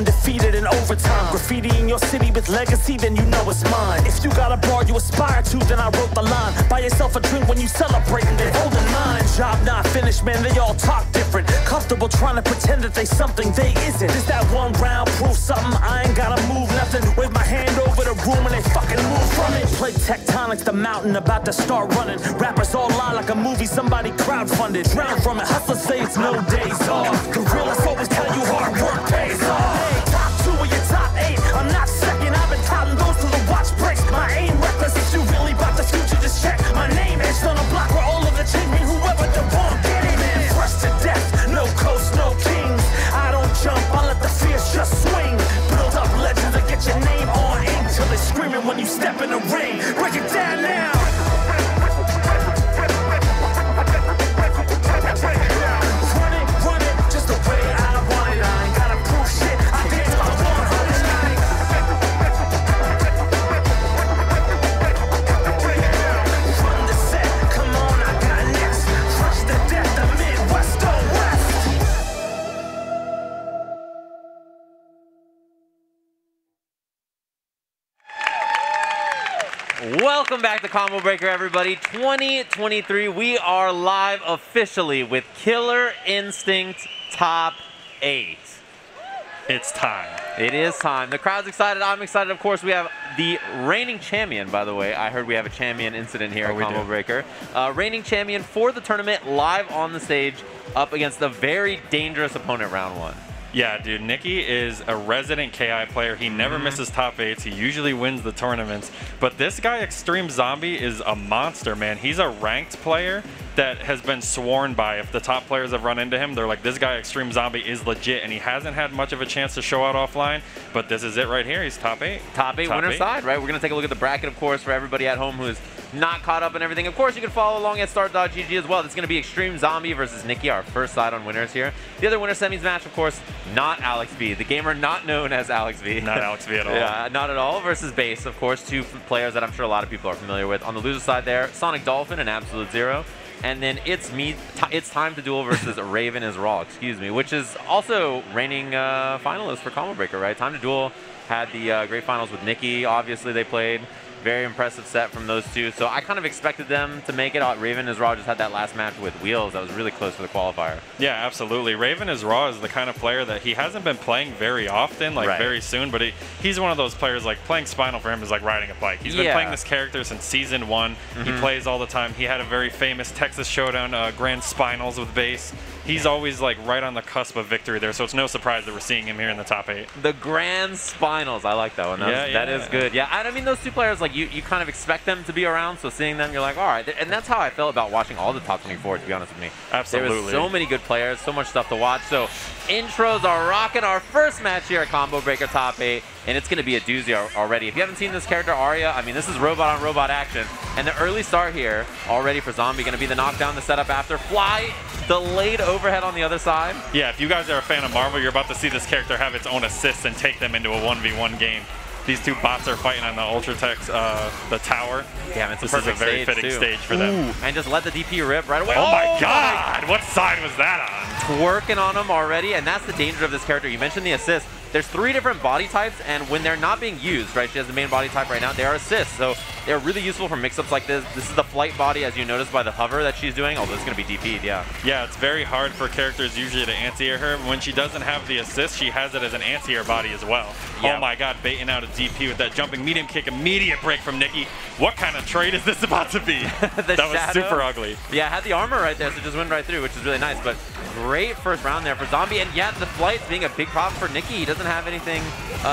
undefeated in overtime. Graffitiing your city with legacy, then you know it's mine. If you got a bar you aspire to, then I wrote the line. Buy yourself a drink when you celebrate and then hold a line. Job not finished, man, they all talk different. Comfortable trying to pretend that they something they isn't. Is that one round proof something? I ain't gotta move nothing. Wave my hand over the room and they fucking move from it. Play tectonics, the mountain about to start running. Rappers all lie like a movie somebody crowdfunded. Drown from it, hustlers say it's no days off. Gorillas always tell you hard work pays off. Hey, top two or your top eight, I'm not second. I've been counting those till the watch breaks. My aim reckless, if you really bout the future, just check. My name is on a block where all of the chain mean whoever the won't get it in. Fresh to death, no coast, no kings. I don't jump, I let the fierce just swing. Build up legends and get your name on ink till they're screaming when you step in the ring. Break it down now. Welcome back to Combo Breaker, everybody. 2023, we are live officially with Killer Instinct Top 8. It's time. It is time. The crowd's excited. I'm excited. Of course, we have the reigning champion, by the way. I heard we have a champion incident here at Combo Breaker. Reigning champion for the tournament, live on the stage, up against a very dangerous opponent round one. Yeah, dude, Nikki is a resident KI player. He never misses top 8s. He usually wins the tournaments. But this guy, Extreme Zombie, is a monster, man. He's a ranked player that has been sworn by. If the top players have run into him, they're like, this guy, Extreme Zombie, is legit. And he hasn't had much of a chance to show out offline. But this is it right here. He's top 8. Top 8 winner side, right? We're going to take a look at the bracket, of course, for everybody at home who's not caught up in everything. Of course, you can follow along at start.gg as well. It's going to be Extreme Zombie versus Nikki, our first side on winners here. The other winner semis match, of course, not Alex V, the gamer not known as Alex V. Not Alex V at all. Yeah, not at all. Versus Bass, of course, two players that I'm sure a lot of people are familiar with. On the loser side there, Sonic Dolphin and AbsoluteXero. And then it's Time to Duel versus Raven is Raw, excuse me, which is also reigning finalist for Combo Breaker, right? Time to Duel had the great finals with Nikki, obviously, they played. Very impressive set from those two. So I kind of expected them to make it. Raven is Raw just had that last match with Wheels. That was really close to the qualifier. Yeah, absolutely. Raven is Raw is the kind of player that he hasn't been playing very often, like very soon, but he's one of those players, like playing Spinal for him is like riding a bike. He's been playing this character since season 1. He plays all the time. He had a very famous Texas Showdown Grand Spinals with Bass. He's always like right on the cusp of victory there, so it's no surprise that we're seeing him here in the top 8. The Grand Spinals, I like that one. That is good. Yeah, I mean, those two players, like you kind of expect them to be around, so seeing them, you're like, all right. And that's how I felt about watching all the top 24, to be honest with me. Absolutely. There was so many good players, so much stuff to watch. So intros are rocking. Our first match here at Combo Breaker Top 8, and it's going to be a doozy already. If you haven't seen this character, Aria, I mean, this is robot on robot action. And the early start here already for Zombie, going to be the knockdown, the setup after. Fly, delayed overhead on the other side. Yeah, if you guys are a fan of Marvel, you're about to see this character have its own assists and take them into a 1v1 game. These two bots are fighting on the Ultra Tech, the tower. Yeah, it's this is a very fitting stage for them. Ooh, and just let the DP rip right away. Oh my God! What side was that on? Twerking on him already, and that's the danger of this character. You mentioned the assist. There's 3 different body types, and when they're not being used, right, she has the main body type right now, they are assists. So they're really useful for mix-ups like this. This is the flight body, as you notice by the hover that she's doing, although it's going to be DP'd, yeah. Yeah, it's very hard for characters usually to anti-air her. When she doesn't have the assist, she has it as an anti-air body as well. Yep. Oh my God, baiting out a DP with that jumping medium kick, immediate break from Nikki. What kind of trade is this about to be? that was super ugly. Yeah, had the armor right there, so it just went right through, which is really nice, but great first round there for Zombie, and yet the flight's being a big problem for Nikki. He doesn't have anything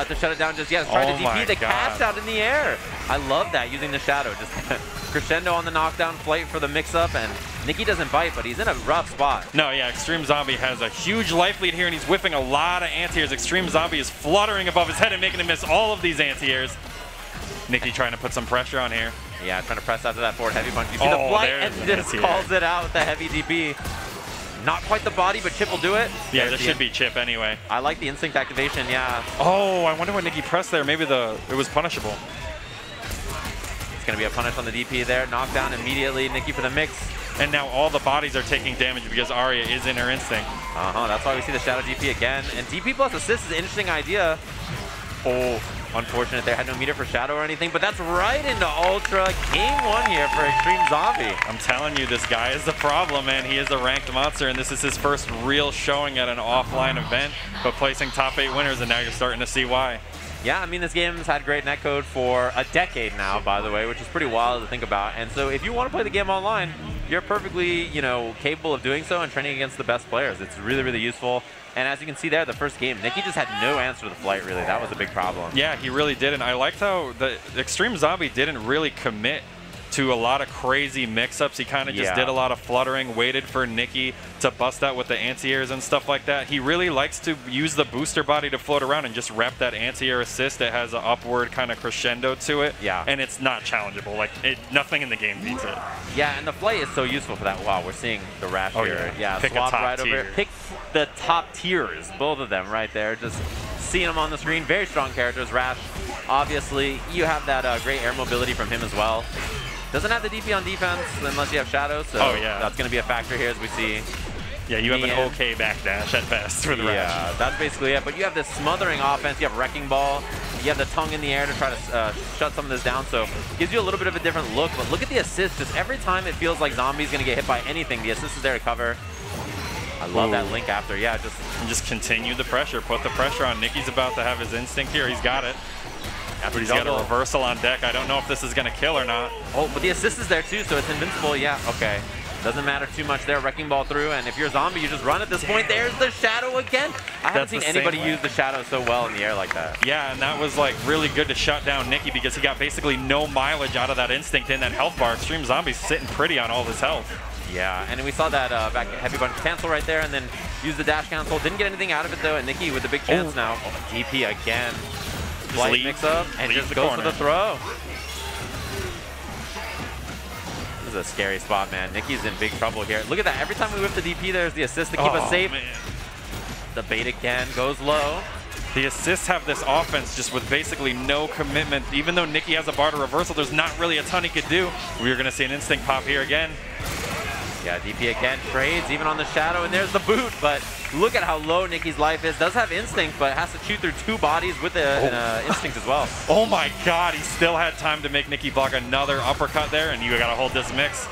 to shut it down just yet. He's trying to DP the cast out in the air. I love that, using the shadow. Just crescendo on the knockdown, flight for the mix-up, and Nikki doesn't bite, but he's in a rough spot. No, yeah, Extreme Zombie has a huge life lead here, and he's whiffing a lot of anti-airs. Extreme Zombie is fluttering above his head and making him miss all of these anti-airs. Nikki trying to put some pressure on here. Yeah, trying to press out to that forward heavy punch. You see the flight, and just calls it out with the heavy DP. Not quite the body, but Chip will do it. Yeah, there should be Chip anyway. I like the instinct activation, yeah. Oh, I wonder what Nikki pressed there. Maybe it was punishable. It's going to be a punish on the DP there. Knockdown immediately. Nikki for the mix. And now all the bodies are taking damage because Aria is in her instinct. That's why we see the Shadow DP again. And DP plus assist is an interesting idea. Oh, unfortunate they had no meter for Shadow or anything, but that's right into Ultra. Game one here for Extreme Zombie. I'm telling you, this guy is the problem, man. He is a ranked monster, and this is his first real showing at an offline event, but placing top 8 winners, and now you're starting to see why. Yeah, I mean, this game's had great netcode for a decade now, by the way, which is pretty wild to think about. And so if you want to play the game online, you're perfectly, you know, capable of doing so and training against the best players. It's really, really useful. And as you can see there, the first game, Nikki just had no answer to the flight, really. That was a big problem. Yeah, he really didn't. I liked how the Extreme Zombie didn't really commit to a lot of crazy mix-ups. He kind of just did a lot of fluttering, waited for Nikki to bust out with the anti-airs and stuff like that. He really likes to use the booster body to float around and just wrap that anti-air assist. It has an upward kind of crescendo to it. Yeah. And it's not challengeable. Like, nothing in the game beats it. Yeah, and the play is so useful for that. Wow, we're seeing the Rash here. Yeah, pick swap right over here. Pick the top tiers, both of them right there. Just seeing them on the screen. Very strong characters. Rash, obviously, you have that great air mobility from him as well. Doesn't have the DP on defense unless you have shadows, so that's going to be a factor here as we see. Yeah, you have an okay backdash at best for the Rash. Yeah, that's basically it. But you have this smothering offense, you have Wrecking Ball, you have the tongue in the air to try to shut some of this down, so gives you a little bit of a different look. But look at the assist. Just every time it feels like Zombie's going to get hit by anything, the assist is there to cover. I love that link after, just continue the pressure, put the pressure on. Nikki's about to have his instinct here, he's got it. But he's got a reversal on deck. I don't know if this is going to kill or not. Oh, but the assist is there too, so it's invincible. Yeah, okay. Doesn't matter too much there. Wrecking Ball through, and if you're a zombie, you just run at this point. There's the Shadow again. I haven't seen anybody use the Shadow so well in the air like that. Yeah, and that was like really good to shut down Nikki because he got basically no mileage out of that instinct in that health bar. Extreme Zombie's sitting pretty on all of his health. Yeah, and we saw that back heavy bunch cancel right there, and then use the dash cancel. Didn't get anything out of it though, and Nikki with a big chance now. Oh, DP again. Light mix up and just goes for the throw. This is a scary spot, man. Nikki's in big trouble here. Look at that. Every time we whip the DP, there's the assist to keep us safe. Man. The bait again goes low. The assists have this offense just with basically no commitment. Even though Nikki has a bar to reversal, there's not really a ton he could do. We're going to see an instinct pop here again. Yeah, DP again trades, even on the Shadow, and there's the boot, but look at how low Nikki's life is. Does have instinct, but has to chew through two bodies with an instinct as well. Oh my god, he still had time to make Nikki block another uppercut there, and you gotta hold this mix.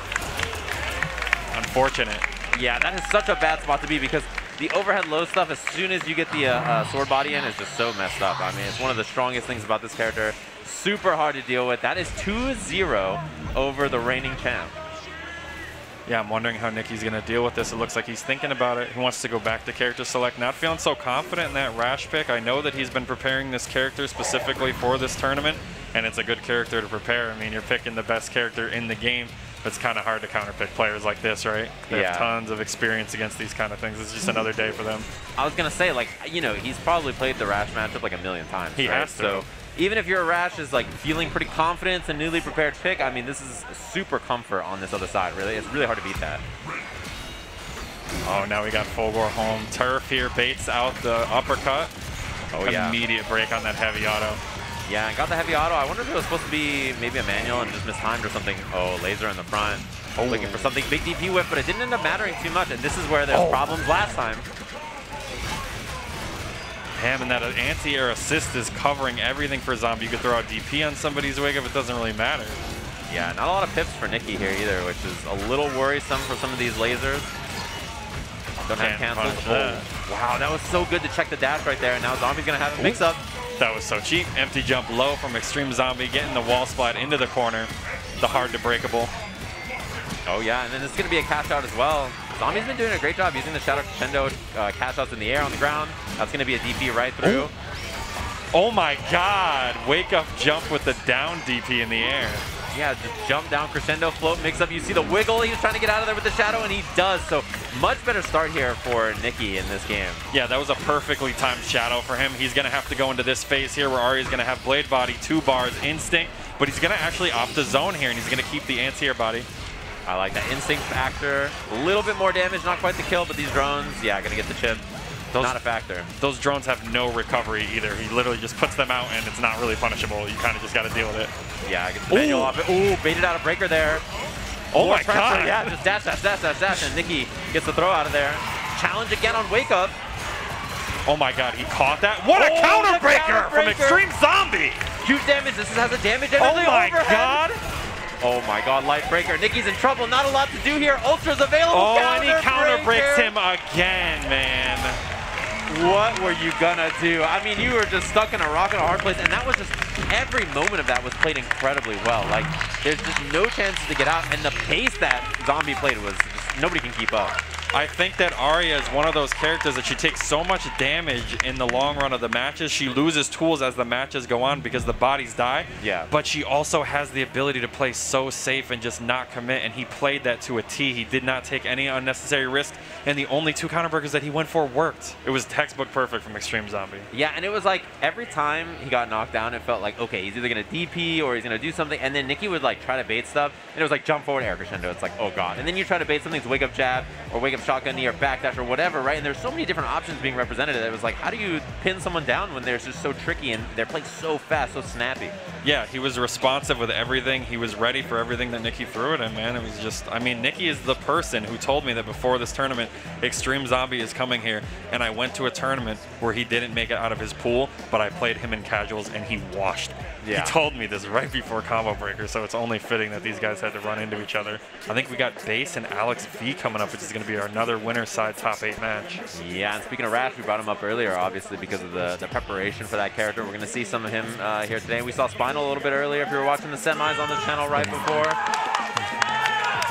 Unfortunate. Yeah, that is such a bad spot to be because the overhead low stuff, as soon as you get the sword body in, is just so messed up. I mean, it's one of the strongest things about this character. Super hard to deal with. That is 2-0 over the reigning champ. Yeah, I'm wondering how Nikki's going to deal with this. It looks like he's thinking about it. He wants to go back to character select. Not feeling so confident in that Rash pick. I know that he's been preparing this character specifically for this tournament, and it's a good character to prepare. I mean, you're picking the best character in the game, but it's kind of hard to counterpick players like this, right? They have tons of experience against these kind of things. It's just another day for them. I was going to say, like, you know, he's probably played the Rash matchup like a million times. He has to. So even if your Rash is like feeling pretty confident, it's a newly prepared pick. I mean, this is super comfort on this other side, really. It's really hard to beat that. Oh, now we got Fulgore home. Turf here baits out the uppercut. Oh, yeah. Immediate break on that heavy auto. Yeah, got the heavy auto. I wonder if it was supposed to be maybe a manual and just mistimed or something. Oh, laser in the front. Oh. Looking for something. Big DP whip, but it didn't end up mattering too much. And this is where there's problems last time. Damn, and that anti-air assist is covering everything for Zombie. You could throw out DP on somebody's wig if it doesn't really matter. Yeah, not a lot of pips for Nikki here either, which is a little worrisome for some of these lasers. Don't have cancels. Oh, wow, that was so good to check the dash right there, and now Zombie's going to have a mix-up. That was so cheap. Empty jump low from Extreme Zombie, getting the wall splat into the corner. The hard-to-breakable. Oh, yeah, and then it's going to be a cash-out as well. Zombie's been doing a great job using the Shadow Crescendo cash-outs in the air on the ground. That's going to be a DP right through. Oh my god! Wake-up jump with the down DP in the air. Yeah, just jump down, crescendo, float, mix-up. You see the wiggle. He was trying to get out of there with the Shadow, and he does. So much better start here for Nikki in this game. Yeah, that was a perfectly timed Shadow for him. He's going to have to go into this phase here where Aria's going to have Blade Body, 2 bars, Instinct. But he's going to actually opt the zone here, and he's going to keep the anti-air body. I like that instinct factor. A little bit more damage, not quite the kill, but these drones, yeah, gonna get the chip. Those, not a factor. Those drones have no recovery either. He literally just puts them out, and it's not really punishable. You kind of just got to deal with it. Yeah, gets the manual off it. Ooh, baited out a breaker there. Oh my god! Yeah, just dash, dash, dash, dash, dash, and Nikki gets the throw out of there. Challenge again on Wake Up. Oh my god, he caught that. What a counter breaker from Extreme Zombie! Huge damage. This has a damage and oh my god! Oh my god, Light Breaker. Nikki's in trouble. Not a lot to do here. Ultra's available. Oh, and he counter breaks him again, man. What were you gonna do? I mean, you were just stuck in a rock and a hard place, and that was just, every moment of that was played incredibly well. Like, there's just no chance to get out, and the pace that Zombie played was just, nobody can keep up. I think that Aria is one of those characters that she takes so much damage in the long run of the matches. She loses tools as the matches go on because the bodies die. Yeah. But she also has the ability to play so safe and just not commit. And he played that to a T. He did not take any unnecessary risk. And the only two counter breakers that he went for worked. It was textbook perfect from Extreme Zombie. Yeah, and it was like every time he got knocked down, it felt like, okay, he's either going to DP or he's going to do something. And then Nikki would like try to bait stuff. And it was like jump forward air crescendo. It's like, oh god. And then you try to bait something, it's wake up jab or wake up shotgun knee or backdash or whatever, right? And there's so many different options being represented. It was like, how do you pin someone down when they're just so tricky and they're playing so fast, so snappy? Yeah, he was responsive with everything. He was ready for everything that Nikki threw at him, man. It was just, I mean, Nikki is the person who told me that before this tournament, Extreme Zombie is coming here. And I went to a tournament where he didn't make it out of his pool, but I played him in casuals and he washed me. Yeah. He told me this right before Combo Breaker, so it's only fitting that these guys had to run into each other. I think we got Bass and Alex V coming up, which is going to be another winner's side top 8 match. Yeah, and speaking of Rash, we brought him up earlier, obviously, because of the preparation for that character. We're going to see some of him here today. We saw Spinal a little bit earlier, if you were watching the semis on the channel right before.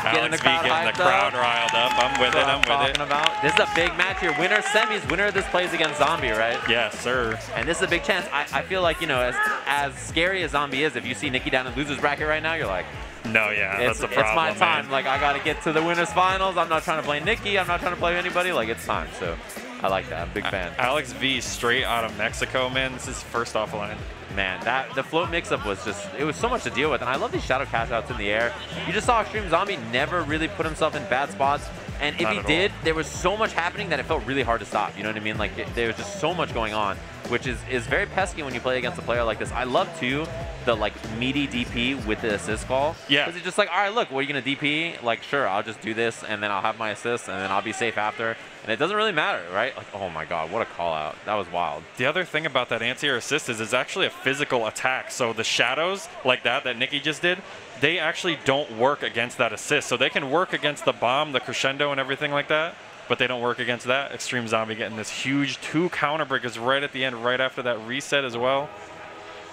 Alex V getting the crowd riled up. I'm with it, I'm with it. This is a big match here. Winner semis, winner of this plays against Zombie, right? Yes, sir. And this is a big chance. I feel like, you know, as scary as Zombie is, if you see Nikki down in loser's bracket right now, you're like, no, yeah, that's the problem. It's my time. Man. Like, I got to get to the winner's finals. I'm not trying to play Nikki. I'm not trying to play anybody. Like, it's time. So I like that. I'm a big fan. Alex V straight out of Mexico, man. This is first offline. Man, that the float mix-up was just, it was so much to deal with. And I love these shadow cast-outs in the air. You just saw Extreme Zombie never really put himself in bad spots. And if he did, there was so much happening that it felt really hard to stop. You know what I mean? Like, there was just so much going on, which is very pesky when you play against a player like this. I love, too, the, like, meaty DP with the assist call. Yeah. Because it's just like, all right, look, what are you going to DP? Like, sure, I'll just do this, and then I'll have my assist, and then I'll be safe after. And it doesn't really matter, right? Like, oh, my God, what a call-out. That was wild. The other thing about that anti-air assist is it's actually a physical attack. So the shadows like that Nikki just did, they actually don't work against that assist. So they can work against the bomb, the crescendo, and everything like that, but they don't work against that. Extreme Zombie getting this huge 2 counter breakers right at the end, right after that reset as well.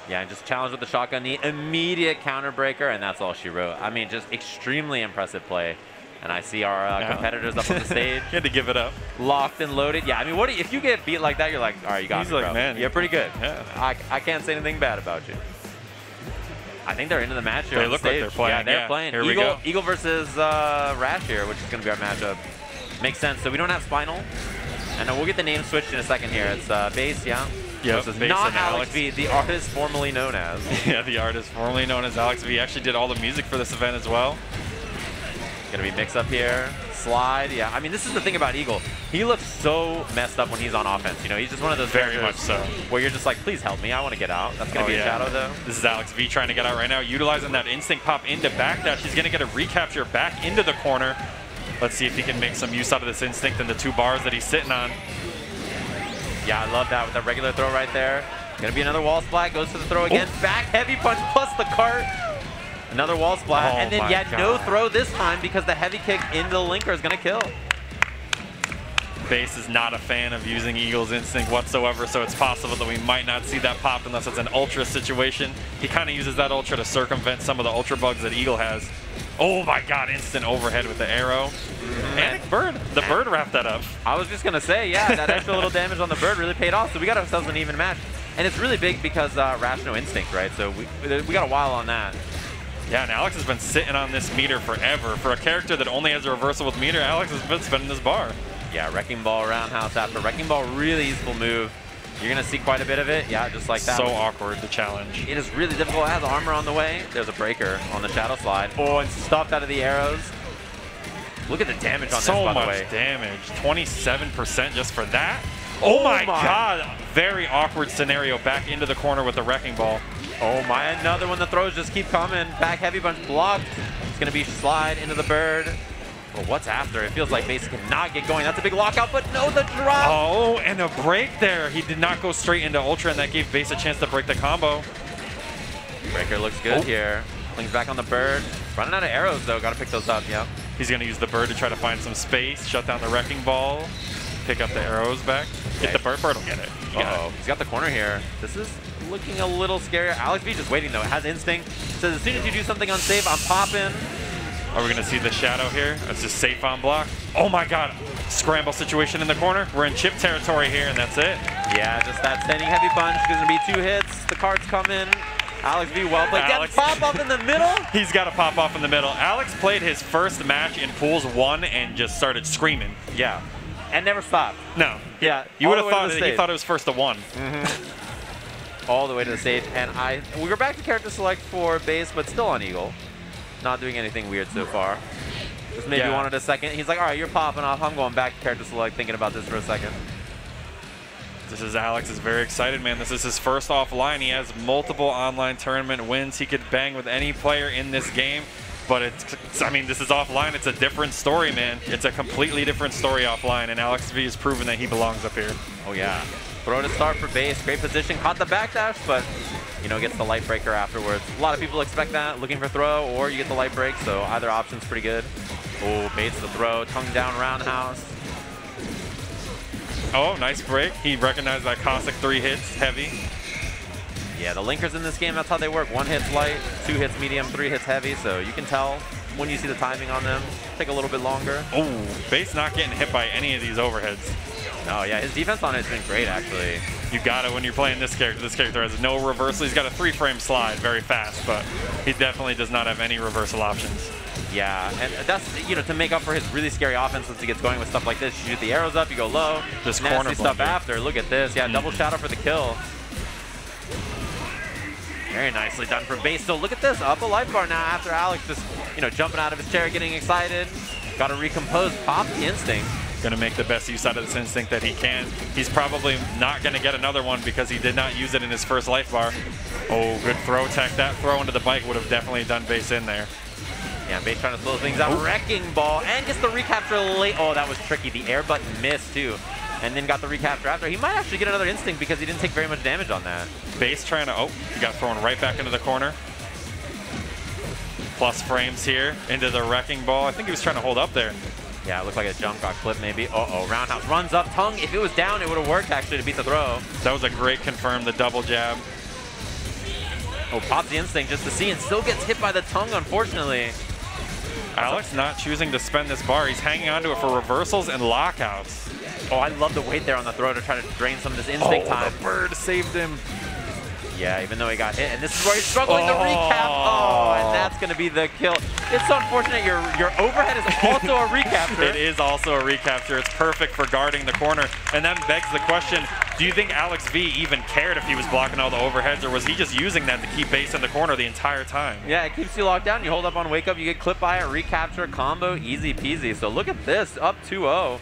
Yeah, and just challenge with the shotgun knee, immediate counter breaker, and that's all she wrote. I mean, just extremely impressive play. And I see our competitors up on the stage. You had to give it up. Locked and loaded. Yeah, I mean, what do you, if you get beat like that, you're like, all right, you got me, bro. Man, you're pretty good. Yeah. I can't say anything bad about you. I think they're into the match here. They look like they're playing. Yeah, they're playing. Here we go. Eagle versus Rash here, which is going to be our matchup. Makes sense. So we don't have Spinal. And we'll get the name switched in a second here. It's Bass, yeah? Yep, Bass, not Alex V, the artist formerly known as. Yeah, the artist formerly known as Alex V. Actually did all the music for this event as well. Gonna be mix up here. Slide, yeah. I mean, this is the thing about Eagle. He looks so messed up when he's on offense. You know, he's just one of those very much so where you're just like, please help me. I want to get out. That's gonna be a shadow though. This is Alex V trying to get out right now, utilizing that instinct pop into backdash. He's gonna get a recapture back into the corner. Let's see if he can make some use out of this instinct and the 2 bars that he's sitting on. Yeah, I love that with that regular throw right there. Gonna be another wall splat. Goes to the throw again. Oh. Back heavy punch plus the cart. Another wall splat, and then yet no throw this time because the heavy kick into the linker is going to kill. Bass is not a fan of using Eagle's instinct whatsoever, so it's possible that we might not see that pop unless it's an ultra situation. He kind of uses that ultra to circumvent some of the ultra bugs that Eagle has. Oh my god, instant overhead with the arrow. And the bird wrapped that up. I was just going to say, yeah, that extra little damage on the bird really paid off, so we got ourselves an even match. And it's really big because Rational Instinct, right? So we got a while on that. Yeah, and Alex has been sitting on this meter forever. For a character that only has a reversal with meter, Alex has been spinning this bar. Yeah, Wrecking Ball roundhouse after Wrecking Ball, really useful move. You're going to see quite a bit of it. Yeah, just like that. So awkward, the challenge. It is really difficult. It has armor on the way. There's a breaker on the shadow slide. Oh, and stuffed out of the arrows. Look at the damage on this, by the way. So much damage. 27% just for that. Oh my god. Very awkward scenario. Back into the corner with the Wrecking Ball. Oh my, another one. The throws just keep coming. Back heavy bunch blocked. It's going to be slide into the bird. Well, what's after? It feels like Bass cannot get going. That's a big lockout, but no, the drop! Oh, and a break there. He did not go straight into Ultra, and that gave Bass a chance to break the combo. Breaker looks good here. Flings back on the bird. Running out of arrows, though. Got to pick those up, yeah. He's going to use the bird to try to find some space, shut down the wrecking ball, pick up the arrows back. Okay. Get the bird will get it. Uh-oh. He's got the corner here. This is looking a little scarier. Alex V just waiting, though. It has instinct. Says, as soon as you do something unsafe, I'm popping. Are we going to see the shadow here? It's just safe on block. Oh my god. Scramble situation in the corner. We're in chip territory here, and that's it. Yeah, just that standing heavy bunch. There's going to be 2 hits. The cards come in. Alex V well played. Alex. Got pop off in the middle? He's got to pop off in the middle. Alex played his first match in Pools 1 and just started screaming. Yeah. And never stopped. No. Yeah. You would have thought that he thought it was first to one. Mm-hmm. All the way to the stage. And we were back to character select for Bass, but still on Eagle. Not doing anything weird so far. Just maybe wanted a second. He's like, all right, you're popping off. I'm going back to character select, thinking about this for a second. This is Alex is very excited, man. This is his first offline. He has multiple online tournament wins. He could bang with any player in this game. But it's, I mean, this is offline. It's a different story, man. It's a completely different story offline. And Alex V has proven that he belongs up here. Oh, yeah. Throw to start for Bass. Great position. Caught the backdash, but... you know, gets the light breaker afterwards. A lot of people expect that, looking for throw, or you get the light break, so either option's pretty good. Oh, baits the throw, tongue down roundhouse. Oh, nice break. He recognized that Cossack 3 hits, heavy. Yeah, the linkers in this game, that's how they work. 1 hit's light, 2 hits medium, 3 hits heavy, so you can tell when you see the timing on them. Take a little bit longer. Oh, Bass not getting hit by any of these overheads. Oh yeah, his defense on it has been great, actually. You got it when you're playing this character. This character has no reversal. He's got a 3-frame slide, very fast, but he definitely does not have any reversal options. Yeah, and that's, you know, to make up for his really scary offense once he gets going with stuff like this. You shoot the arrows up, you go low. Just nasty corner stuff after. Look at this. Yeah, double shadow for the kill. Very nicely done for Bass. So look at this, up a life bar now after Alex just, you know, jumping out of his chair, getting excited. Got to recompose, pop the instinct. Going to make the best use out of this instinct that he can. He's probably not going to get another one because he did not use it in his first life bar. Oh, good throw tech. That throw into the bike would have definitely done Bass in there. Yeah, Bass trying to slow things out. Ooh. Wrecking ball and gets the recapture late. Oh, that was tricky. The air button missed too. And then got the recapture after. He might actually get another instinct because he didn't take very much damage on that. Bass trying to, oh, he got thrown right back into the corner. Plus frames here into the wrecking ball. I think he was trying to hold up there. Yeah, it looked like a jump got clipped maybe. Uh-oh, roundhouse runs up, tongue. If it was down, it would have worked actually to beat the throw. That was a great confirm, the double jab. Oh, pops the instinct just to see and still gets hit by the tongue, unfortunately. Alex not choosing to spend this bar. He's hanging onto it for reversals and lockouts. Oh, I love the weight there on the throw to try to drain some of this instinct time. The bird saved him. Yeah, even though he got hit, and this is where he's struggling to recap. Oh, and that's going to be the kill. It's so unfortunate your overhead is also a recapture. It is also a recapture. It's perfect for guarding the corner, and that begs the question, do you think Alex V even cared if he was blocking all the overheads, or was he just using that to keep Bass in the corner the entire time? Yeah, it keeps you locked down. You hold up on wake up, you get clipped by it, recapture, combo, easy peasy. So look at this, up 2-0.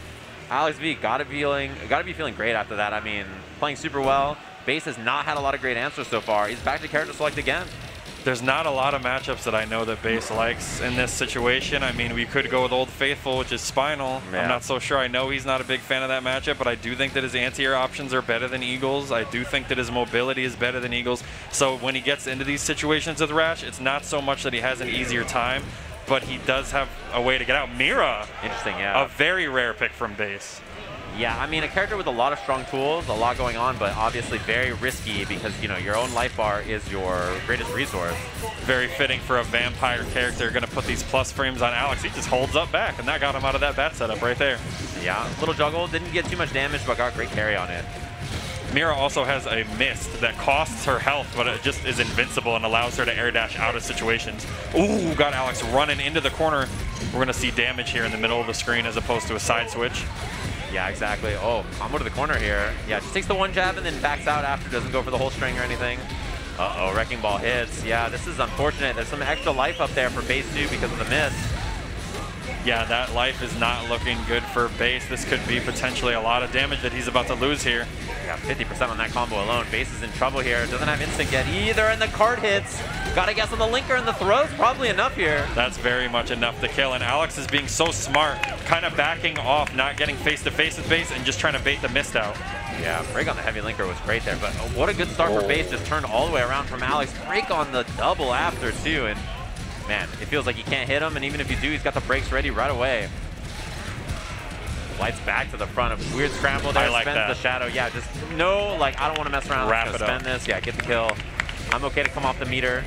Alex V got to be feeling great after that. I mean, playing super well. Bass has not had a lot of great answers so far. He's back to character select again. There's not a lot of matchups that I know that Bass likes in this situation. I mean, we could go with Old Faithful, which is Spinal. Yeah. I'm not so sure. I know he's not a big fan of that matchup, but I do think that his anti-air options are better than Eagle's. I do think that his mobility is better than Eagle's. So when he gets into these situations with Rash, it's not so much that he has an easier time, but he does have a way to get out. Mira, interesting, yeah. A very rare pick from Bass. Yeah, I mean, a character with a lot of strong tools, a lot going on, but obviously very risky because, you know, your own life bar is your greatest resource. Very fitting for a vampire character. Going to put these plus frames on Alex. He just holds up back, and that got him out of that bat setup right there. Yeah, little juggle. Didn't get too much damage, but got great carry on it. Mira also has a mist that costs her health, but it just is invincible and allows her to air dash out of situations. Ooh, got Alex running into the corner. We're going to see damage here in the middle of the screen as opposed to a side switch. Yeah, exactly. Oh, combo to the corner here. Yeah, just takes the one jab and then backs out after. Doesn't go for the whole string or anything. Uh-oh, wrecking ball hits. Yeah, this is unfortunate. There's some extra life up there for Bass 2 because of the miss. Yeah, that life is not looking good for Bass. This could be potentially a lot of damage that he's about to lose here. Yeah, 50% on that combo alone. Bass is in trouble here. Doesn't have instant yet either, and the card hits. Gotta guess on the linker and the throws. Probably enough here. That's very much enough to kill, and Alex is being so smart, kind of backing off, not getting face-to-face with Bass, and just trying to bait the mist out. Yeah, break on the heavy linker was great there, but what a good start for Bass. Just turned all the way around from Alex. Break on the double after, too, and man, it feels like you can't hit him, and even if you do, he's got the brakes ready right away. Lights back to the front. A weird scramble there. Like spends that. The shadow. Yeah, just no, like, I don't want to mess around. Wrap it spend up. This. Yeah, get the kill. I'm okay to come off the meter.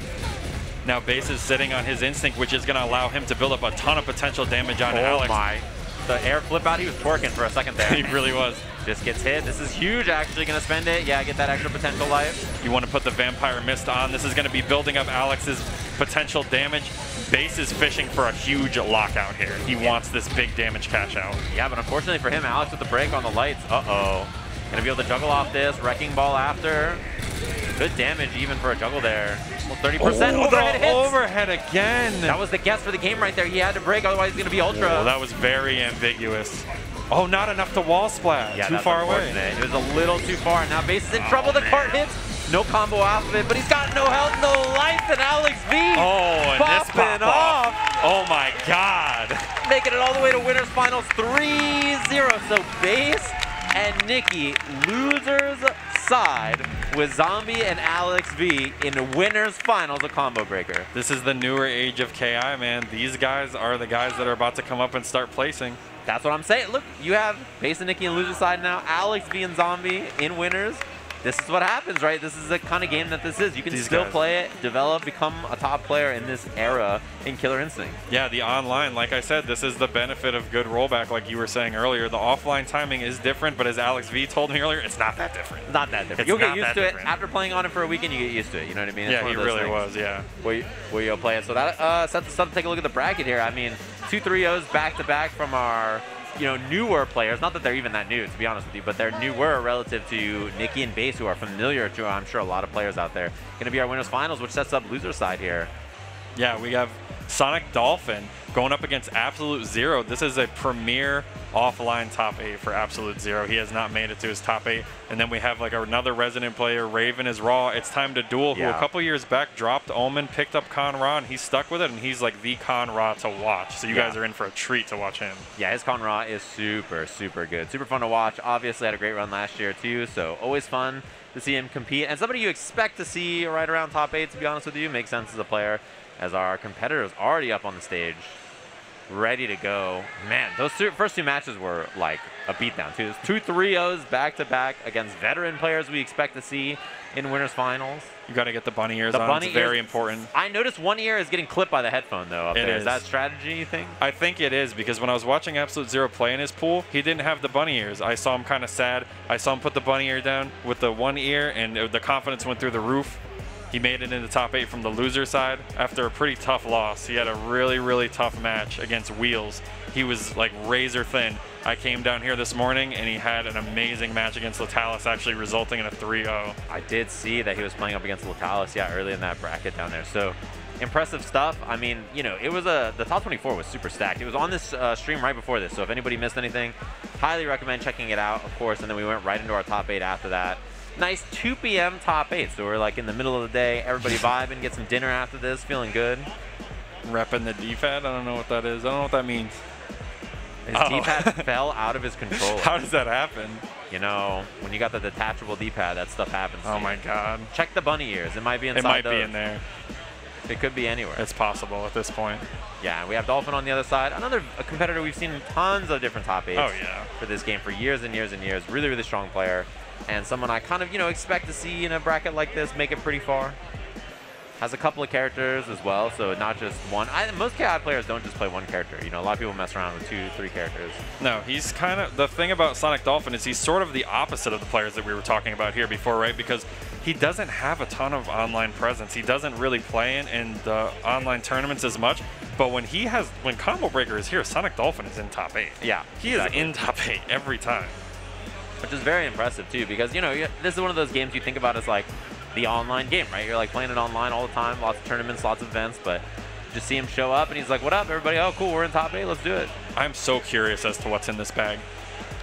Now Bass is sitting on his instinct, which is going to allow him to build up a ton of potential damage on Alex. Oh my. The air flip out, he was twerking for a second there. He really was. Just gets hit. This is huge, actually gonna spend it. Yeah, get that extra potential life. You want to put the Vampire Mist on. This is gonna be building up Alex's potential damage. Bass is fishing for a huge lockout here. He wants this big damage cash out. Yeah, but unfortunately for him, Alex with the break on the lights. Uh-oh. Gonna be able to juggle off this. Wrecking Ball after. Good damage even for a juggle there. Well, 30% overhead hits. Overhead again. That was the guess for the game right there. He had to break, otherwise he's going to be ultra. Well, that was very ambiguous. Oh, not enough to wall splash. Yeah, too far away. It was a little too far. Now Bass is in trouble. The cart hits. No combo off of it, but he's got no health, no life, and Alex V popping off. Oh my God. Making it all the way to Winners Finals 3-0. So Bass and Nikki, losers side, with Zombie and Alex V in Winners Finals, a Combo Breaker. This is the newer age of KI, man. These guys are the guys that are about to come up and start placing. That's what I'm saying. Look, you have Bass and Nikki in loser side now, Alex V and Zombie in Winners. This is what happens, right? This is the kind of game that this is. You can still play it, develop, become a top player in this era in Killer Instinct. Yeah, the online, like I said, this is the benefit of good rollback, like you were saying earlier. The offline timing is different, but as Alex V told me earlier, it's not that different. Not that different. You'll get used to it. After playing on it for a weekend, you get used to it. You know what I mean? Yeah, he really was, yeah. Where you'll play it. So that sets us up to take a look at the bracket here. I mean, 2 3-0s back-to-back from our... you know, newer players, not that they're even that new, to be honest with you, but they're newer relative to Nikki and Bass, who are familiar to, I'm sure, a lot of players out there. Going to be our Winners Finals, which sets up loser side here. Yeah, we have Sonic Dolphin going up against AbsoluteXero. This is a premier offline top 8 for AbsoluteXero. He has not made it to his top 8. And then we have like another resident player, Raven is Raw. It's Time to Duel, who a couple years back dropped Omen, picked up Kan-Ra, and he stuck with it, and he's like the Kan-Ra to watch. So you guys are in for a treat to watch him. Yeah, his Kan-Ra is super, super good. Super fun to watch. Obviously had a great run last year too, so always fun to see him compete. And somebody you expect to see right around top 8, to be honest with you. Makes sense as a player, as our competitors already up on the stage, ready to go. Man, those first two matches were like a beatdown too. 2 3-0s back-to-back against veteran players we expect to see in Winners Finals. You got to get the bunny ears on. It's very important. I noticed one ear is getting clipped by the headphone, though. Up there. Is that strategy, you think? I think it is, because when I was watching AbsoluteXero play in his pool, he didn't have the bunny ears. I saw him kind of sad. I saw him put the bunny ear down with the one ear, and the confidence went through the roof. He made it in the top 8 from the loser side after a pretty tough loss. He had a really, really tough match against Wheels. He was like razor thin. I came down here this morning and he had an amazing match against Letalis, actually resulting in a 3-0. I did see that he was playing up against Letalis, yeah, early in that bracket down there. So impressive stuff. I mean, you know, it was the top 24 was super stacked. It was on this stream right before this. So if anybody missed anything, highly recommend checking it out, of course. And then we went right into our top 8 after that. Nice 2 p.m. top 8, so we're like in the middle of the day, everybody vibing, get some dinner after this, feeling good. Repping the D-pad? I don't know what that is. I don't know what that means. His D-pad fell out of his controller. How does that happen? You know, when you got the detachable D-pad, that stuff happens. Oh my God. Check the bunny ears. It might be inside It might be in there. It could be anywhere. It's possible at this point. Yeah, we have Dolphin on the other side. A competitor we've seen tons of different top 8s for this game for years and years and years. Really, really strong player. And someone I kind of, you know, expect to see in a bracket like this make it pretty far. Has a couple of characters as well, so not just one. Most KI players don't just play one character. You know, a lot of people mess around with 2, 3 characters. No, he's kind of, the thing about Sonic Dolphin is he's sort of the opposite of the players that we were talking about here before, right? Because he doesn't have a ton of online presence. He doesn't really play in the online tournaments as much. But when he has, when Combo Breaker is here, Sonic Dolphin is in top 8. Yeah, he is in top 8 every time. Which is very impressive too, because, you know, this is one of those games you think about as like the online game, right? You're like playing it online all the time, lots of tournaments, lots of events, but just see him show up, and he's like, what up, everybody? Oh, cool, we're in top 8, let's do it. I'm so curious as to what's in this bag.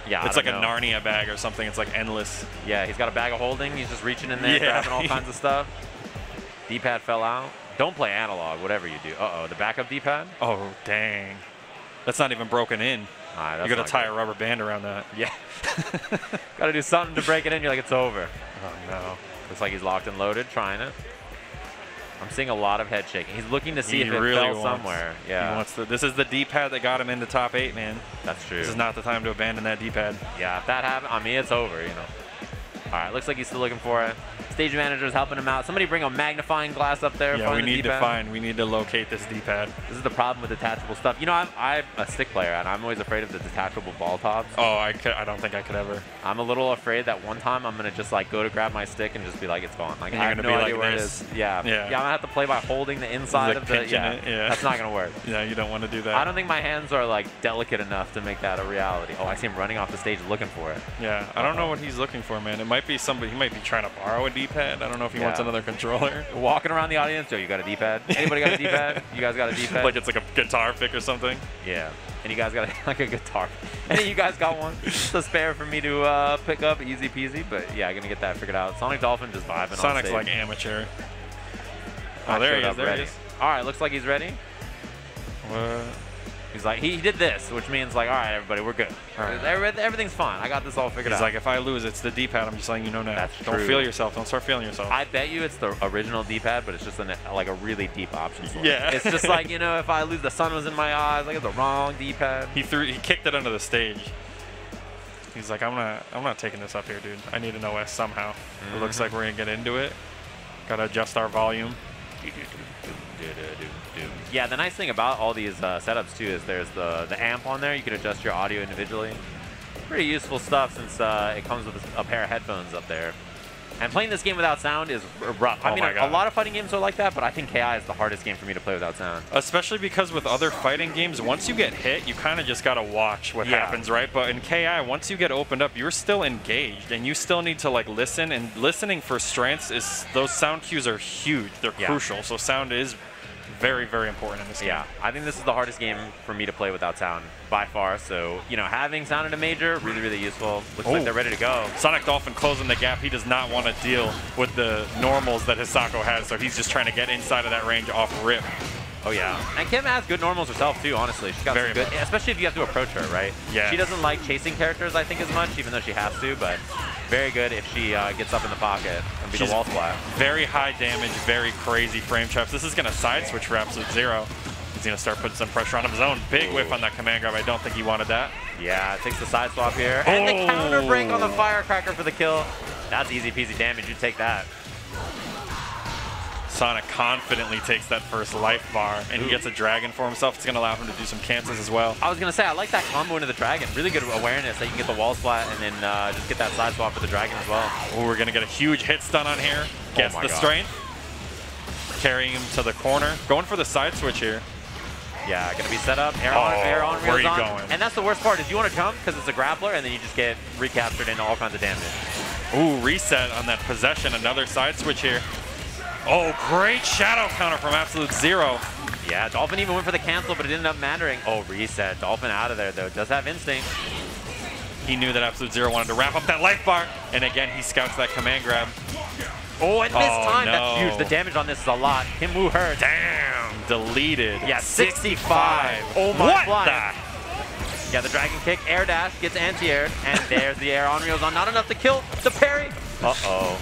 Yeah, it's like a Narnia bag or something. It's like endless. Yeah, he's got a bag of holding. He's just reaching in there, grabbing all kinds of stuff. D-pad fell out. Don't play analog, whatever you do. Uh-oh, the backup D-pad? Oh, dang. That's not even broken in. Right, you got to tie a rubber band around that. Yeah. Got to do something to break it in. You're like, it's over. Oh, no. Looks like he's locked and loaded, trying it. I'm seeing a lot of head shaking. He's looking to see if it fell somewhere. Yeah. He wants to, this is the D-pad that got him into top 8, man. That's true. This is not the time to abandon that D-pad. Yeah, if that happened, I mean, it's over, you know. All right, looks like he's still looking for it. Stage manager is helping him out. Somebody bring a magnifying glass up there. Yeah, we need to locate this D-pad. This is the problem with detachable stuff. You know, I'm a stick player, and I'm always afraid of the detachable ball tops. Oh, I don't think I could ever. I'm a little afraid that one time I'm going to just like go to grab my stick and just be like, it's gone. Like, I have no idea where it is. Yeah. Yeah, I'm going to have to play by holding the inside of the, yeah. That's not going to work. Yeah, you don't want to do that. I don't think my hands are like delicate enough to make that a reality. Oh, I see him running off the stage looking for it. Yeah, I don't know what he's looking for, man. It might be somebody, he might be trying to borrow a D-pad. I don't know if he wants another controller. Walking around the audience, yo, you got a D-pad? Anybody got a D-pad? You guys got a D-pad? Like it's like a guitar pick or something. Yeah. And you guys got like a guitar. And you guys got one. It's a spare for me to pick up, easy peasy. But yeah, I'm gonna get that figured out. Sonic Dolphin just vibing. Sonic's on stage like amateur. Oh, there he is. There he is. All right, looks like he's ready. What? He's like, he did this, which means like, all right, everybody, we're good. All right. Everything's fine. I got this all figured out. He's like, if I lose, it's the D-pad. I'm just letting you know now. That's true. Don't feel yourself. Don't start feeling yourself. I bet you it's the original D-pad, but it's just like a really deep option. Yeah. It's just like, you know, if I lose, the sun was in my eyes. Like it's the wrong D-pad. He kicked it under the stage. He's like, I'm not taking this up here, dude. I need an OS somehow. Mm-hmm. It looks like we're gonna get into it. Gotta adjust our volume. Yeah, the nice thing about all these setups too is there's the amp on there. You can adjust your audio individually. Pretty useful stuff since it comes with a pair of headphones up there. And playing this game without sound is rough. Oh, I mean, a lot of fighting games are like that, but I think KI is the hardest game for me to play without sound. Especially because with other fighting games, once you get hit, you kind of just got to watch what happens, right? But in KI, once you get opened up, you're still engaged, and you still need to like listen. And listening for strengths is, those sound cues are huge. They're crucial. So sound is very, very important in this game. Yeah, I think this is the hardest game for me to play without sound by far. So, you know, having sound in a major, really, really useful. Looks like they're ready to go. Sonic Dolphin closing the gap. He does not want to deal with the normals that Hisako has, so he's just trying to get inside of that range off rip. Oh, yeah. And Kim has good normals herself, too, honestly. She's got some good, especially if you have to approach her, right? Yeah. She doesn't like chasing characters, I think, as much, even though she has to, but very good if she gets up in the pocket and be the wall flat. Very high damage, very crazy frame traps. This is going to side switch for AbsoluteXero. He's going to start putting some pressure on his own. Big whiff on that command grab. I don't think he wanted that. Yeah, it takes the side swap here. And the counter break on the firecracker for the kill. That's easy peasy damage. You take that. Sonic confidently takes that first life bar, and he gets a dragon for himself. It's going to allow him to do some cancels as well. I was going to say, I like that combo into the dragon. Really good awareness that you can get the wall splat and then just get that side swap for the dragon as well. Oh, we're going to get a huge hit stun on here. Gets the strength. Carrying him to the corner. Going for the side switch here. Yeah, going to be set up. Air on, air on, where are you going? And that's the worst part is you want to jump because it's a grappler, and then you just get recaptured into all kinds of damage. Ooh, reset on that possession. Another side switch here. Oh, great shadow counter from AbsoluteXero. Yeah, Dolphin even went for the cancel, but it ended up mattering. Oh, reset. Dolphin out of there, though. Does have instinct. He knew that AbsoluteXero wanted to wrap up that life bar. And again, he scouts that command grab. Oh, and this time, that's huge. The damage on this is a lot. Kim Wu hurt. Damn. Deleted. Yeah, 65. Oh, my God. What the? Yeah, the dragon kick, air dash, gets anti-air. And there's the air on reels on. Not enough to kill. The parry. Uh-oh.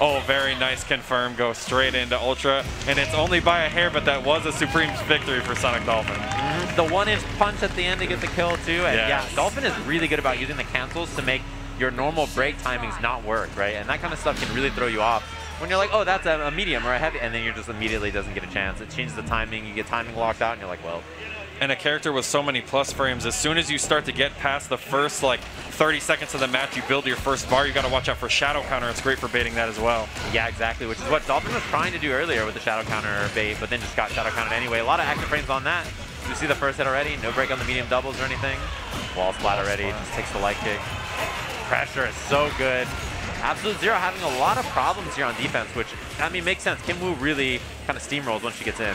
Oh, very nice confirm. Go straight into Ultra. And it's only by a hair, but that was a supreme victory for Sonic Dolphin. Mm-hmm. The one-inch punch at the end to get the kill, too. And yeah, Dolphin is really good about using the cancels to make your normal break timings not work, right? And that kind of stuff can really throw you off. When you're like, oh, that's a medium or a heavy, and then you just immediately doesn't get a chance. It changes the timing. You get timing locked out, and you're like, well. And a character with so many plus frames, as soon as you start to get past the first like 30 seconds of the match, you build your first bar, you got to watch out for shadow counter. It's great for baiting that as well. Yeah, exactly, which is what Dolphin was trying to do earlier with the shadow counter bait, but then just got shadow countered anyway. A lot of active frames on that. You see the first hit already, no break on the medium doubles or anything. Wall flat already, just takes the light kick. Pressure is so good. AbsoluteXero having a lot of problems here on defense, which, I mean, makes sense. Kim Wu really kind of steamrolls once she gets in.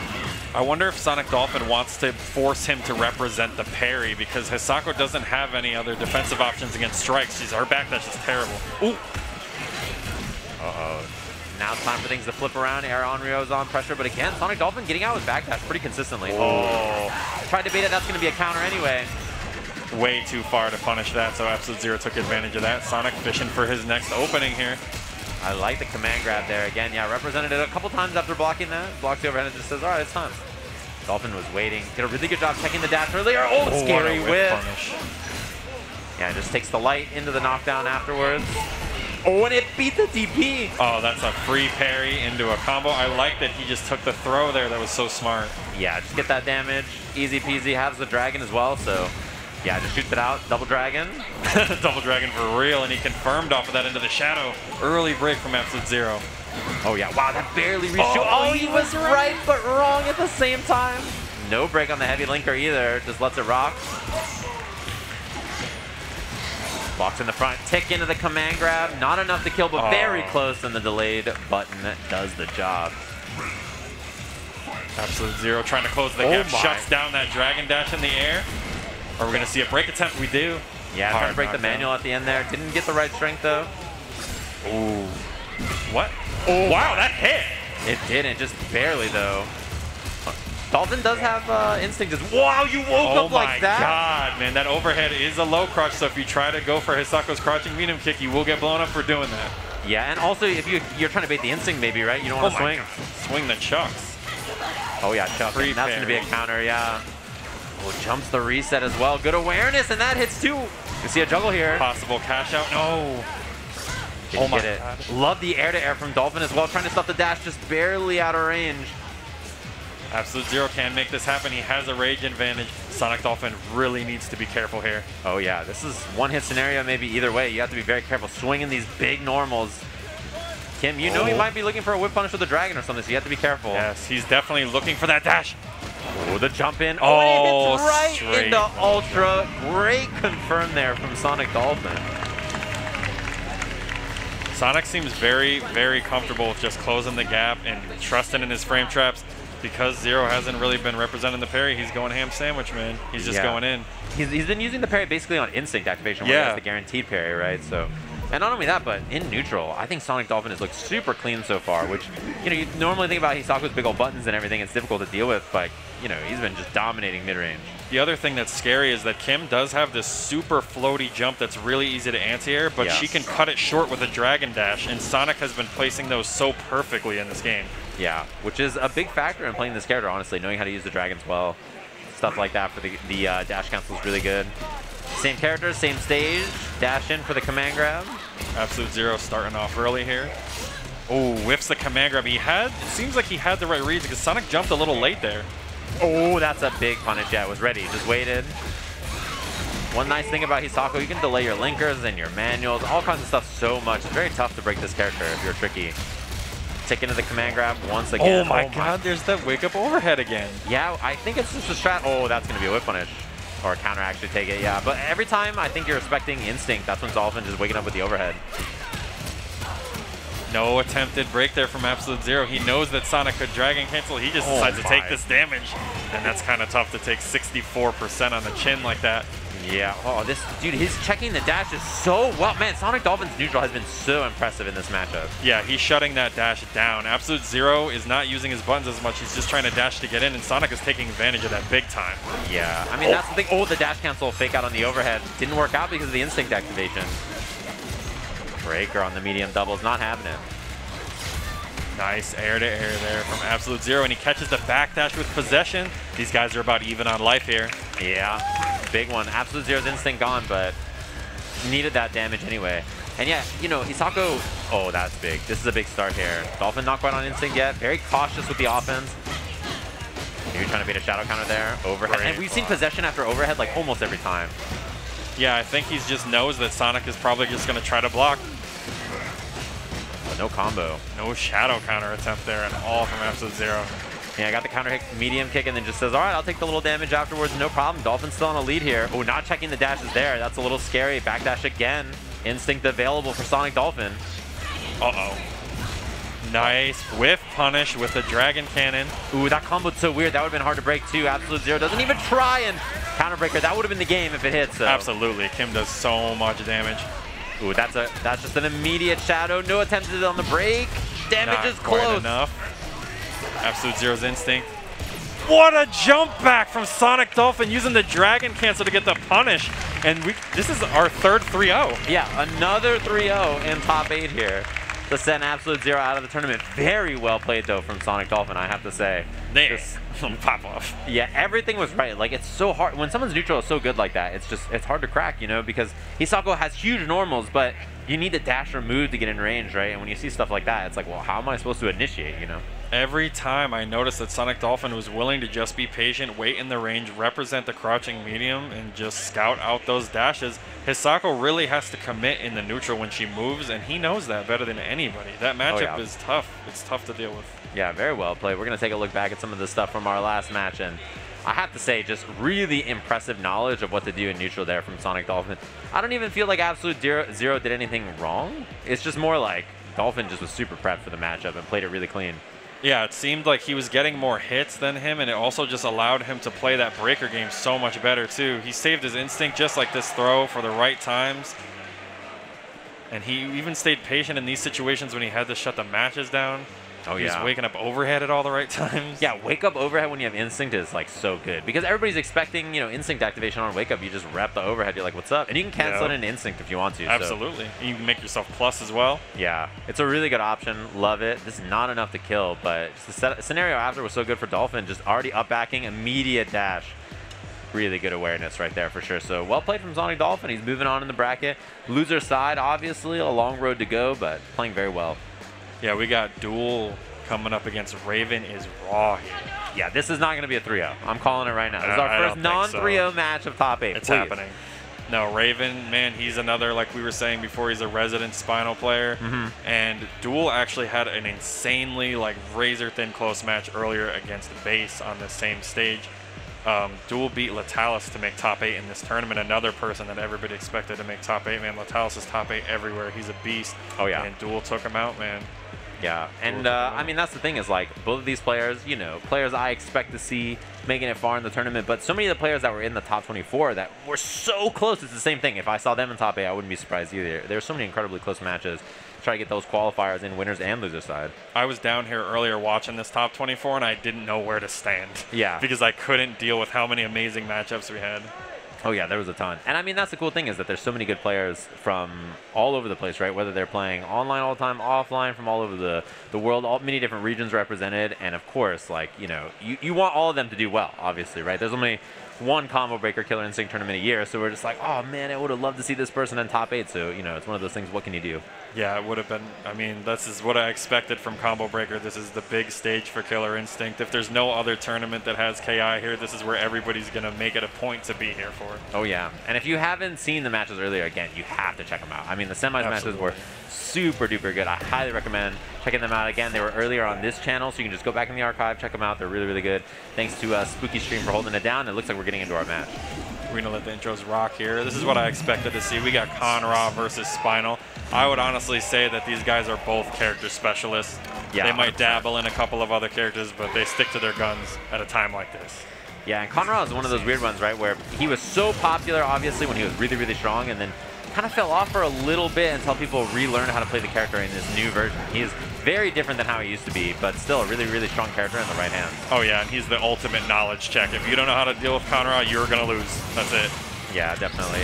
I wonder if Sonic Dolphin wants to force him to represent the parry, because Hisako doesn't have any other defensive options against strikes. Her backdash is terrible. Ooh. Uh-oh. Now it's time for things to flip around. Air Onryo's on pressure, but again, Sonic Dolphin getting out with backdash pretty consistently. Oh. Tried to bait it, that's going to be a counter anyway. Way too far to punish that, so AbsoluteXero took advantage of that. Sonic fishing for his next opening here. I like the command grab there again. Yeah, represented it a couple times after blocking that. Blocks the overhead and just says, all right, it's time. Dolphin was waiting. Did a really good job checking the dash earlier. Oh, oh, scary whiff. Yeah, just takes the light into the knockdown afterwards. Oh, and it beat the DP. Oh, that's a free parry into a combo. I like that he just took the throw there. That was so smart. Yeah, just get that damage. Easy peasy. Has the dragon as well, so... yeah, just shoots it out. Double Dragon. Double Dragon for real, and he confirmed off of that into the shadow. Early break from AbsoluteXero. Oh, yeah. Wow, that barely reached. Oh, he was right but wrong at the same time. No break on the heavy linker either. Just lets it rock. Blocks in the front. Tick into the command grab. Not enough to kill, but very close, and the delayed button does the job. AbsoluteXero trying to close the gap. Shuts down that Dragon Dash in the air. Are we going to see a break attempt? We do. Yeah, trying to break the manual at the end there. Didn't get the right strength, though. Ooh. What? Oh, wow, that hit. It didn't. Just barely, though. Dolphin does have instinct. Just, wow, you woke up like that. Oh, my God, man. That overhead is a low crotch, so if you try to go for Hisako's crouching medium kick, you will get blown up for doing that. Yeah, and also, if you're trying to bait the instinct, maybe, right? You don't want to swing. Swing the chucks. Oh, yeah, chuck. That's going to be a counter, yeah. Oh, jumps the reset as well. Good awareness, and that hits too. You see a juggle here. Possible cash out. No. Oh my God. Love the air-to-air from Dolphin as well. Trying to stop the dash, just barely out of range. AbsoluteXero can make this happen. He has a rage advantage. Sonic Dolphin really needs to be careful here. Oh yeah, this is one-hit scenario maybe either way. You have to be very careful swinging these big normals. Kim, you know he might be looking for a whip punish with a dragon or something, so you have to be careful. Yes, he's definitely looking for that dash. Oh, the jump in. Oh, and it hits right into Ultra. Great confirm there from Sonic Dolphin. Sonic seems very, very comfortable with just closing the gap and trusting in his frame traps. Because Zero hasn't really been representing the parry, he's going ham sandwich, man. He's just going in. He's been using the parry basically on instinct activation, where that's the guaranteed parry, right? So. And not only that, but in neutral, I think Sonic Dolphin has looked super clean so far, which, you know, you normally think about Hisako's big old buttons and everything. It's difficult to deal with, but, you know, he's been just dominating mid-range. The other thing that's scary is that Kim does have this super floaty jump that's really easy to anti-air, but she can cut it short with a Dragon Dash, and Sonic has been placing those so perfectly in this game. Yeah, which is a big factor in playing this character, honestly, knowing how to use the dragons well. Stuff like that for the dash cancel is really good. Same character, same stage. Dash in for the command grab. AbsoluteXero starting off early here. Oh, whiffs the command grab. It seems like he had the right reads because Sonic jumped a little late there. Oh, that's a big punish. Yeah, it was ready. Just waited. One nice thing about Hisako, you can delay your linkers and your manuals, all kinds of stuff so much. It's very tough to break this character if you're tricky. Tick into the command grab once again. Oh my God, there's that wake up overhead again. Yeah, I think it's just a strat. Oh, that's going to be a whip punish. Or counter actually take it, yeah. But every time I think you're respecting instinct, that's when Dolphin just waking up with the overhead. No attempted break there from AbsoluteXero. He knows that Sonic could dragon cancel. He just decides to take this damage. And that's kind of tough to take 64% on the chin like that. Yeah. Oh, this dude, his checking the dash is so well. Man, Sonic Dolphin's neutral has been so impressive in this matchup. Yeah, he's shutting that dash down. AbsoluteXero is not using his buttons as much. He's just trying to dash to get in, and Sonic is taking advantage of that big time. Yeah. I mean, that's the thing. Oh, the dash cancel fake out on the overhead didn't work out because of the instinct activation. Breaker on the medium doubles, not having it. Nice air-to-air there from AbsoluteXero, and he catches the backdash with possession. These guys are about even on life here. Yeah, big one. AbsoluteXero's instinct gone, but needed that damage anyway. And yeah, you know, Hisako, oh, that's big. This is a big start here. Dolphin not quite on instinct yet. Very cautious with the offense. Maybe trying to bait a shadow counter there. Overhead. And we've seen possession after overhead like almost every time. Yeah, I think he just knows that Sonic is probably just going to try to block. No combo. No shadow counter attempt there at all from AbsoluteXero. Yeah, I got the counter hit, medium kick, and then just says, all right, I'll take the little damage afterwards. No problem. Dolphin's still on a lead here. Oh, not checking the dashes there. That's a little scary. Backdash again. Instinct available for Sonic Dolphin. Uh-oh. Nice whiff punish with the Dragon Cannon. Ooh, that combo's so weird. That would have been hard to break too. AbsoluteXero doesn't even try and counter breaker. That would have been the game if it hits. Absolutely. Kim does so much damage. Ooh, that's just an immediate shadow. No attempt on the break. Damage is close. Not quite enough. AbsoluteXero's instinct. What a jump back from Sonic Dolphin using the Dragon Cancel to get the punish. And this is our third 3-0. Yeah, another 3-0 in top 8 here to send AbsoluteXero out of the tournament. Very well played, though, from Sonic Dolphin, I have to say. Nice. Pop off. Yeah, everything was right. Like, it's so hard. When someone's neutral is so good like that, it's just, it's hard to crack, you know, because Hisako has huge normals, but you need the dash or move to get in range, right? And when you see stuff like that, it's like, well, how am I supposed to initiate, you know? Every time I noticed that Sonic Dolphin was willing to just be patient, wait in the range, represent the crouching medium, and just scout out those dashes, Hisako really has to commit in the neutral when she moves, and he knows that better than anybody. That matchup is tough. It's tough to deal with. Yeah, very well played. We're going to take a look back at some of the stuff from our last match, and I have to say, just really impressive knowledge of what to do in neutral there from Sonic Dolphin. I don't even feel like AbsoluteXero did anything wrong. It's just more like Dolphin just was super prepped for the matchup and played it really clean. Yeah, it seemed like he was getting more hits than him, and it also just allowed him to play that breaker game so much better, too. He saved his instinct just like this throw for the right times. And he even stayed patient in these situations when he had to shut the matches down. Oh, yeah. He's waking up overhead at all the right times. Yeah, wake up overhead when you have instinct is, like, so good. Because everybody's expecting, you know, instinct activation on wake up. You just wrap the overhead. You're like, what's up? And you can cancel it in instinct if you want to. Absolutely. So. You can make yourself plus as well. Yeah. It's a really good option. Love it. This is not enough to kill, but the scenario after was so good for Dolphin. Just already up backing, immediate dash. Really good awareness right there for sure. So well played from Sonic Dolphin. He's moving on in the bracket. Loser side, obviously. A long road to go, but playing very well. Yeah, we got Duel coming up against Raven is Raw here. Yeah, this is not going to be a 3-0. I'm calling it right now. This is our first non-3-0 match of top 8. It's happening. No, Raven, man, he's another, like we were saying before, he's a resident Spinal player. And Duel actually had an insanely, like, razor-thin close match earlier against Bass on the same stage. Duel beat Letalis to make top 8 in this tournament. Another person that everybody expected to make top 8, man. Letalis is top 8 everywhere. He's a beast. Oh, yeah. And Duel took him out, man. Yeah. And, I mean, that's the thing is, like, both of these players, you know, players I expect to see making it far in the tournament. But so many of the players that were in the top 24 that were so close, it's the same thing. If I saw them in top 8, I wouldn't be surprised either. There were so many incredibly close matches. Try to get those qualifiers in winners and loser side. I was down here earlier watching this top 24 and I didn't know where to stand. Yeah. Because I couldn't deal with how many amazing matchups we had. Oh yeah, there was a ton. And I mean, that's the cool thing is that there's so many good players from all over the place, right? Whether they're playing online all the time, offline, from all over the world, many different regions represented. And of course, like, you know, you want all of them to do well, obviously, right? There's only one Combo Breaker Killer Instinct tournament a year, so we're just like, oh man, I would have loved to see this person in top 8. So, you know, it's one of those things, what can you do? Yeah, it would have been, I mean, this is what I expected from Combo Breaker. This is the big stage for Killer Instinct. If there's no other tournament that has KI here, this is where everybody's going to make it a point to be here for it. Oh yeah, and if you haven't seen the matches earlier, again, you have to check them out. I mean, the semis matches were super duper good. I highly recommend checking them out. Again, they were earlier on this channel, so you can just go back in the archive, check them out. They're really good. Thanks to Spooky Stream for holding it down. It looks like we're getting into our match. We're going to let the intros rock here. This is what I expected to see. We got Kan-Ra versus Spinal. I would honestly say that these guys are both character specialists. Yeah, they might dabble in a couple of other characters, but they stick to their guns at a time like this. Yeah, and Kan-Ra is one of those weird ones, right, where he was so popular, obviously, when he was really strong, and then kind of fell off for a little bit until people relearn how to play the character in this new version. He is very different than how he used to be, but still a really strong character in the right hand. Oh yeah, and he's the ultimate knowledge check. If you don't know how to deal with Kan-Ra, you're going to lose. That's it. Yeah, definitely.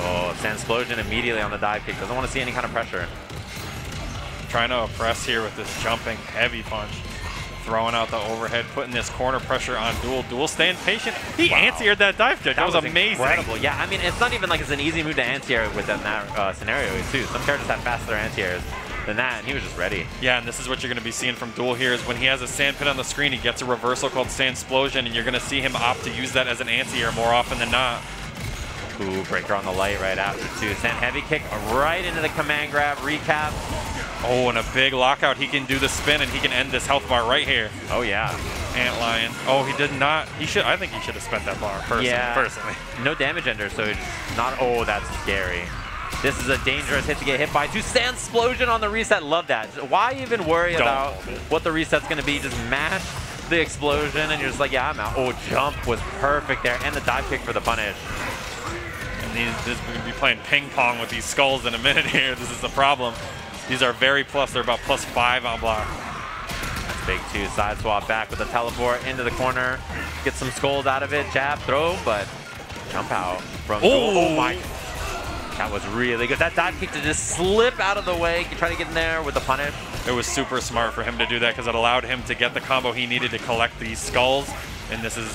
Oh, Sandsplosion immediately on the dive kick. Doesn't want to see any kind of pressure. Trying to oppress here with this jumping heavy punch. Throwing out the overhead, putting this corner pressure on Duel. Duel staying patient. He anti-aired that dive kick. That was amazing. Incredible. Yeah, I mean, it's not even like it's an easy move to anti-air within that scenario, too. Some characters have faster anti-airs than that, and he was just ready. Yeah, and this is what you're going to be seeing from Duel here is when he has a sand pit on the screen, he gets a reversal called Sandsplosion, and you're going to see him opt to use that as an anti-air more often than not. Ooh, breaker on the light right after, too. Sand heavy kick right into the command grab recap. Oh, and a big lockout. He can do the spin, and he can end this health bar right here. Oh, yeah. Antlion. Oh, he did not. He should. I think he should have spent that bar, personally. Yeah. No damage ender, so it's not. Oh, that's scary. This is a dangerous hit to get hit by. To Sandsplosion on the reset. Love that. Why even worry about what the reset's going to be? Just mash the explosion and you're just like, yeah, I'm out. Oh, jump was perfect there. And the dive kick for the punish. And these, we're going to be playing ping pong with these skulls in a minute here. This is the problem. These are very plus. They're about +5 on block. That's big too. Side swap back with a teleport into the corner. Get some skulls out of it. Jab, throw, but jump out from... Oh my... That was really good. That dive kick to just slip out of the way, try to get in there with the punish. It was super smart for him to do that because it allowed him to get the combo he needed to collect these skulls. And this is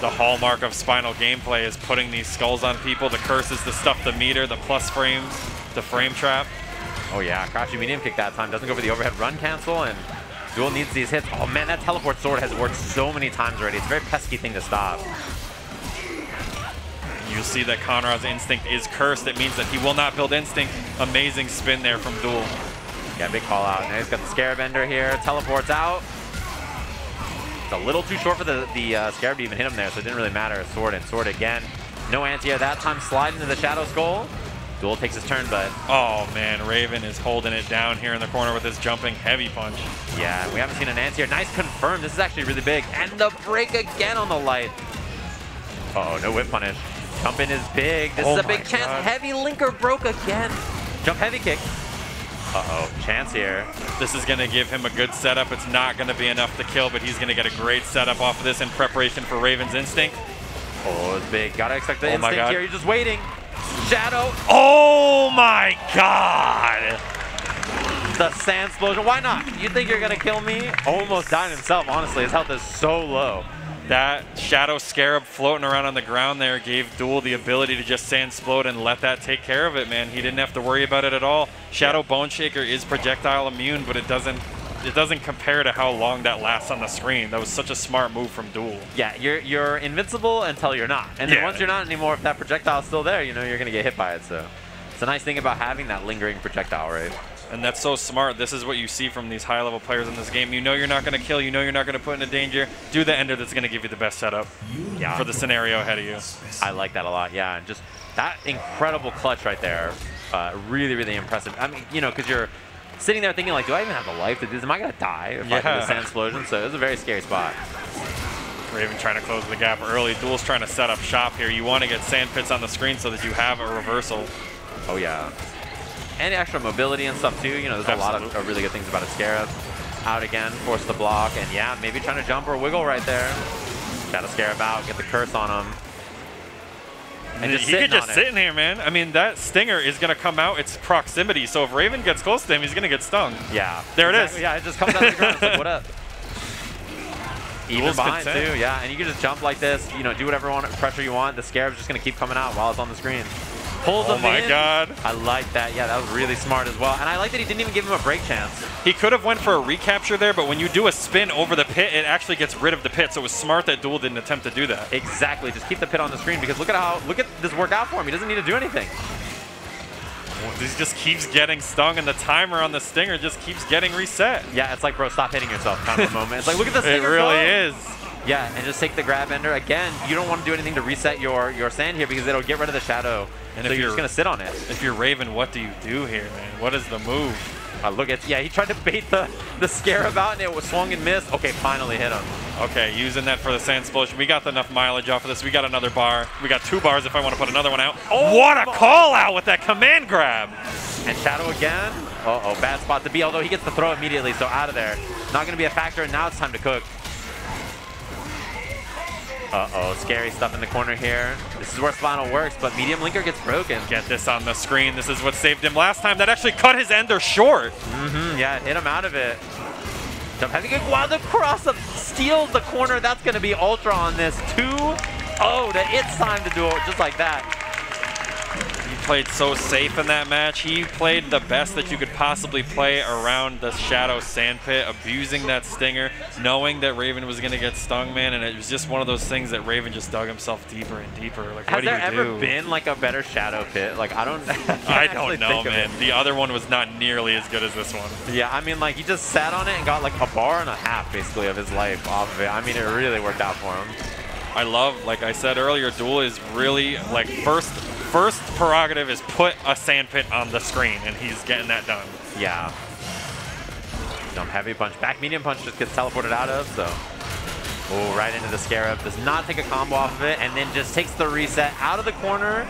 the hallmark of Spinal gameplay, is putting these skulls on people. The curses, the stuff, the meter, the plus frames, the frame trap. Oh yeah, Kashi medium kick that time. Doesn't go for the overhead run cancel, and Duel needs these hits. Oh man, that teleport sword has worked so many times already. It's a very pesky thing to stop. You'll see that Conrad's Instinct is cursed. It means that he will not build Instinct. Amazing spin there from Duel. Yeah, big call out. Now he's got the Scarab Ender here. Teleports out. It's a little too short for the Scarab to even hit him there, so it didn't really matter. Sword and sword again. No anti-air that time. Slide into the Shadow Skull. Duel takes his turn, but... Oh, man. Raven is holding it down here in the corner with his jumping heavy punch. Yeah, we haven't seen an anti-air. Nice confirm. This is actually really big. And the break again on the light. Uh oh, no whip punish. Jump in is big. This is a big chance. Heavy linker broke again. Jump heavy kick. Uh-oh, chance here. This is going to give him a good setup. It's not going to be enough to kill, but he's going to get a great setup off of this in preparation for Raven's Instinct. Oh, it's big. Got to expect the Instinct here. You're just waiting. Shadow. Oh, my God. The Sand Explosion. Why not? You think you're going to kill me? Almost died himself, honestly. His health is so low. That Shadow Scarab floating around on the ground there gave Duel the ability to just Sandsplode and let that take care of it, man. He didn't have to worry about it at all. Shadow Boneshaker is projectile immune, but it doesn't compare to how long that lasts on the screen. That was such a smart move from Duel. Yeah, you're invincible until you're not. And then once you're not anymore, if that projectile's still there, you know you're going to get hit by it. So it's a nice thing about having that lingering projectile, right? And that's so smart. This is what you see from these high-level players in this game. You know you're not going to kill. You know you're not going to put into danger. Do the ender that's going to give you the best setup for the scenario ahead of you. I like that a lot, yeah. And just that incredible clutch right there. Really, really impressive. I mean, you know, because you're sitting there thinking, like, do I even have a life to do this? Am I going to die if I do the Sand Explosion? So it was a very scary spot. Raven trying to close the gap early. Duel's trying to set up shop here. You want to get Sand Pits on the screen so that you have a reversal. Oh, yeah. And extra mobility and stuff too. You know, there's a lot of really good things about a Scarab. Out again, force the block, and yeah, maybe trying to jump or wiggle right there. Shadow Scarab out, get the curse on him. And just he could just sit in here, man. I mean, that Stinger is going to come out. It's proximity, so if Raven gets close to him, he's going to get stung. Yeah. There it is. Yeah, it just comes out of the ground. It's like, what up? Even behind too, yeah. And you can just jump like this, you know, do whatever pressure you want. The Scarab's just going to keep coming out while it's on the screen. Pulls him in. Oh my God. I like that. Yeah, that was really smart as well. And I like that he didn't even give him a break chance. He could have went for a recapture there, but when you do a spin over the pit, it actually gets rid of the pit. So it was smart that Duel didn't attempt to do that. Exactly. Just keep the pit on the screen because look at this work out for him. He doesn't need to do anything. He just keeps getting stung, and the timer on the Stinger just keeps getting reset. Yeah, it's like, bro, stop hitting yourself kind of a moment. It's like, look at this. It really is. Yeah, and just take the grab ender. Again, you don't want to do anything to reset your sand here because it'll get rid of the shadow. And so if you're just going to sit on it. If you're Raven, what do you do here, man? What is the move? Look at, yeah, he tried to bait the Scarab out, and it was swung and missed. Okay, finally hit him. Okay, using that for the Sand Explosion. We got enough mileage off of this. We got another bar. We got 2 bars if I want to put another one out. Oh, what a call out with that command grab. And Shadow again. Uh-oh, bad spot to be, although he gets the throw immediately, so out of there. Not going to be a factor, and now it's time to cook. Uh-oh, scary stuff in the corner here. This is where Spinal works, but medium linker gets broken. Get this on the screen. This is what saved him last time. That actually cut his ender short. Mm-hmm, yeah, it hit him out of it. Jump heavy kick. Wow, the cross-up steals the corner. That's going to be Ultra on this. 2-0 to It's Time to Duel, just like that. He played so safe in that match. He played the best that you could possibly play around the Shadow Sandpit, abusing that Stinger, knowing that Raven was going to get stung, man, and it was just one of those things that Raven just dug himself deeper and deeper. Like, has there ever been, like, a better Shadow Pit? Like, I don't know, man. The other one was not nearly as good as this one. Yeah, I mean, like, he just sat on it and got, like, 1.5 bars, basically, of his life off of it. I mean, it really worked out for him. I love, like I said earlier, Duel is really, like, first... first prerogative is put a sandpit on the screen, and he's getting that done. Yeah. Dump heavy punch. Back medium punch just gets teleported out of, so... Oh, right into the Scarab. Does not take a combo off of it, and then just takes the reset out of the corner,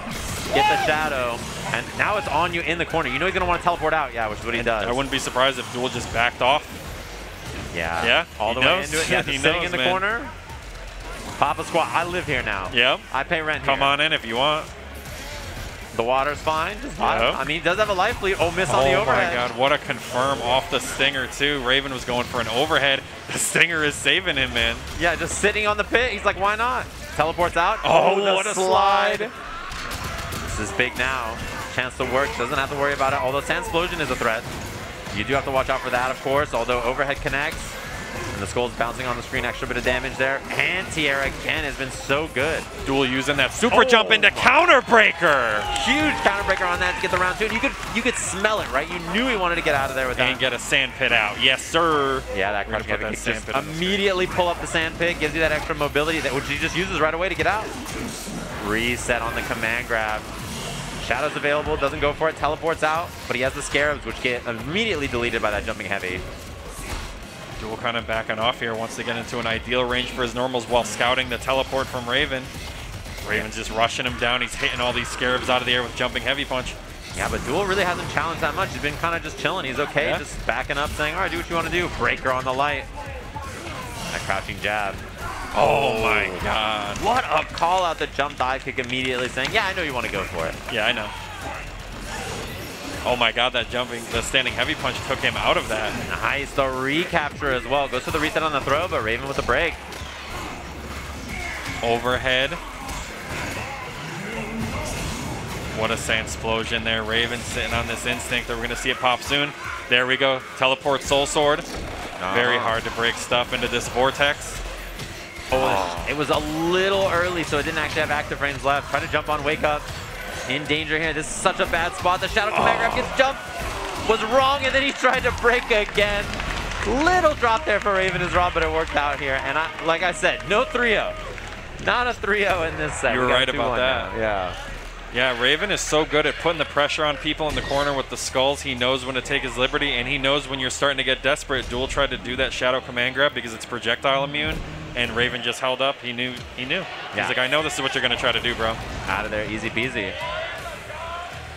get the shadow, and now it's on you in the corner. You know he's going to want to teleport out, yeah, which is what he does. I wouldn't be surprised if Duel just backed off. Yeah. Yeah. All the way into it. Yeah, just sitting in the corner. Papa Squat, I live here now. Yep. I pay rent here. Come on in if you want. The water's fine. Just I mean, he does have a life lead. Oh, miss on the overhead. Oh my god, what a confirm off the Stinger too. Raven was going for an overhead. The Stinger is saving him, man. Yeah, just sitting on the pit. He's like, why not? Teleports out. Oh, what a slide. This is big now. Chance to work. Doesn't have to worry about it. Although Sandsplosion is a threat. You do have to watch out for that, of course. Although overhead connects. And the Skull's bouncing on the screen, extra bit of damage there. And Tierra again has been so good. Duel using that super jump into Counter Breaker. Huge Counter Breaker on that to get the round 2. And you could smell it, right? You knew he wanted to get out of there with that. And get a sand pit out. Yes, sir. Yeah, that Crush Kick just immediately pull up the sand pit, gives you that extra mobility, that which he just uses right away to get out. Reset on the command grab. Shadow's available, doesn't go for it, teleports out, but he has the Scarabs, which get immediately deleted by that jumping heavy. Duel kind of backing off here, wants to get into an ideal range for his normals while scouting the teleport from Raven. Raven's just rushing him down. He's hitting all these Scarabs out of the air with jumping heavy punch. Yeah, but Duel really hasn't challenged that much. He's been kind of just chilling. He's okay, just backing up, saying, all right, do what you want to do. Breaker on the light. That crouching jab. Oh my god. What a call out the jump dive kick immediately, saying, yeah, I know you want to go for it. Yeah, I know. Oh my god, that jumping, the standing heavy punch took him out of that. Nice, the recapture as well. Goes to the reset on the throw, but Raven with the break. Overhead. What a Sandsplosion there. Raven sitting on this instinct that we're gonna see it pop soon. There we go, teleport soul sword. Very hard to break stuff into this vortex. It was a little early, so it didn't actually have active frames left. Try to jump on Wake Up. In danger here. This is such a bad spot. The Shadow Command Grab gets jumped. Was wrong, and then he tried to break again. Little drop there for Raven is Raw, but it worked out here. And I, like I said, no 3-0. Not a 3-0 in this set. You were right about that. Now. Yeah. Yeah, Raven is so good at putting the pressure on people in the corner with the skulls. He knows when to take his liberty, and he knows when you're starting to get desperate. Duel tried to do that Shadow Command Grab because it's projectile immune. And Raven just held up. He knew. He knew. Yeah. He's like, I know this is what you're going to try to do, bro. Out of there. Easy peasy.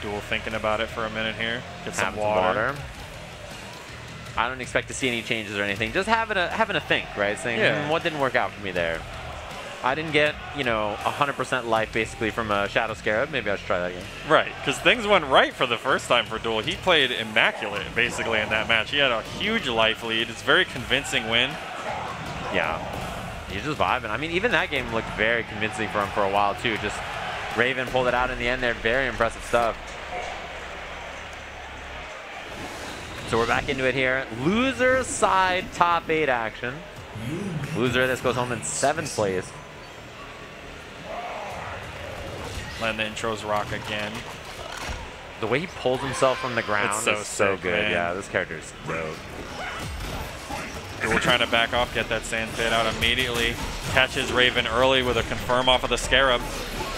Duel thinking about it for a minute here. Get some water. I don't expect to see any changes or anything. Just having a think, right? Saying, what didn't work out for me there? I didn't get, you know, 100% life basically from a Shadow Scarab. Maybe I should try that again. Right, because things went right for the first time for Duel. He played immaculate basically in that match. He had a huge life lead. It's a very convincing win. Yeah. He's just vibing. I mean, even that game looked very convincing for him for a while, too. Just Raven pulled it out in the end there. Very impressive stuff. So we're back into it here. Loser side top 8 action. Loser, this goes home in 7th place. Letting the intros rock again. The way he pulls himself from the ground is so good. Man. Yeah, this character is dope. We're trying to back off, get that sand pit out immediately. Catches Raven early with a confirm off of the Scarab.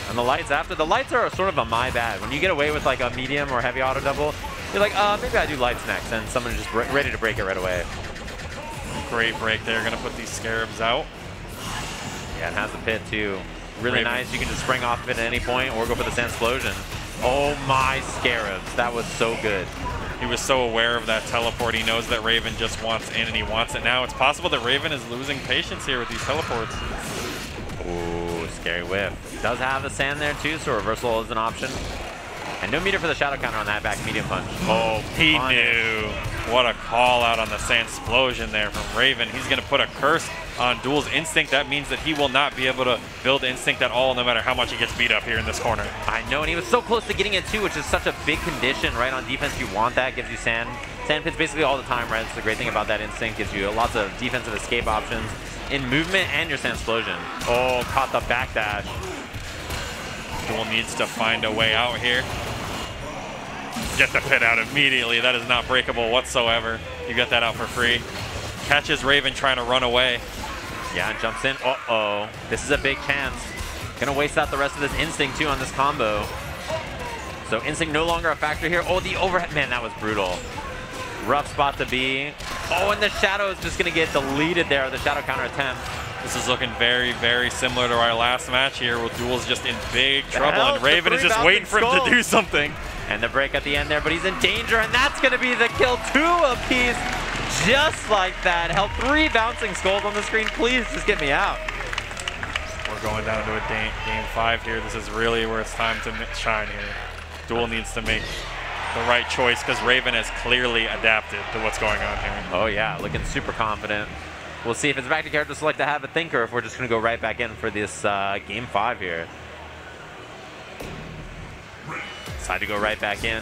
And the lights after. The lights are sort of a my bad. When you get away with like a medium or heavy auto double, you're like, maybe I do lights next. And someone's just ready to break it right away. Great break there. Going to put these Scarabs out. Yeah, and has the pit too. Really nice. You can just spring off of it at any point or go for the Sandsplosion. Oh my Scarabs. That was so good. He was so aware of that teleport. He knows that Raven just wants in, and he wants it now. It's possible that Raven is losing patience here with these teleports. Ooh, scary whiff. Does have the sand there, too, so reversal is an option. And no meter for the shadow counter on that back medium punch. Oh, he knew. What a call out on the Sandsplosion there from Raven. He's going to put a curse on Duel's instinct. That means that he will not be able to build instinct at all, no matter how much he gets beat up here in this corner. I know, and he was so close to getting it too, which is such a big condition, right? On defense, you want that. Gives you sand. Sand pits basically all the time, right? It's the great thing about that instinct. Gives you lots of defensive escape options in movement and your Sandsplosion. Oh, caught the backdash. Duel needs to find a way out here. Get the pit out immediately. That is not breakable whatsoever. You get that out for free. Catches Raven trying to run away. Yeah, and jumps in. This is a big chance. Gonna waste out the rest of this instinct too on this combo. So Instinct no longer a factor here. Oh, the overhead. Man, that was brutal. Rough spot to be. Oh, and the Shadow is just going to get deleted there, the Shadow counter attempt. This is looking very, very similar to our last match here with Duel's just in big trouble and Raven is just waiting for him to do something. And the break at the end there, but he's in danger and that's going to be the kill. 2 apiece just like that. Hell, 3 bouncing skulls on the screen. Please just get me out. We're going down to a game 5 here. This is really where it's time to shine here. Duel needs to make the right choice because Raven has clearly adapted to what's going on here. Oh yeah, looking super confident. We'll see if it's back to character select to have a thinker, if we're just going to go right back in for this game 5 here. Decide to go right back in.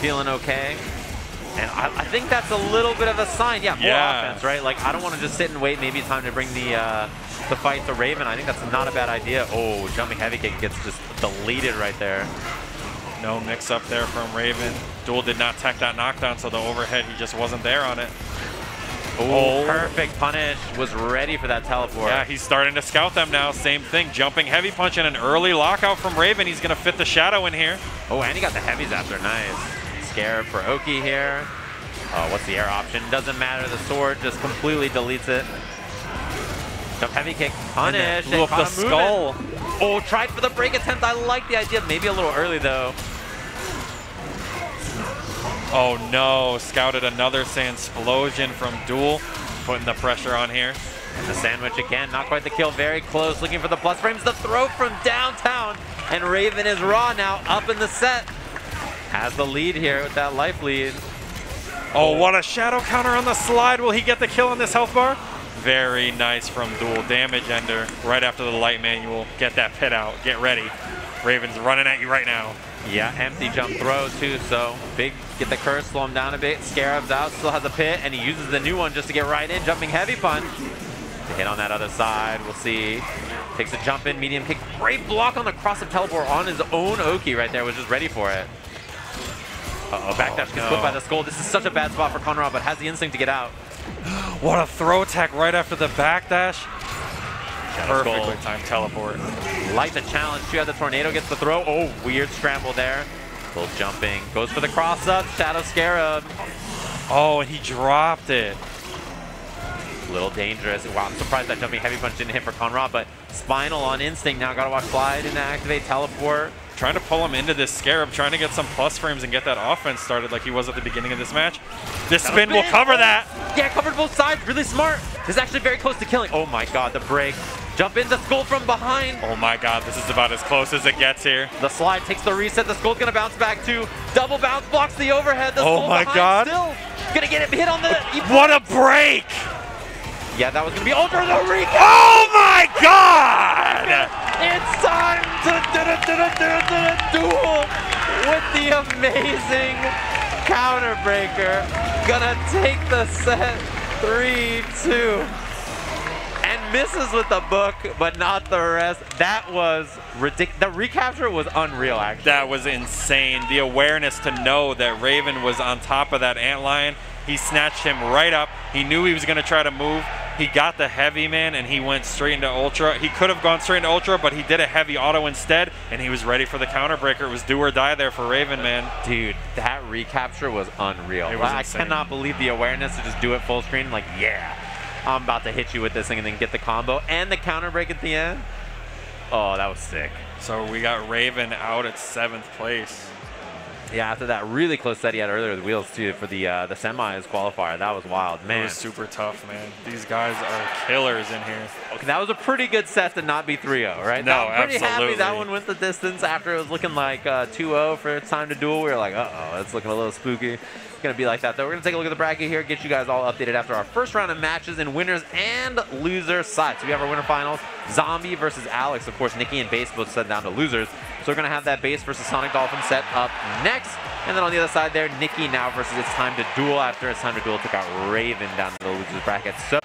Feeling okay. And I think that's a little bit of a sign. Yeah, more offense, right? Like, I don't want to just sit and wait. Maybe it's time to bring the fight to Raven. I think that's not a bad idea. Oh, jumping heavy kick gets just deleted right there. No mix up there from Raven. Duel did not tech that knockdown, so the overhead, he just wasn't there on it. Oh, perfect punish. Was ready for that teleport. Yeah, he's starting to scout them now. Same thing. Jumping heavy punch and an early lockout from Raven. He's going to fit the Shadow in here. Oh, and he got the heavies after. Nice. Scarab for Oki here. What's the air option? Doesn't matter. The sword just completely deletes it. Jump heavy kick. Punish. Blew up the skull. Oh, tried for the break attempt. I like the idea. Maybe a little early, though. Oh no, scouted another Sandsplosion from Duel, putting the pressure on here. And the sandwich again, not quite the kill, very close, looking for the plus frames, the throw from downtown, and Raven is Raw now up in the set. Has the lead here with that life lead. Oh, what a shadow counter on the slide. Will he get the kill on this health bar? Very nice from Duel. Damage ender right after the light manual. Get that pit out, get ready. Raven's running at you right now. Yeah, empty jump throw too, so big, get the curse, slow him down a bit. Scarab's out, still has a pit, and he uses the new one just to get right in, jumping heavy punch. To hit on that other side, we'll see. Takes a jump in, medium kick, great block on the cross-up teleport on his own Oki right there, was just ready for it. Uh-oh, backdash gets clipped by the skull. This is such a bad spot for Kan-Ra, but has the instinct to get out. What a throw tech right after the backdash. Perfectly timed teleport. Like the challenge, too. The tornado gets the throw. Oh, weird scramble there. Little jumping. Goes for the cross up. Shadow Scarab. Oh, and he dropped it. A little dangerous. Wow, I'm surprised that jumping heavy punch didn't hit for Kan-Ra, but Spinal on Instinct now. Gotta watch Slide and activate Teleport. Trying to pull him into this Scarab, trying to get some plus frames and get that offense started like he was at the beginning of this match. This spin will cover that. Yeah, covered both sides. Really smart. This is actually very close to killing. Oh my god, the break. Jump into Skull from behind. Oh my god, this is about as close as it gets here. The slide takes the reset. The Skull's gonna bounce back too. Double bounce blocks the overhead. The Skull behind still gonna get it hit on the... What a break! Yeah, that was gonna be over the Rico. Oh my god! It's time to Duel with the amazing counter breaker. Gonna take the set 3-2. And misses with the book, but not the rest. That was ridiculous. The recapture was unreal, actually. That was insane. The awareness to know that Raven was on top of that antlion. He snatched him right up. He knew he was going to try to move. He got the heavy, man, and he went straight into Ultra. He could have gone straight into Ultra, but he did a heavy auto instead, and he was ready for the counter breaker. It was do or die there for Raven, man. Dude, that recapture was unreal. It was insane. I cannot believe the awareness to just do it full screen. Like, yeah, I'm about to hit you with this thing and then get the combo and the counter break at the end. Oh, that was sick. So we got Raven out at 7th place. Yeah, after that really close set he had earlier with Wheels too for the semis qualifier. That was wild, man. It was super tough, man. These guys are killers in here. Okay, that was a pretty good set to not be 3-0, right? No, absolutely. I'm pretty happy that one went the distance after it was looking like 2-0 for Time to Duel. We were like, uh-oh, it's looking a little spooky. It's going to be like that, though. We're going to take a look at the bracket here, get you guys all updated after our first round of matches in winners and loser sides. So we have our winner finals, Zombie versus Alex. Of course, Nikki and Bass both set down to losers. So we're going to have that Bass versus Sonic Dolphin set up next. And then on the other side there, Nikki now versus It's Time to Duel after It's Time to Duel took out Raven down to the losers bracket. So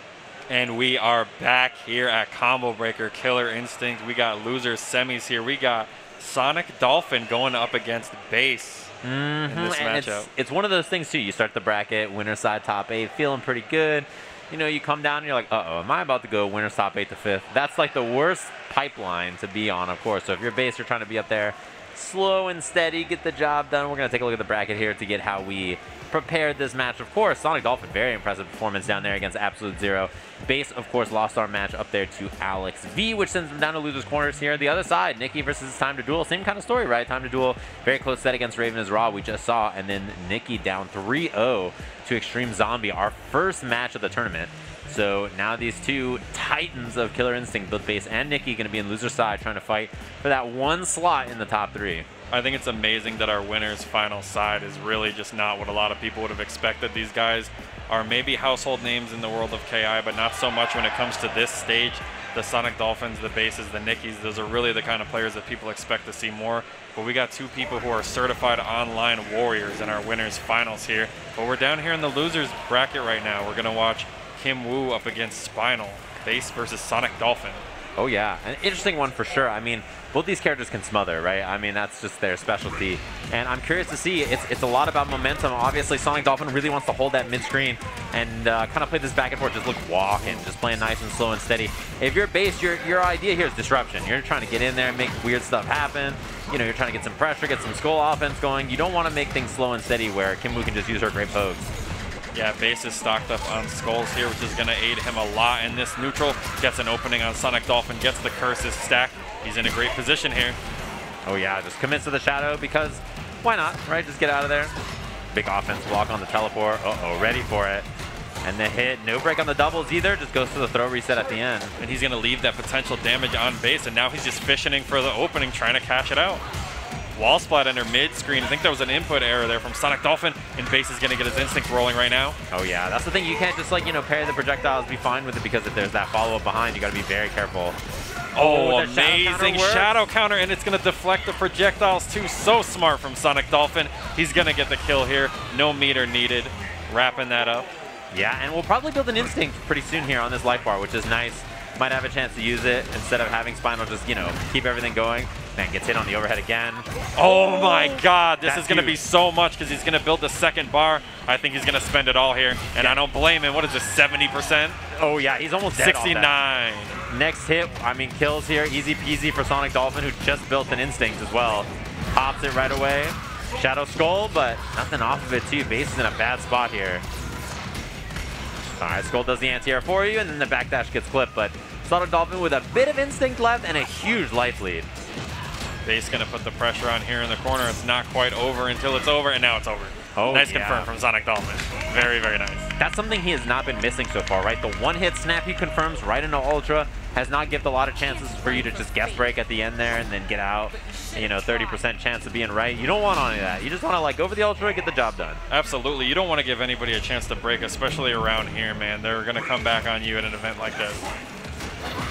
and we are back here at Combo Breaker, Killer Instinct. We got losers semis here. We got Sonic Dolphin going up against Bass in this matchup. It's one of those things too. You start the bracket, winner side top 8, feeling pretty good. You know, you come down and you're like, uh-oh, am I about to go winner's top 8 to 5th? That's like the worst pipeline to be on, of course. So if you're Bass, you're trying to be up there. slow and steady, get the job done. We're going to take a look at the bracket here to get how we prepared this match. Of course, Sonic Dolphin, very impressive performance down there against AbsoluteXero. Bass, of course, lost our match up there to Alex V, which sends them down to losers' corners here. The other side, Nikki versus Time to Duel. Same kind of story, right? Time to Duel, very close set against Raven is Raw, we just saw. And then Nikki down 3-0 to Extreme Zombie, our first match of the tournament. So now these two titans of Killer Instinct, both Bass and Nikki, going to be in loser side trying to fight for that one slot in the top three. I think it's amazing that our winner's final side is really just not what a lot of people would have expected. These guys are maybe household names in the world of KI, but not so much when it comes to this stage. The Sonic Dolphins, the Basses, the Nickies, those are really the kind of players that people expect to see more. But we got two people who are certified online warriors in our winner's finals here. But we're down here in the losers bracket right now. We're going to watch Kim Wu up against Spinal, Bass versus Sonic Dolphin. Oh yeah, an interesting one for sure. I mean, both these characters can smother, right? I mean, that's just their specialty. And I'm curious to see, it's a lot about momentum. Obviously, Sonic Dolphin really wants to hold that mid-screen and kind of play this back and forth, just look walking, just playing nice and slow and steady. If you're Bass, your idea here is disruption. You're trying to get in there and make weird stuff happen. You know, you're trying to get some pressure, get some skull offense going. You don't want to make things slow and steady where Kim Wu can just use her great pokes. Yeah, Bass is stocked up on skulls here, which is going to aid him a lot in this neutral. Gets an opening on Sonic Dolphin, gets the curses stacked. He's in a great position here. Oh yeah, just commits to the shadow because why not, right? Just get out of there. Big offense block on the teleport. Uh-oh, ready for it. And the hit, no break on the doubles either, just goes to the throw reset at the end. And he's going to leave that potential damage on Bass, and now he's just fishing for the opening, trying to cash it out. Wall splat under mid-screen. I think there was an input error there from Sonic Dolphin, and Bass is going to get his instinct rolling right now. Oh yeah, that's the thing. You can't just, like, you know, parry the projectiles, be fine with it, because if there's that follow-up behind, you got to be very careful. Oh, amazing shadow counter, and it's going to deflect the projectiles too. So smart from Sonic Dolphin. He's going to get the kill here. No meter needed. Wrapping that up. Yeah, and we'll probably build an instinct pretty soon here on this life bar, which is nice. Might have a chance to use it instead of having Spinal just, you know, keep everything going. Man, gets hit on the overhead again. Oh my god, this is going to be so much because he's going to build the second bar. I think he's going to spend it all here, and yeah. I don't blame him. What is this, 70%? Oh yeah, he's almost dead. 69. Next hit, I mean, kills here. Easy peasy for Sonic Dolphin, who just built an instinct as well. Pops it right away. Shadow Skull, but nothing off of it too. Bass is in a bad spot here. All right, Skull does the anti-air for you, and then the backdash gets clipped, but Sonic Dolphin with a bit of instinct left and a huge life lead. Bass going to put the pressure on here in the corner. It's not quite over until it's over, and now it's over. Oh, nice confirm from Sonic Dolphin. Very, very nice. That's something he has not been missing so far, right? The one-hit snap he confirms right into Ultra has not given a lot of chances for you to just guess break at the end there and then get out, you know, 30% chance of being right. You don't want any of that. You just want to, like, go for the Ultra, get the job done. Absolutely. You don't want to give anybody a chance to break, especially around here, man. They're going to come back on you at an event like this.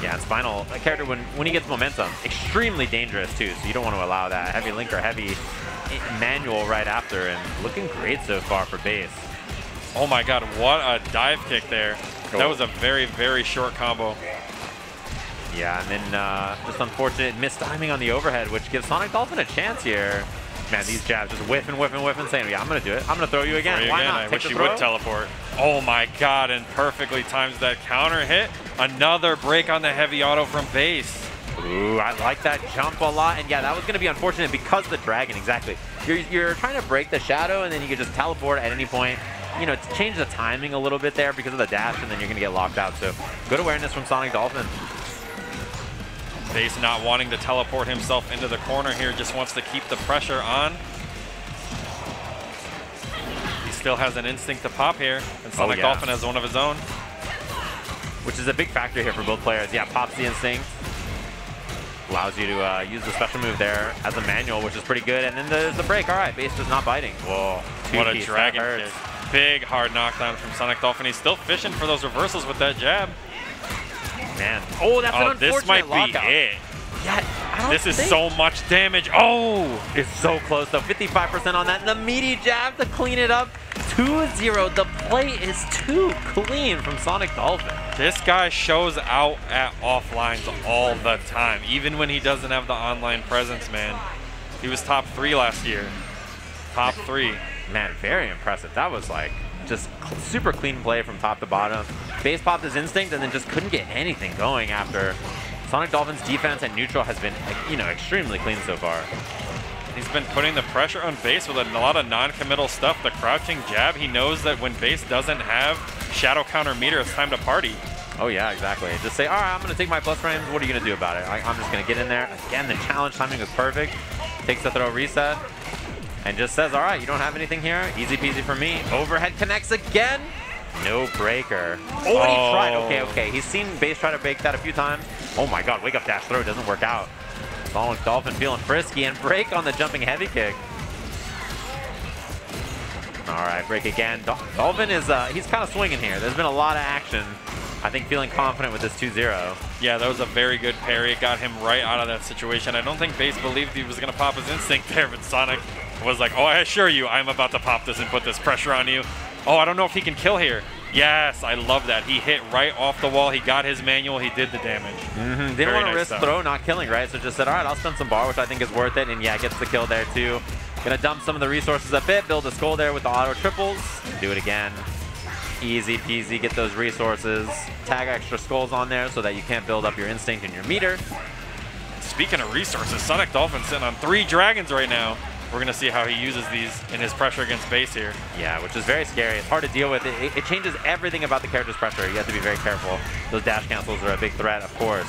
Yeah, and Spinal, a character, when he gets momentum, extremely dangerous too, so you don't want to allow that. Heavy linker, heavy manual right after, and looking great so far for Bass. Oh my god, what a dive kick there. Cool. That was a very, very short combo. Yeah, and then just unfortunate mistiming on the overhead, which gives Sonic Dolphin a chance here. Man, these jabs just whiffing, whiffing, whiffing, saying, yeah, I'm going to do it. I'm going to throw you again. Why not? I wish you would teleport. Oh my god, and perfectly times that counter hit. Another break on the heavy auto from Bass. Ooh, I like that jump a lot. And yeah, that was going to be unfortunate because the dragon, exactly. You're trying to break the shadow, and then you can just teleport at any point. You know, change the timing a little bit there because of the dash, and then you're going to get locked out. So good awareness from Sonic Dolphin. Bass not wanting to teleport himself into the corner here, just wants to keep the pressure on. He still has an instinct to pop here, and Sonic Dolphin has one of his own. Which is a big factor here for both players. Yeah, pops the instinct. Allows you to use the special move there as a manual, which is pretty good. And then there's the break. All right, Bass just not biting. Whoa, what a dragon kick. Big hard knockdown from Sonic Dolphin. He's still fishing for those reversals with that jab. Man. Oh, that's an unfortunate lockout. This might be it. Yeah, I don't think this is so much damage. Oh, it's so close though. 55% on that. And the meaty jab to clean it up. 2-0. The play is too clean from Sonic Dolphin. This guy shows out at offlines all the time, even when he doesn't have the online presence, man. He was top 3 last year. Top 3. Man, very impressive. That was like just super clean play from top to bottom. Bass popped his instinct and then just couldn't get anything going after. Sonic Dolphin's defense and neutral has been, you know, extremely clean so far. He's been putting the pressure on Bass with a lot of non-committal stuff. The crouching jab, he knows that when Bass doesn't have shadow counter meter, it's time to party. Oh yeah, exactly. Just say, all right, I'm going to take my plus frames. What are you going to do about it? I'm just going to get in there. Again, the challenge timing is perfect. Takes the throw reset and just says, all right, you don't have anything here. Easy peasy for me. Overhead connects again. No breaker. Oh, he tried. Okay, okay. He's seen Bass try to break that a few times. Oh my god, wake up dash throw doesn't work out. Sonic Dolphin feeling frisky and break on the jumping heavy kick. All right, break again. Dolphin is, he's kind of swinging here. There's been a lot of action. I think feeling confident with this 2-0. Yeah, that was a very good parry. It got him right out of that situation. I don't think Bass believed he was going to pop his instinct there, but Sonic was like, oh, I assure you, I'm about to pop this and put this pressure on you. Oh, I don't know if he can kill here. Yes, I love that. He hit right off the wall. He got his manual. He did the damage. Mm-hmm. They didn't want to risk throw not killing, right? So just said, all right, I'll spend some bar, which I think is worth it. And yeah, gets the kill there too. Going to dump some of the resources a bit, build a skull there with the auto triples. Do it again. Easy peasy, get those resources. Tag extra skulls on there so that you can't build up your instinct and your meter. Speaking of resources, Sonic Dolphin sitting on 3 dragons right now. We're going to see how he uses these in his pressure against Bass here. Yeah, which is very scary. It's hard to deal with. It changes everything about the character's pressure. You have to be very careful. Those dash cancels are a big threat, of course.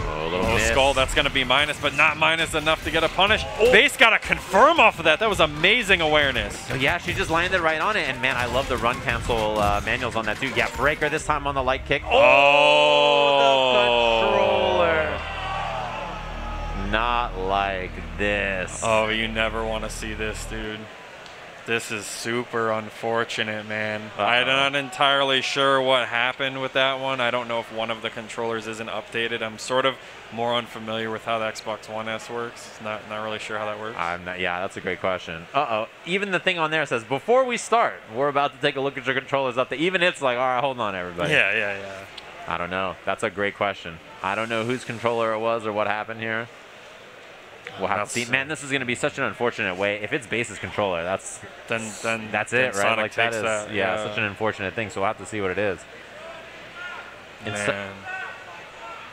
Oh, little skull. That's going to be minus, but not minus enough to get a punish. Oh. Bass got to confirm off of that. That was amazing awareness. So yeah, she just landed right on it. And man, I love the run cancel manuals on that too. Yeah, breaker this time on the light kick. Oh, the controller. Not like this. Oh, you never want to see this, dude. This is super unfortunate, man. I'm not entirely sure what happened with that one. I don't know if one of the controllers isn't updated. I'm sort of more unfamiliar with how the Xbox One S works. Not really sure how that works. I'm not, yeah, that's a great question. Uh-oh. Even the thing on there says, before we start, we're about to take a look at your controllers update. Even it's like, all right, hold on, everybody. Yeah, yeah, yeah. I don't know. That's a great question. I don't know whose controller it was or what happened here. We'll have to see. Man, this is going to be such an unfortunate way. If it's Bass's controller, that's it, right? Like that is, yeah, such an unfortunate thing. So we'll have to see what it is.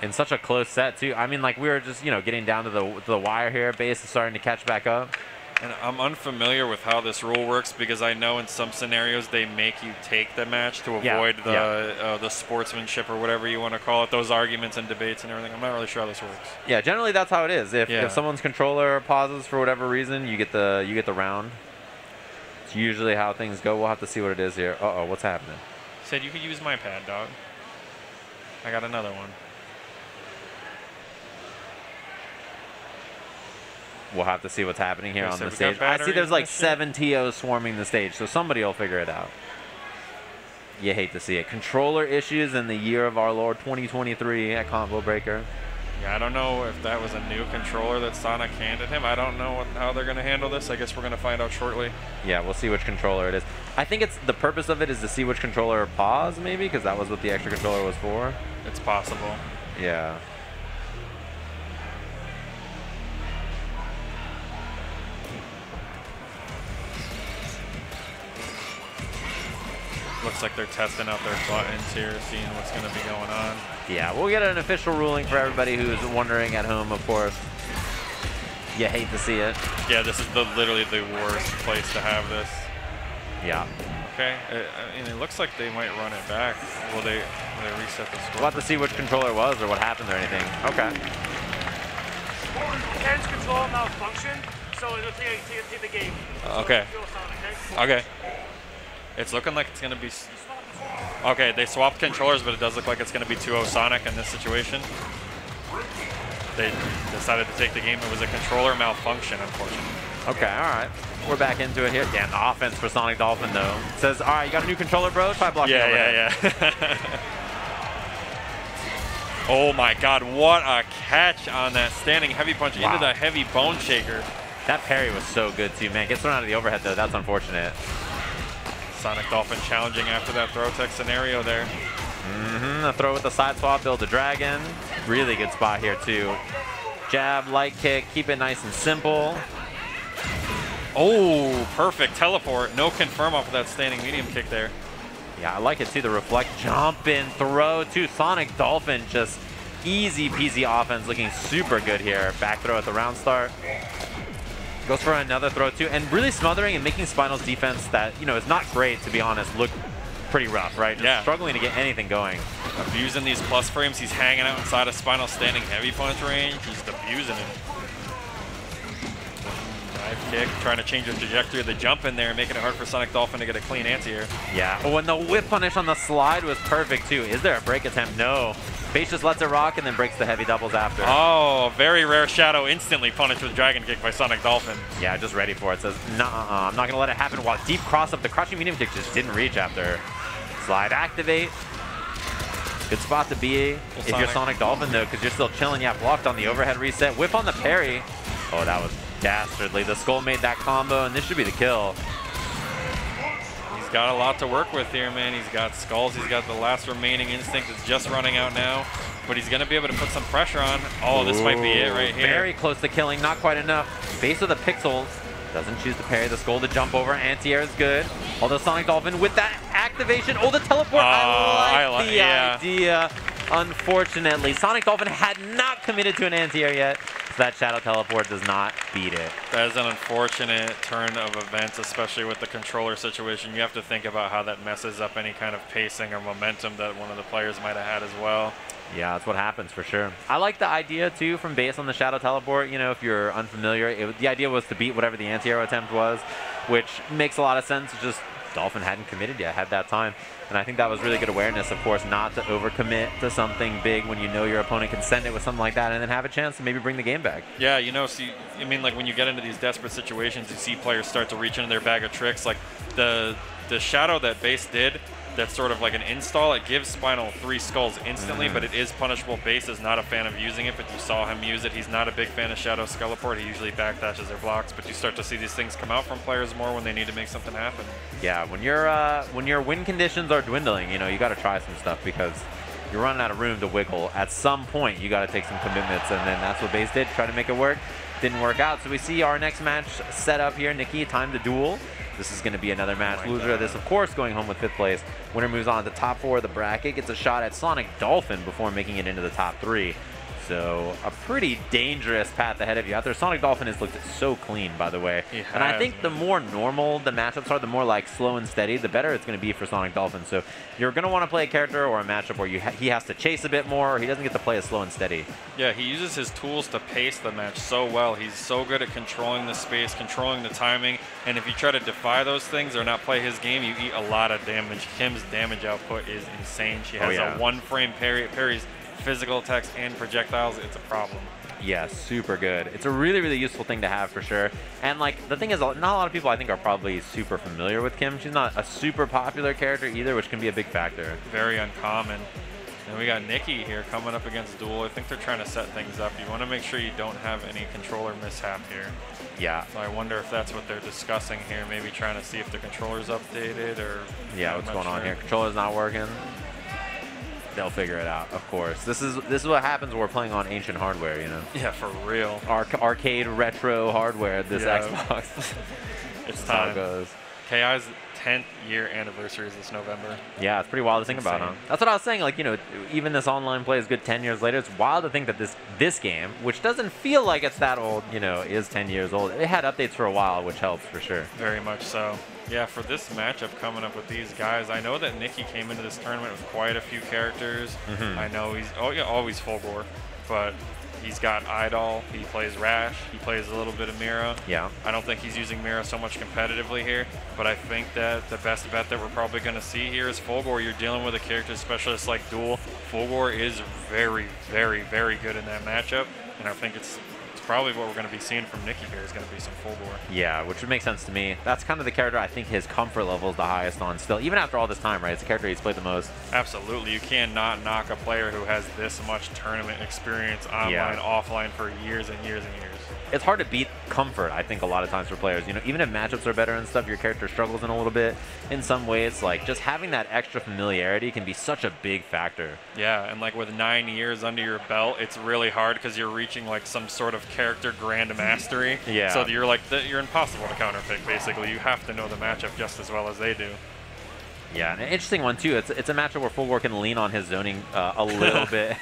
In such a close set too. I mean, like we were just getting down to the wire here. Bass is starting to catch back up. And I'm unfamiliar with how this rule works because I know in some scenarios they make you take the match to avoid the sportsmanship or whatever you want to call it, those arguments and debates and everything. I'm not really sure how this works. Yeah, generally that's how it is. If someone's controller pauses for whatever reason, you get the round. It's usually how things go. We'll have to see what it is here. Uh-oh, what's happening? He said you could use my pad, dog. I got another one. We'll have to see what's happening here on the stage. I see there's like 7 TOs swarming the stage, so somebody will figure it out. You hate to see it. Controller issues in the year of our Lord 2023 at Combo Breaker. Yeah, I don't know if that was a new controller that Sonic handed him. I don't know how they're going to handle this. I guess we're going to find out shortly. Yeah, we'll see which controller it is. I think it's the purpose of it is to see which controller paused, maybe, because that was what the extra controller was for. It's possible. Yeah. Looks like they're testing out their buttons here, seeing what's going to be going on. Yeah, we'll get an official ruling for everybody who's wondering at home, of course. You hate to see it. Yeah, this is literally the worst place to have this. Yeah. Okay, and it looks like they might run it back. Will they reset the score? We'll have to see which controller it was or what happened or anything. Okay. Ken's controller malfunction, so it'll take the game. Okay. Okay. It's looking like it's going to be... Okay, they swapped controllers, but it does look like it's going to be 2-0 Sonic in this situation. They decided to take the game. It was a controller malfunction, unfortunately. Okay, all right. We're back into it here. Damn, the offense for Sonic Dolphin, though. It says, all right, you got a new controller, bro? Try blocking overhead. Oh, my God. What a catch on that standing heavy punch into the heavy bone shaker. That parry was so good, too, man. Gets thrown out of the overhead, though. That's unfortunate. Sonic Dolphin challenging after that throw tech scenario there. Mm-hmm. A throw with the side swap, build a dragon. Really good spot here too. Jab, light kick, keep it nice and simple. Oh, perfect teleport. No confirm off of that standing medium kick there. Yeah, I like it too. The reflect jump in throw too. Sonic Dolphin just easy peasy offense, looking super good here. Back throw at the round start. Goes for another throw too, and really smothering and making Spinal's defense that, you know, is not great, to be honest, look pretty rough, right? Just struggling to get anything going. Abusing these plus frames, he's hanging out inside of Spinal, standing heavy punch range, he's abusing him. Dive kick, trying to change the trajectory of the jump in there, making it hard for Sonic Dolphin to get a clean anti here. Yeah, oh, and the whip punish on the slide was perfect too. Is there a break attempt? No. Bass just lets it rock and then breaks the heavy doubles after. Oh, very rare shadow instantly punished with Dragon Kick by Sonic Dolphin. Yeah, just ready for it. Says, nah, I'm not going to let it happen. While deep cross up, the crouching medium kick just didn't reach after. Slide activate. Good spot to be if you're Sonic Dolphin, though, because you're still chilling. Yeah, blocked on the overhead reset. Whip on the parry. Oh, that was dastardly. The Skull made that combo, and this should be the kill. Got a lot to work with here, man. He's got skulls. He's got the last remaining instinct that's just running out now. But he's going to be able to put some pressure on. Oh, this might be it right here. Very close to killing. Not quite enough. Base of the pixels. Doesn't choose to parry. The skull to jump over. Anti-air is good. Although Sonic Dolphin with that activation. Oh, the teleport. I like the idea. Unfortunately, Sonic Dolphin had not committed to an anti-air yet. That shadow teleport does not beat it. That is an unfortunate turn of events, especially with the controller situation. You have to think about how that messes up any kind of pacing or momentum that one of the players might have had as well. Yeah, that's what happens for sure. I like the idea too from Bass on the shadow teleport. You know, if you're unfamiliar, the idea was to beat whatever the anti-air attempt was, which makes a lot of sense. It's just Dolphin hadn't committed yet, had that time. And I think that was really good awareness, of course, not to overcommit to something big when you know your opponent can send it with something like that and then have a chance to maybe bring the game back. Yeah, you know, see, I mean, like when you get into these desperate situations, you see players start to reach into their bag of tricks. Like the shadow that Bass did, that's sort of like an install. It gives Spinal 3 skulls instantly, but it is punishable. Bass is not a fan of using it, but you saw him use it. He's not a big fan of shadow teleport. He usually backdashes or blocks, but you start to see these things come out from players more when they need to make something happen. Yeah, when your win conditions are dwindling, you know, you got to try some stuff because you're running out of room to wiggle. At some point, you got to take some commitments, and then that's what Bass did. Try to make it work, didn't work out. So we see our next match set up here. Nikki, time to duel. This is going to be another match. Loser of this, of course, going home with 5th place. Winner moves on to top 4 of the bracket, gets a shot at Sonic Dolphin before making it into the top 3. So a pretty dangerous path ahead of you out there. Sonic Dolphin has looked so clean, by the way. And I think the more normal the matchups are, the more like slow and steady, the better it's going to be for Sonic Dolphin. So you're going to want to play a character or a matchup where he has to chase a bit more, or he doesn't get to play as slow and steady. Yeah, he uses his tools to pace the match so well. He's so good at controlling the space, controlling the timing. And if you try to defy those things or not play his game, you eat a lot of damage. Kim's damage output is insane. She has a 1-frame parry. It parries physical attacks and projectiles. It's a problem. Yeah, super good. It's a really, really useful thing to have for sure. And like the thing is, not a lot of people I think are probably super familiar with Kim. She's not a super popular character either, which can be a big factor. Very uncommon. And we got Nikki here coming up against Duel. I think they're trying to set things up. You want to make sure you don't have any controller mishap here. Yeah. So I wonder if that's what they're discussing here. Maybe trying to see if the controller's updated or... Yeah, what's going on here? Controller's not working. They'll figure it out, of course. This is what happens when we're playing on ancient hardware, you know? Yeah, for real. Arcade retro hardware, this Xbox. It's time. How it goes. KI's 10th year anniversary is this November. Yeah, it's pretty wild to think about, huh? That's what I was saying, like, you know, even this online play is good 10 years later. It's wild to think that this game, which doesn't feel like it's that old, you know, is 10 years old. It had updates for a while, which helps for sure. Very much so. Yeah, for this matchup coming up with these guys, I know that Nikki came into this tournament with quite a few characters. I know he's always Fulgore, but he's got Idol, he plays Rash, he plays a little bit of Mira. Yeah. I don't think he's using Mira so much competitively here, but I think that the best bet that we're probably going to see here is Fulgore. You're dealing with a character specialist like Duel. Fulgore is very, very, very good in that matchup, and I think it's probably what we're going to be seeing from Nikki here is going to be some Fulgore. Yeah, which would make sense to me. That's kind of the character I think his comfort level is the highest on still, even after all this time, right? It's the character he's played the most. Absolutely. You cannot knock a player who has this much tournament experience online, offline for years and years and years. It's hard to beat comfort, I think, a lot of times for players. You know, even if matchups are better and stuff, your character struggles in a little bit. In some ways, like, just having that extra familiarity can be such a big factor. Yeah, and, like, with 9 years under your belt, it's really hard because you're reaching, like, some sort of character grand mastery. Yeah. So you're impossible to counterpick, basically. You have to know the matchup just as well as they do. Yeah, and an interesting one too. It's a matchup where Fulgore can lean on his zoning a little bit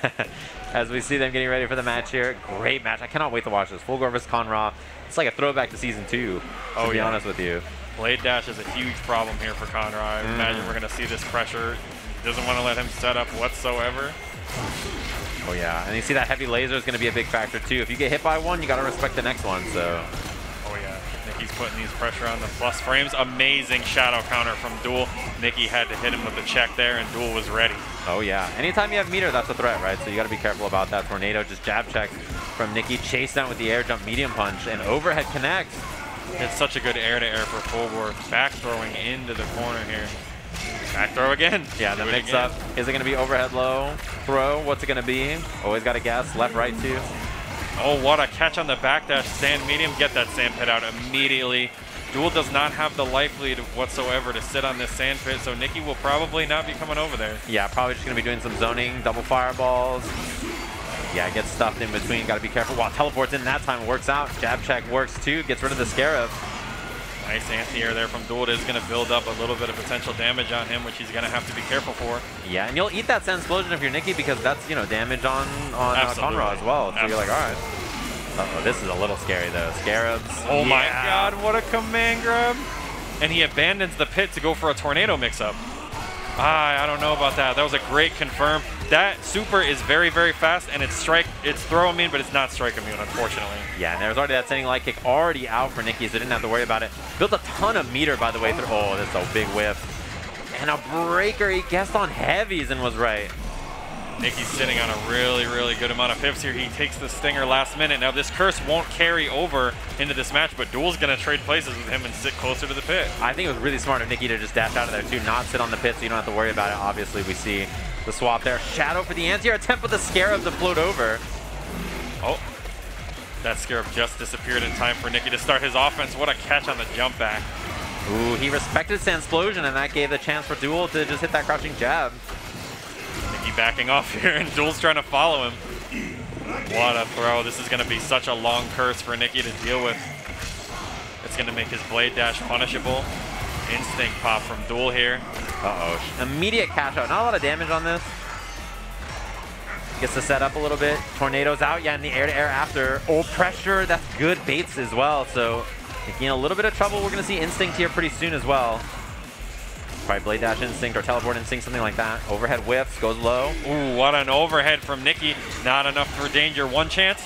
as we see them getting ready for the match here. Great match. I cannot wait to watch this. Fulgore versus Kan-Ra. It's like a throwback to Season 2, to be honest with you. Blade Dash is a huge problem here for Kan-Ra. I imagine we're going to see this pressure. Doesn't want to let him set up whatsoever. Oh yeah, and you see that heavy laser is going to be a big factor too. If you get hit by one, you got to respect the next one, so... Oh yeah, Nikki's putting these pressure on the plus frames. Amazing shadow counter from Duel. Nikki had to hit him with a check there, and Duel was ready. Oh yeah, anytime you have meter, that's a threat, right? So you got to be careful about that. Tornado, just jab check from Nikki, chase down with the air jump medium punch, and overhead connects. It's such a good air-to-air for Fulgore. Back throwing into the corner here. Back throw again. Yeah, the mix up. Is it going to be overhead low throw? What's it going to be? Always got to guess. Left, right, too. Oh, what a catch on the back dash. Sand medium. Get that sand pit out immediately. Duel does not have the life lead whatsoever to sit on this sand pit, so Nikki will probably not be coming over there. Yeah, probably just going to be doing some zoning, double fireballs. Yeah, gets stuffed in between. Got to be careful. Wow, teleports in that time. Works out. Jab check works, too. Gets rid of the scarab. Nice anti-air there from Duel. It is going to build up a little bit of potential damage on him, which he's going to have to be careful for. Yeah, and you'll eat that Sand Explosion if you're Nikki, because that's, you know, damage on Kan-Ra as well. So you're like, all right. Uh-oh, this is a little scary, though. Scarabs. Oh my god, what a command grab. And he abandons the pit to go for a tornado mix-up. I don't know about that. That was a great confirm. That super is very, very fast, and it's throw immune, but it's not strike immune, unfortunately. Yeah, and there was already that sending light kick already out for Nikki, so didn't have to worry about it. Built a ton of meter, by the way, through. Oh, that's a big whiff. And a breaker. He guessed on heavies and was right. Nikki's sitting on a really, really good amount of pips here. He takes the stinger last minute. Now, this curse won't carry over into this match, but Duel's going to trade places with him and sit closer to the pit. I think it was really smart of Nikki to just dash out of there, too, not sit on the pit so you don't have to worry about it. Obviously, we see the swap there. Shadow for the anti-air attempt with the Scarab to float over. Oh, that Scarab just disappeared in time for Nikki to start his offense. What a catch on the jump back. Ooh, he respected Sandsplosion, and that gave the chance for Duel to just hit that crouching jab. Nikki backing off here, and Duel's trying to follow him. What a throw. This is going to be such a long curse for Nikki to deal with. It's going to make his Blade Dash punishable. Instinct pop from Duel here. Uh-oh. Immediate cash out. Not a lot of damage on this. Gets to set up a little bit. Tornado's out. Yeah, in the air-to-air after. Oh, pressure. That's good baits as well. So, Nikki in a little bit of trouble. We're going to see Instinct here pretty soon as well. Probably Blade Dash Instinct or Teleport Instinct, something like that. Overhead whiffs. Goes low. Ooh, what an overhead from Nikki. Not enough for danger. One chance.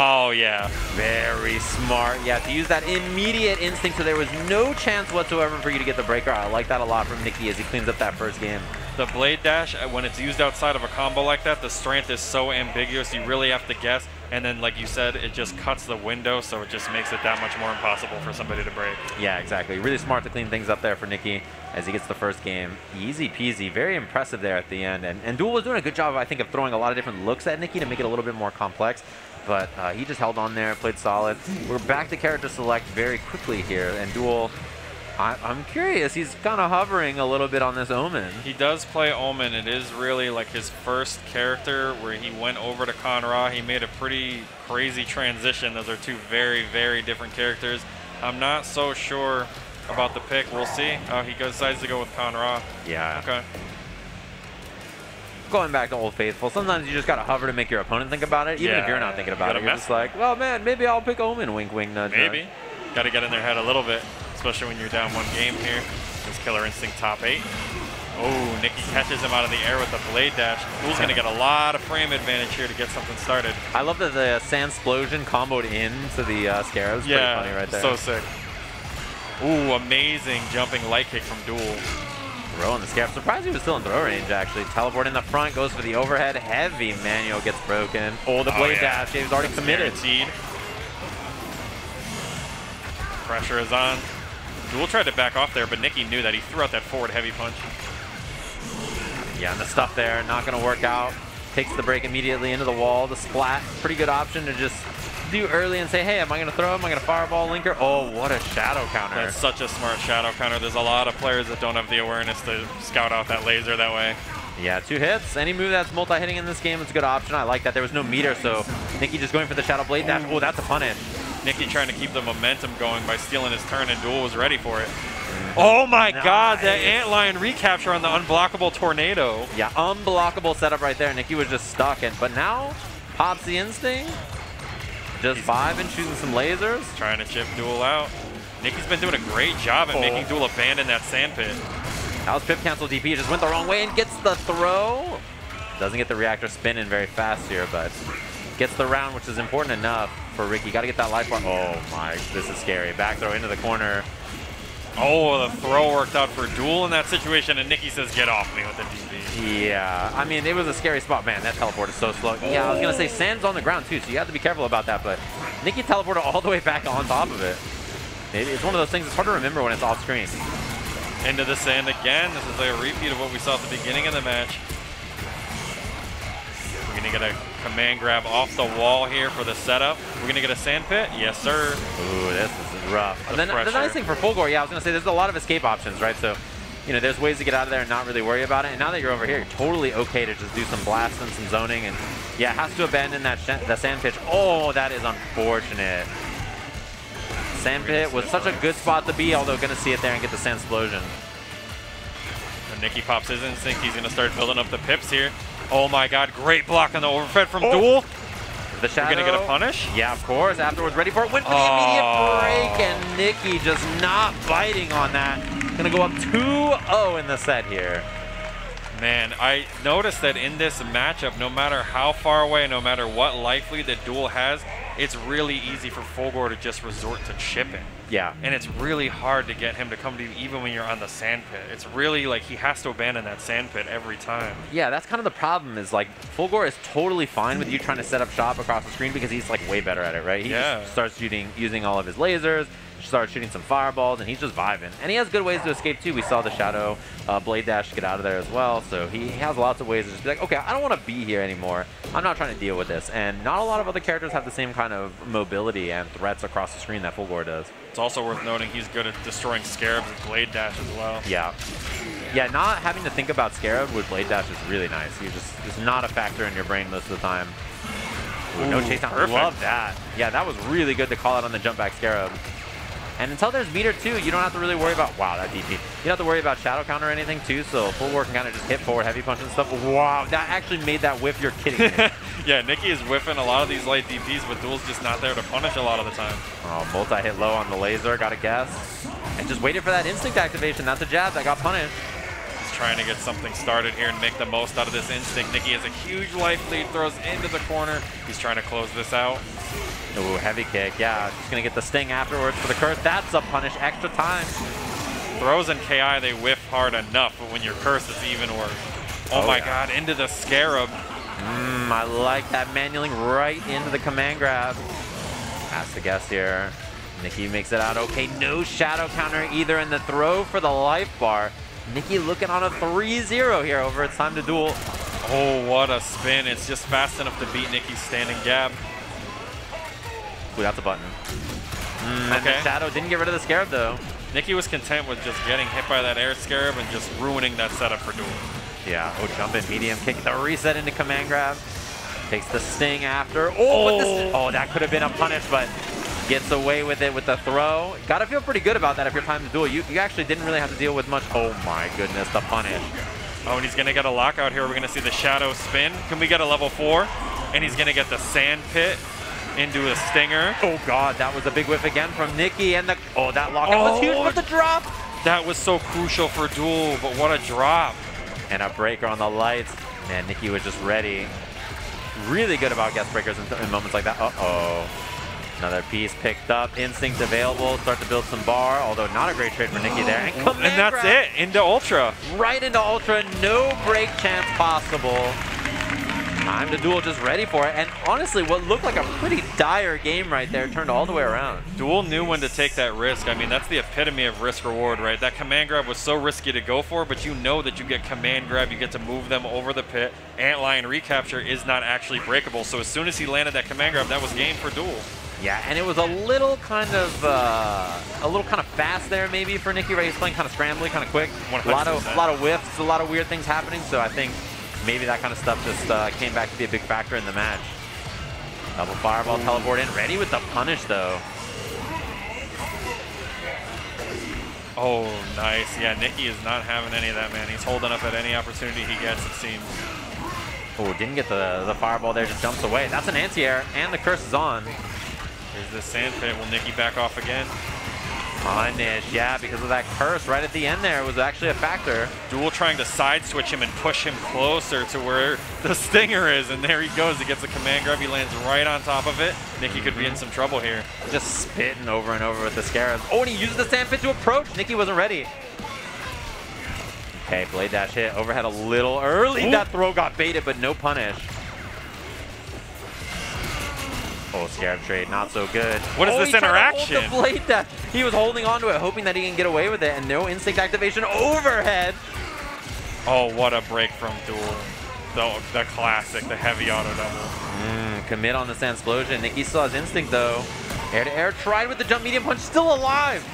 Oh, yeah. Very smart. Yeah, to use that immediate instinct so there was no chance whatsoever for you to get the breaker. I like that a lot from Nikki as he cleans up that first game. The Blade Dash, when it's used outside of a combo like that, the strength is so ambiguous. You really have to guess. And then, like you said, it just cuts the window, so it just makes it that much more impossible for somebody to break. Yeah, exactly. Really smart to clean things up there for Nikki as he gets the first game. Easy peasy. Very impressive there at the end. And Duel was doing a good job, I think, of throwing a lot of different looks at Nikki to make it a little bit more complex. But he just held on there, played solid. We're back to character select very quickly here. And Duel, I'm curious, he's kind of hovering a little bit on this Omen. He does play Omen. It is really like his first character where he went over to Kan-Ra. He made a pretty crazy transition. Those are two very, very different characters. I'm not so sure about the pick. We'll see. Oh, he decides to go with Kan-Ra. Yeah. Okay. Going back to Old Faithful, sometimes you just gotta hover to make your opponent think about it, even if you're not thinking about it. You're just like, well, man, maybe I'll pick Omen, wink, wink, nudge. Maybe. Gotta get in their head a little bit, especially when you're down one game here. This Killer Instinct top 8. Oh, Nikki catches him out of the air with a Blade Dash. Duel's gonna get a lot of frame advantage here to get something started. I love that the Sandsplosion comboed into the Scarab. Yeah, pretty funny right there. So sick. Ooh, amazing jumping light kick from Duel. Throw in the Scarab. Surprised he was still in throw range, actually. Teleport in the front, goes for the overhead. Heavy manual gets broken. Oh, the Blade Dash. He's already committed. Guaranteed. Pressure is on. Duel tried to back off there, but Nikki knew that. He threw out that forward heavy punch. Yeah, and the stuff there, not going to work out. Takes the break immediately into the wall. The splat, pretty good option to just do early and say, hey, am I going to throw him? Am I going to fireball linker? Oh, what a shadow counter. That's such a smart shadow counter. There's a lot of players that don't have the awareness to scout out that laser that way. Yeah, two hits. Any move that's multi-hitting in this game is a good option. I like that. There was no meter, so Nikki just going for the Shadow Blade Dash. Oh, that's a punish. Nikki trying to keep the momentum going by stealing his turn, and Duel was ready for it. Oh my nice. God, the Antlion recapture on the unblockable tornado. Yeah, unblockable setup right there. Nikki was just stuck, and but now pops the Instinct. Just vibing, shooting some lasers. Trying to chip Duel out. Nikki's been doing a great job at making Duel abandon that sand pit. That was pip cancel DP. It just went the wrong way and gets the throw. Doesn't get the reactor spinning very fast here, but gets the round, which is important enough for Ricky. Got to get that life bar. Oh my, this is scary. Back throw into the corner. Oh, the throw worked out for Duel in that situation, and Nikki says, get off me with the DP. Yeah, I mean, it was a scary spot. Man, that teleport is so slow. Yeah, I was going to say, sand's on the ground, too, so you have to be careful about that, but Nikki teleported all the way back on top of it. It's one of those things that's hard to remember when it's off screen. Into the sand again. This is like a repeat of what we saw at the beginning of the match. We're going to get a command grab off the wall here for the setup. We're going to get a sand pit. Yes, sir. Ooh, this is rough. And then the nice thing for Fulgore, yeah, I was going to say there's a lot of escape options, right? So, you know, there's ways to get out of there and not really worry about it. And now that you're over here, you're totally okay to just do some blasts and some zoning. And yeah, has to abandon that sand pitch. Oh, that is unfortunate. Sand pit was such a good spot to be, although going to see it there and get the sand explosion. When Nikki pops his instinct, he's going to start building up the pips here. Oh my God, great block on the overfed from Duel. The shadow. You're going to get a punish? Yeah, of course. Afterwards, ready for it. Went for the immediate break, and Nikki just not biting on that. Going to go up 2-0 in the set here. Man, I noticed that in this matchup, no matter how far away, no matter what life lead that Duel has, it's really easy for Fulgore to just resort to chipping. Yeah. And it's really hard to get him to come to you even when you're on the sand pit. It's really like he has to abandon that sand pit every time. Yeah, that's kind of the problem is like Fulgore is totally fine with you trying to set up shop across the screen because he's like way better at it, right? He just starts using all of his lasers, starts shooting some fireballs, and he's just vibing. And he has good ways to escape too. We saw the Shadow Blade Dash get out of there as well. So he has lots of ways to just be like, okay, I don't want to be here anymore. I'm not trying to deal with this. And not a lot of other characters have the same kind of mobility and threats across the screen that Fulgore does. It's also worth noting he's good at destroying Scarabs with Blade Dash as well. Yeah. Yeah, not having to think about Scarab with Blade Dash is really nice. He's just not a factor in your brain most of the time. Ooh, no chase down. Love that. Yeah, that was really good to call out on the jump back Scarab. And until there's meter too, you don't have to really worry about, wow, that DP. You don't have to worry about shadow counter or anything too, so Fulgore can kind of just hit forward, heavy punch and stuff. Wow, that actually made that whiff, you're kidding me. Yeah, Nikki is whiffing a lot of these light DPs, but Duel's just not there to punish a lot of the time. Oh, multi-hit low on the laser, got a guess. And just waited for that instinct activation, not the jab that got punished. He's trying to get something started here and make the most out of this instinct. Nikki has a huge life lead, throws into the corner. He's trying to close this out. Ooh, heavy kick, yeah. Just gonna get the sting afterwards for the curse. That's a punish, extra time. Throws and KI, they whiff hard enough, but when you're cursed, it's even worse. Oh my God, into the Scarab. I like that manualing right into the command grab. Has to guess here. Nikki makes it out okay. No shadow counter either, and the throw for the life bar. Nikki looking on a 3-0 here over It's Time to Duel. Oh, what a spin. It's just fast enough to beat Nikki's standing gap. We got the button. And the Shadow didn't get rid of the Scarab though. Nikki was content with just getting hit by that air Scarab and just ruining that setup for Duel. Yeah, oh, jump in, medium kick, the reset into command grab. Takes the sting after. Oh, that could have been a punish, but gets away with it with the throw. Gotta feel pretty good about that if you're Time to Duel. You actually didn't really have to deal with much. Oh my goodness, the punish. Oh, and he's gonna get a lockout here. We're gonna see the Shadow spin. Can we get a level 4? And he's gonna get the sand pit. Into a stinger. Oh God, that was a big whiff again from Nikki, and that lockout was huge with the drop. That was so crucial for Duel, but what a drop. And a breaker on the lights. Man, Nikki was just ready. Really good about guest breakers in moments like that. Another piece picked up, instinct available, start to build some bar, although not a great trade for Nikki there. And that's it, into Ultra. Right into Ultra, no break chance possible. Time to Duel just ready for it, and honestly what looked like a pretty dire game right there turned all the way around. Duel knew when to take that risk. I mean, that's the epitome of risk reward, right? That command grab was so risky to go for, but you know that you get command grab, you get to move them over the pit. Antlion recapture is not actually breakable, so as soon as he landed that command grab, that was game for Duel. Yeah, and it was a little kind of fast there maybe for Nikki, right? He's playing kind of scrambly, kind of quick. 100%. A lot of whiffs, a lot of weird things happening, so I think maybe that kind of stuff just came back to be a big factor in the match. Double fireball teleport in, ready with the punish though. Oh, nice. Yeah, Nikki is not having any of that, man. He's holding up at any opportunity he gets, it seems. Oh, didn't get the fireball there, just jumps away. That's an anti-air, and the curse is on. Here's the sand pit. Will Nikki back off again? Punish, yeah, because of that curse right at the end there was actually a factor. Duel trying to side switch him and push him closer to where the stinger is, and there he goes. He gets a command grab. He lands right on top of it. Nikki could be in some trouble here. Just spitting over and over with the scarabs. Oh, and he used the sand pit to approach. Nikki wasn't ready. Okay, blade dash hit. Overhead a little early. Ooh. That throw got baited, but no punish. Oh, scarab trade, not so good. What is this interaction? He tried to hold the blade dash. He was holding onto it, hoping that he can get away with it, and no instinct activation overhead. Oh, what a break from Duel. The classic, the heavy auto double. Commit on the sand explosion. Nikki still has instinct, though. Air to air, tried with the jump medium punch, still alive.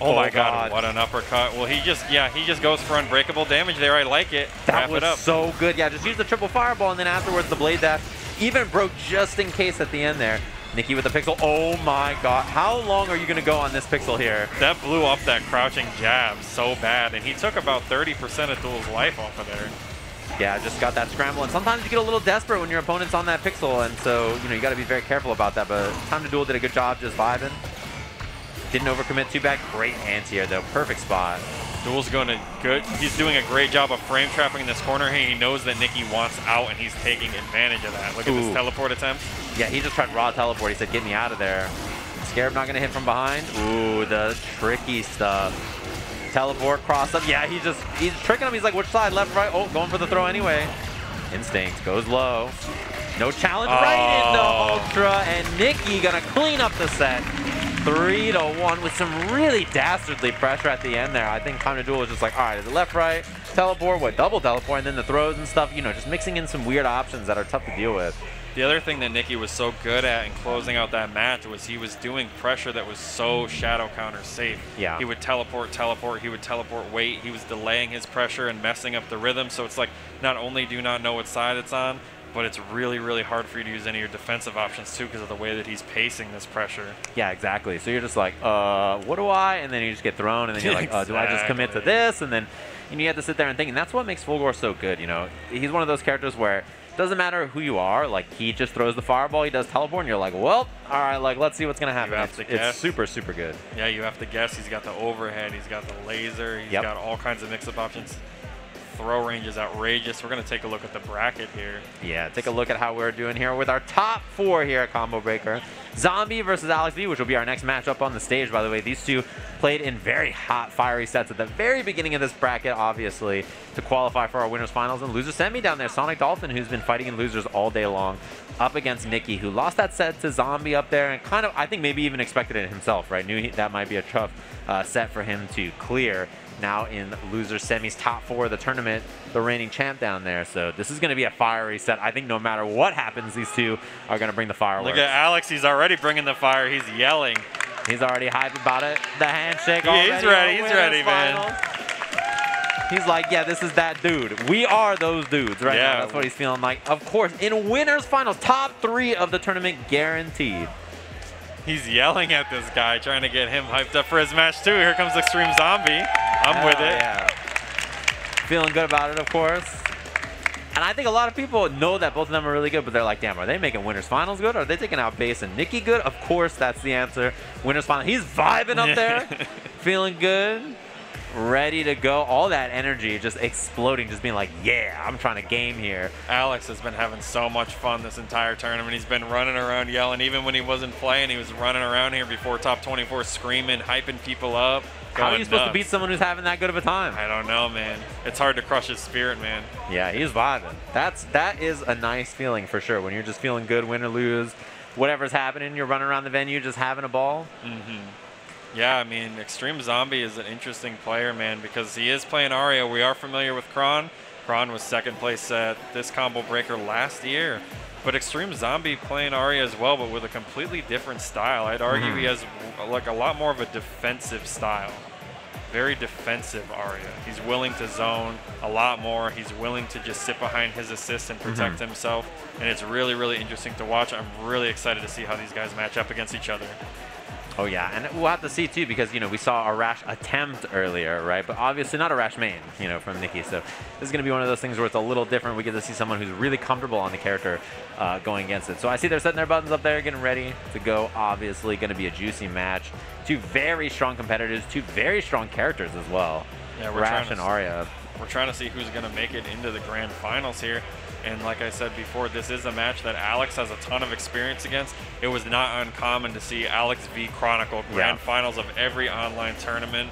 Oh, my God. What an uppercut. Well, he just goes for unbreakable damage there. I like it. That was so good. Yeah, just use the triple fireball, and then afterwards the blade dash. Even broke just in case at the end there. Nikki with the pixel. Oh my God. How long are you going to go on this pixel here? That blew up that crouching jab so bad. And he took about 30% of Duel's life off of there. Yeah, just got that scramble. And sometimes you get a little desperate when your opponent's on that pixel. And so, you know, you got to be very careful about that. But Time to Duel did a good job just vibing. Didn't overcommit too bad. Great anti-air though. Perfect spot. Duel's going to good. He's doing a great job of frame trapping this corner. He knows that Nikki wants out, and he's taking advantage of that. Look at this teleport attempt. Yeah, he just tried raw teleport. He said, "Get me out of there." Scarab not going to hit from behind. Ooh, the tricky stuff. Teleport cross up. Yeah, he's tricking him. He's like, "Which side? Left, right?" Oh, going for the throw anyway. Instinct goes low. No challenge. Right in the ultra, and Nikki going to clean up the set. 3-1 with some really dastardly pressure at the end there. I think Time to Duel is just like, all right, is it left, right, teleport, what, double teleport, and then the throws and stuff, you know, just mixing in some weird options that are tough to deal with. The other thing that Nikki was so good at in closing out that match was he was doing pressure that was so shadow counter safe. Yeah. He would teleport, he would teleport, wait. He was delaying his pressure and messing up the rhythm. So it's like, not only do you not know what side it's on, but it's really, really hard for you to use any of your defensive options, too, because of the way that he's pacing this pressure. Yeah, exactly. So you're just like, what do I? And then you just get thrown, and then you're like, exactly. Do I just commit to this? And then you have to sit there and think, and that's what makes Fulgore so good, you know. He's one of those characters where it doesn't matter who you are. Like, he just throws the fireball, he does teleport, and you're like, well, all right, like, let's see what's going to happen. It's super, super good. Yeah, you have to guess. He's got the overhead. He's got the laser. He's got all kinds of mix-up options. Throw range is outrageous. We're going to take a look at the bracket here. Yeah, take a look at how we're doing here with our top four here at Combo Breaker. Zombie versus Alex V, which will be our next matchup on the stage, by the way. These two played in very hot, fiery sets at the very beginning of this bracket, obviously, to qualify for our winners finals and losers semi down there. Sonic Dolphin, who's been fighting in losers all day long, up against Nikki, who lost that set to Zombie up there and kind of, I think, maybe even expected it himself, right? Knew that might be a tough set for him to clear. Now in loser semis, top four of the tournament, the reigning champ down there. So this is going to be a fiery set. I think no matter what happens, these two are going to bring the fireworks. Look at Alex. He's already bringing the fire. He's yelling. He's already hyped about it. The handshake already. He's ready. He's ready, man. He's like, yeah, this is that dude. We are those dudes right now. That's what he's feeling like. Of course, in winners finals, top three of the tournament guaranteed. He's yelling at this guy, trying to get him hyped up for his match, too. Here comes Extreme Zombie. I'm with it. Yeah. Feeling good about it, of course. And I think a lot of people know that both of them are really good, but they're like, damn, are they making winners finals good? Or are they taking out Bass and Nikki good? Of course, that's the answer. Winners final. He's vibing up there, feeling good, ready to go. All that energy just exploding, just being like, yeah, I'm trying to game here. Alex has been having so much fun this entire tournament. He's been running around yelling. Even when he wasn't playing, he was running around here before top 24, screaming, hyping people up. How are you supposed to beat someone who's having that good of a time? I don't know, man. It's hard to crush his spirit, man. Yeah, he's vibing. That is a nice feeling for sure, when you're just feeling good, win or lose, whatever's happening, you're running around the venue just having a ball. Yeah, I mean, Extreme Zombie is an interesting player, man, because he is playing Aria. We are familiar with Kron. Kron was second place at this Combo Breaker last year. But Extreme Zombie playing Aria as well, but with a completely different style. I'd argue he has like a lot more of a defensive style. Very defensive Aria. He's willing to zone a lot more. He's willing to just sit behind his assist and protect himself. And it's really, really interesting to watch. I'm really excited to see how these guys match up against each other. Oh yeah, and we'll have to see too, because you know we saw a Rash attempt earlier, right? But obviously not a Rash main, you know, from Nikki. So this is going to be one of those things where it's a little different. We get to see someone who's really comfortable on the character going against it. So I see they're setting their buttons up there, getting ready to go. Obviously, going to be a juicy match. Two very strong competitors, two very strong characters as well. Yeah, Rash and Aria. We're trying to see who's going to make it into the grand finals here. And like I said before, this is a match that Alex has a ton of experience against. It was not uncommon to see Alex V chronicle grand finals of every online tournament.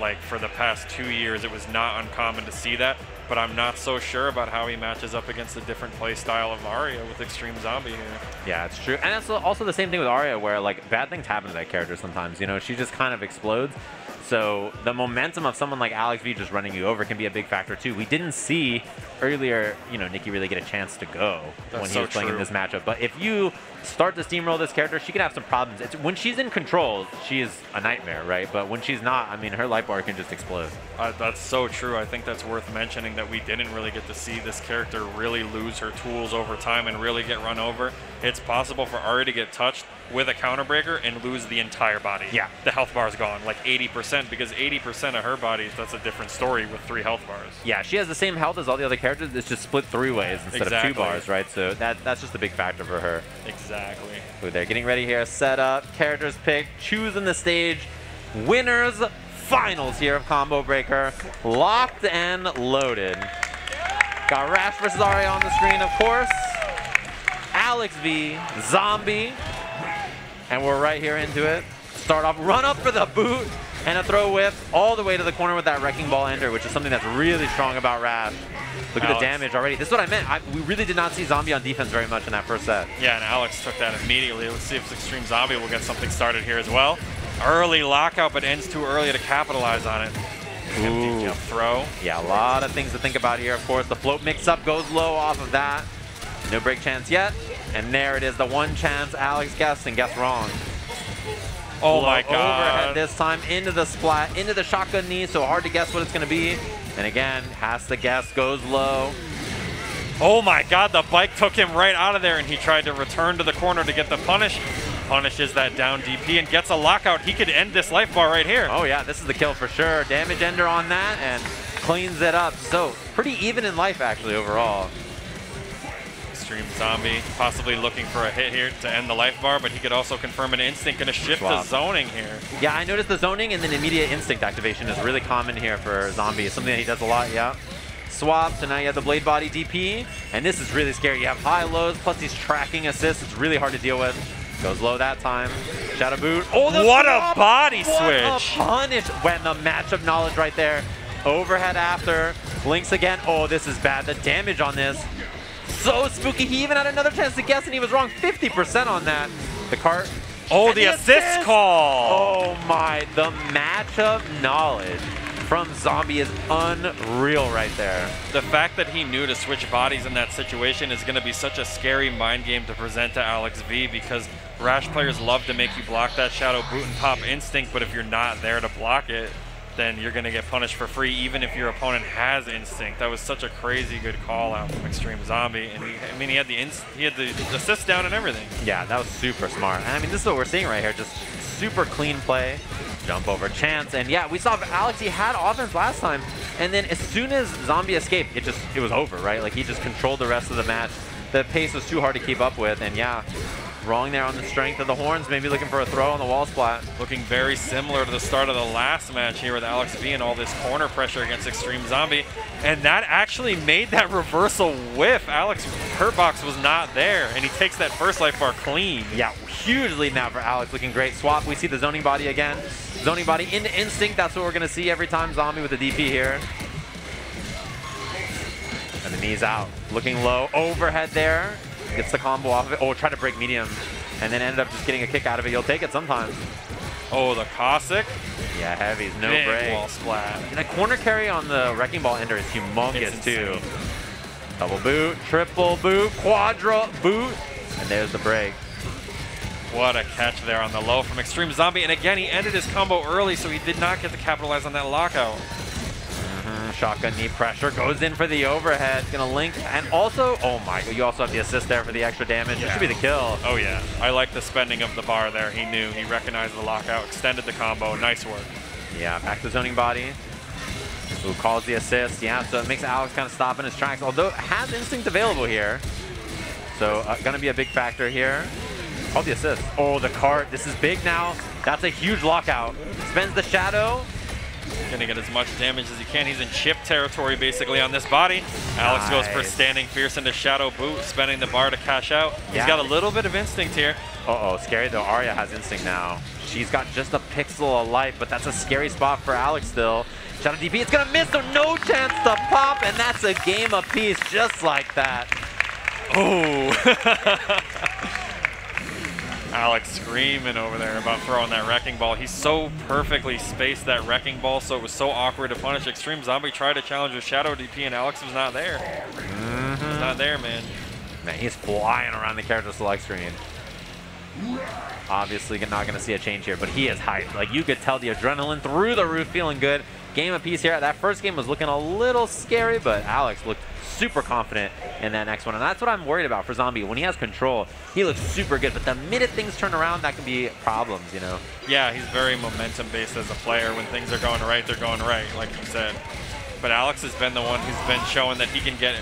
Like for the past 2 years, it was not uncommon to see that. But I'm not so sure about how he matches up against the different play style of Aria with Extreme Zombie here. Yeah, it's true. And that's also the same thing with Aria, where like bad things happen to that character sometimes. You know, she just kind of explodes. So the momentum of someone like Alex V just running you over can be a big factor too. We didn't see earlier, you know, Nikki really get a chance to go when he was playing in this matchup. But if you start to steamroll this character, she can have some problems. It's, when she's in control, she is a nightmare, right? But when she's not, I mean, her life bar can just explode. That's so true. I think that's worth mentioning that we didn't really get to see this character really lose her tools over time and really get run over. It's possible for Aria to get touched with a counter breaker and lose the entire body. Yeah. The health bar is gone, like 80%, because 80% of her body, that's a different story with 3 health bars. Yeah, she has the same health as all the other characters. It's just split 3 ways instead of 2 bars, right? So that's just a big factor for her. Exactly. Ooh, they're getting ready here. Set up, characters picked, choosing the stage. Winners finals here of Combo Breaker. Locked and loaded. Got Rash versus Aria on the screen, of course. Alex V, Zombie. And we're right here into it. Start off, run up for the boot and a throw whip all the way to the corner with that wrecking ball ender, which is something that's really strong about Rash. Look at the damage already. This is what I meant. We really did not see Zombie on defense very much in that first set. Yeah, and Alex took that immediately. Let's see if Extreme Zombie will get something started here as well. Early lockout, but ends too early to capitalize on it. Empty jump throw. Yeah, a lot of things to think about here, of course. The float mix-up goes low off of that. No break chance yet. And there it is, the one chance Alex guessed and guessed wrong. Oh my God. Overhead this time, into the splat, into the shotgun knee, so hard to guess what it's going to be. And again, has to guess, goes low. Oh my God, the bike took him right out of there and he tried to return to the corner to get the punish. Punishes that down DP and gets a lockout. He could end this life bar right here. Oh yeah, this is the kill for sure. Damage ender on that and cleans it up. So pretty even in life actually overall. Extreme Zombie possibly looking for a hit here to end the life bar, but he could also confirm an instinct. Gonna shift to zoning here. Yeah, I noticed the zoning and then immediate instinct activation is really common here for Zombie. It's something that he does a lot, yeah. Swap, so now you have the blade body DP, and this is really scary. You have high lows, plus these tracking assists. It's really hard to deal with. Goes low that time. Shadow boot. Oh, what a body switch! What a punish! When the matchup knowledge right there. Overhead after. Blinks again. Oh, this is bad. The damage on this. So spooky. He even had another chance to guess and he was wrong 50% on that. The cart. Oh, the assist call. Oh my, the matchup knowledge from Zombie is unreal right there. The fact that he knew to switch bodies in that situation is going to be such a scary mind game to present to Alex V, because Rash players love to make you block that shadow boot and pop instinct, but if you're not there to block it, then you're going to get punished for free, even if your opponent has instinct. That was such a crazy good call out from Extreme Zombie, and he had the assist down and everything. Yeah, that was super smart. And I mean, this is what we're seeing right here, just super clean play, jump over chance, and yeah, we saw Alex, he had offense last time, and then as soon as Zombie escaped, it was over, right? Like he just controlled the rest of the match. The pace was too hard to keep up with, and yeah. Wrong there on the strength of the horns, maybe looking for a throw on the wall splat. Looking very similar to the start of the last match here with Alex V and all this corner pressure against Extreme Zombie. And that actually made that reversal whiff. Alex, her box was not there, and he takes that first life bar clean. Yeah, huge lead now for Alex, looking great. Swap, we see the zoning body again. Zoning body into instinct, that's what we're gonna see every time Zombie with the DP here. And the knees out, looking low, overhead there. Gets the combo off of it. Oh, trying to break medium. And then ended up just getting a kick out of it. You'll take it sometimes. Oh, the Cossack. Yeah, heavies. No big break. Wall splat. And a corner carry on the Wrecking Ball Ender is humongous, too. Double boot, triple boot, quadra boot. And there's the break. What a catch there on the low from Extreme Zombie. And again, he ended his combo early, so he did not get to capitalize on that lockout. shotgun knee pressure. Goes in for the overhead. Gonna link. And also, oh my god, you also have the assist there for the extra damage. Yeah. It should be the kill. Oh yeah. I like the spending of the bar there. He knew. He recognized the lockout. Extended the combo. Nice work. Yeah, back to zoning body. Who calls the assist. Yeah, so it makes Alex kind of stop in his tracks. Although, has Instinct available here. So, gonna be a big factor here. Called the assist. Oh, the cart. This is big now. That's a huge lockout. Spends the shadow. Gonna get as much damage as he can. He's in chip territory basically on this body. Alex goes for standing fierce into shadow boot, spending the bar to cash out. He's got a little bit of instinct here. Uh-oh, scary though. Aria has instinct now. She's got just a pixel of life, but that's a scary spot for Alex still. Shadow DP, it's gonna miss, so no chance to pop, and that's a game apiece just like that. Oh. Alex screaming over there about throwing that wrecking ball. He so perfectly spaced that wrecking ball, so it was so awkward to punish. Extreme Zombie tried to challenge with shadow DP, and Alex was not there. Mm-hmm. He was not there, man. Man, he's flying around the character select screen. Obviously, not going to see a change here, but he is hyped. Like, you could tell the adrenaline through the roof, feeling good. Game apiece here. That first game was looking a little scary, but Alex looked super confident in that next one. And that's what I'm worried about for Zombie. When he has control, he looks super good. But the minute things turn around, that can be problems, you know? Yeah, he's very momentum-based as a player. When things are going right, they're going right, like you said. But Alex has been the one who's been showing that he can get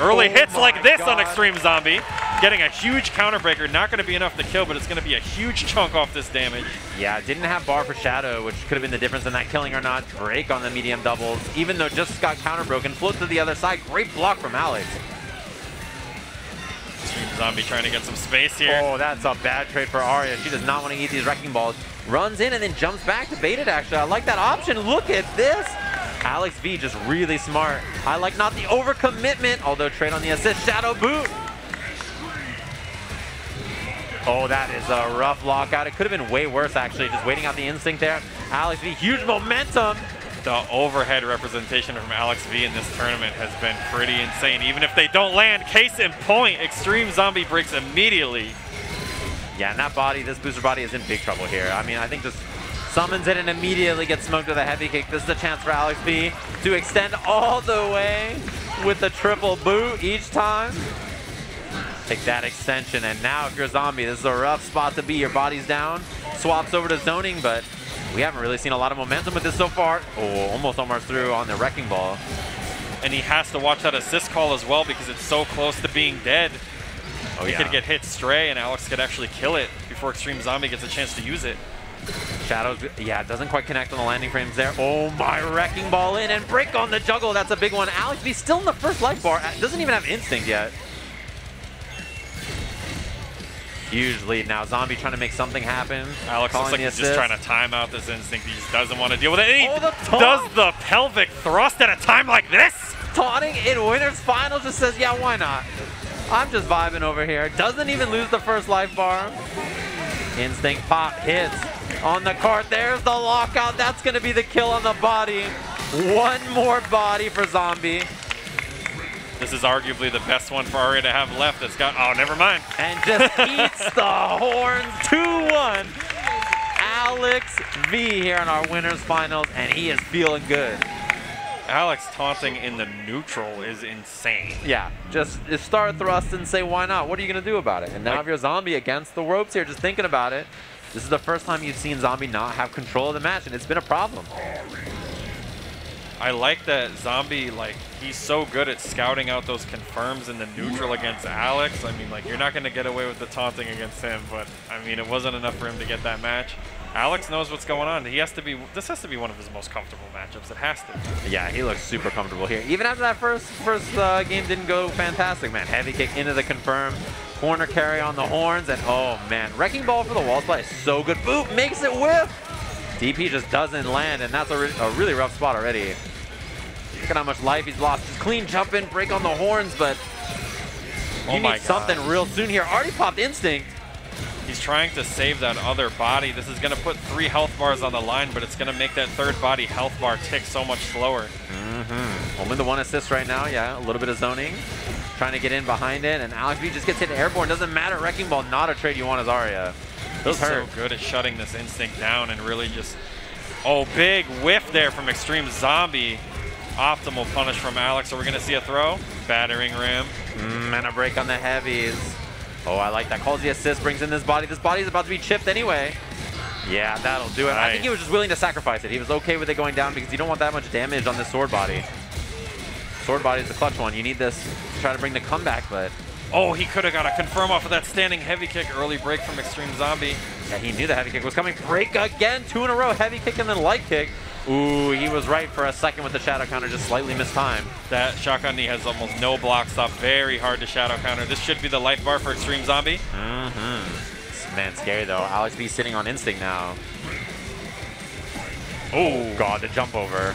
early hits like this on Extreme Zombie. Getting a huge counter breaker. Not going to be enough to kill, but it's going to be a huge chunk off this damage. Yeah, didn't have bar for shadow, which could have been the difference in that killing or not. Break on the medium doubles, even though just got counter broken. Float to the other side. Great block from Alex. Extreme Zombie trying to get some space here. Oh, that's a bad trade for Aria. She does not want to eat these wrecking balls. Runs in and then jumps back to bait it, actually. I like that option. Look at this. Alex V just really smart. I like not the overcommitment, although trade on the assist. Shadow boot. Oh, that is a rough lockout. It could have been way worse, actually. Just waiting out the instinct there. Alex V, huge momentum. The overhead representation from Alex V in this tournament has been pretty insane. Even if they don't land, case in point, Extreme Zombie breaks immediately. Yeah, and that body, this booster body is in big trouble here. I mean, I think just summons it and immediately gets smoked with a heavy kick. This is a chance for Alex V to extend all the way with the triple boot each time. Take that extension, and now if you're a Zombie, this is a rough spot to be. Your body's down, swaps over to zoning, but we haven't really seen a lot of momentum with this so far. Oh, almost Omar's through on the wrecking ball. And he has to watch that assist call as well because it's so close to being dead. Oh, he could get hit stray, and Alex could actually kill it before Extreme Zombie gets a chance to use it. Shadows, yeah, it doesn't quite connect on the landing frames there. Oh my, wrecking ball in and break on the juggle. That's a big one. Alex V still in the first life bar. Doesn't even have instinct yet. Huge lead now. Zombie trying to make something happen. Alex looks like he's just trying to time out this instinct. He just doesn't want to deal with it. And he does the pelvic thrust at a time like this. Taunting in winner's final just says, yeah, why not? I'm just vibing over here. Doesn't even lose the first life bar. Instinct pop hits on the cart. There's the lockout. That's going to be the kill on the body. One more body for Zombie. This is arguably the best one for Aria to have left. That's got, oh, never mind. And just eats the horns. 2-1. Alex V here in our winner's finals, and he is feeling good. Alex taunting in the neutral is insane. Yeah, just start thrust and say, why not? What are you going to do about it? And now if you're a Zombie against the ropes here, just thinking about it, this is the first time you've seen Zombie not have control of the match, and it's been a problem. I like that Zombie, like, he's so good at scouting out those confirms in the neutral against Alex. I mean, like, you're not going to get away with the taunting against him, but, I mean, it wasn't enough for him to get that match. Alex knows what's going on. He has to be. This has to be one of his most comfortable matchups. It has to. Yeah, he looks super comfortable here. Even after that first game didn't go fantastic, man. Heavy kick into the confirm, corner carry on the horns, and oh man, wrecking ball for the wall spot is so good. Boop makes it whip. DP just doesn't land, and that's a really rough spot already. Look at how much life he's lost. Just clean jump in, break on the horns, but you need something real soon here. Already popped instinct. He's trying to save that other body. This is going to put 3 health bars on the line, but it's going to make that third body health bar tick so much slower. Mm-hmm. Only the one assist right now. Yeah, a little bit of zoning. Trying to get in behind it, and Alex V just gets hit airborne. Doesn't matter. Wrecking ball, not a trade you want as Aria. He's so good at shutting this instinct down and really just... Oh, big whiff there from Extreme Zombie. Optimal punish from Alex. So we're going to see a throw. Battering ram. And a break on the heavies. Oh, I like that. Calls the assist, brings in this body. This body's about to be chipped anyway. Yeah, that'll do it. Nice. I think he was just willing to sacrifice it. He was okay with it going down because you don't want that much damage on this sword body. Sword body is the clutch one. You need this to try to bring the comeback, but... Oh, he could have got a confirm off of that standing heavy kick. Early break from Extreme Zombie. Yeah, he knew the heavy kick was coming. Break again. Two in a row. Heavy kick and then light kick. Ooh, he was right for a second with the shadow counter, just slightly missed time. That shotgun knee has almost no block stop. Very hard to shadow counter. This should be the life bar for Extreme Zombie. Man, scary though. Alex B sitting on instinct now. Oh, God, the jump over.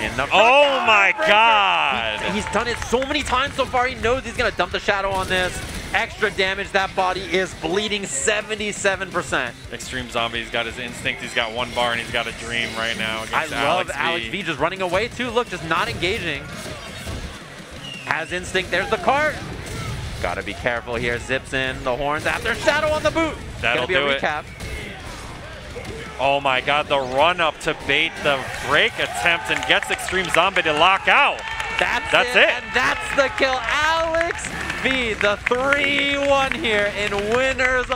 Oh my God! He's done it so many times so far. He knows he's going to dump the shadow on this. Extra damage. That body is bleeding 77%. Extreme Zombie's got his instinct. He's got one bar and he's got a dream right now. I love Alex V just running away too. Look, just not engaging. Has instinct. There's the cart. Got to be careful here. Zips in the horns after shadow on the boot. That'll do it. Recap. Oh my God! The run up to bait the break attempt and gets Extreme Zombie to lock out. That's it. And that's the kill. Alex V, the 3-1 here in winners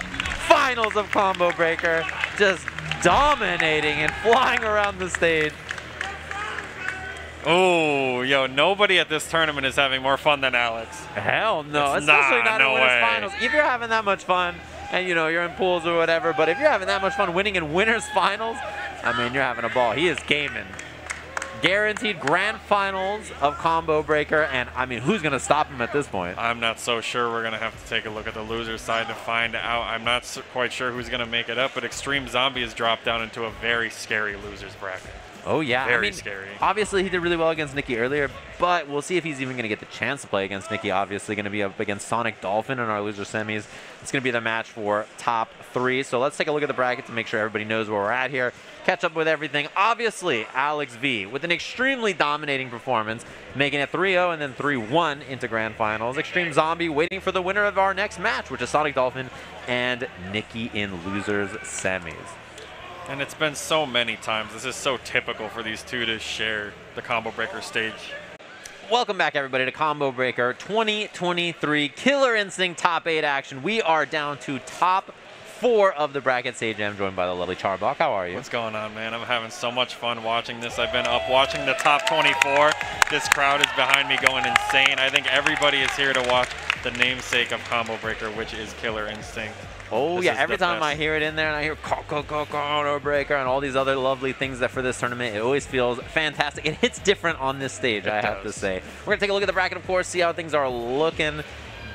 finals of Combo Breaker. Just dominating and flying around the stage. Oh, yo, nobody at this tournament is having more fun than Alex. Hell no. Especially not in winners finals. If you're having that much fun and, you know, you're in pools or whatever, but if you're having that much fun winning in winners finals, I mean, you're having a ball. He is gaming. Guaranteed grand finals of Combo Breaker, and I mean, who's going to stop him at this point? I'm not so sure. We're going to have to take a look at the loser side to find out. I'm not quite sure who's going to make it up, but Extreme Zombie has dropped down into a very scary loser's bracket. Oh, yeah. Very scary. Obviously, he did really well against Nikki earlier, but we'll see if he's even going to get the chance to play against Nikki. Obviously, going to be up against Sonic Dolphin in our loser semis. It's going to be the match for top three. So let's take a look at the bracket to make sure everybody knows where we're at here. Catch up with everything. Obviously, Alex V with an extremely dominating performance, making it 3-0 and then 3-1 into grand finals. Extreme Zombie waiting for the winner of our next match, which is Sonic Dolphin and Nikki in losers semis. And it's been so many times. This is so typical for these two to share the Combo Breaker stage. Welcome back, everybody, to Combo Breaker 2023 Killer Instinct Top 8 action. We are down to top 4 of the bracket stage. I'm joined by the lovely Charbach. How are you? What's going on, man? I'm having so much fun watching this. I've been up watching the top 24. This crowd is behind me going insane. I think everybody is here to watch the namesake of Combo Breaker, which is Killer Instinct. Oh, yeah, every time I hear it in there and I hear Combo Breaker and all these other lovely things that for this tournament, it always feels fantastic. It hits different on this stage, I have to say. We're going to take a look at the bracket, of course, see how things are looking.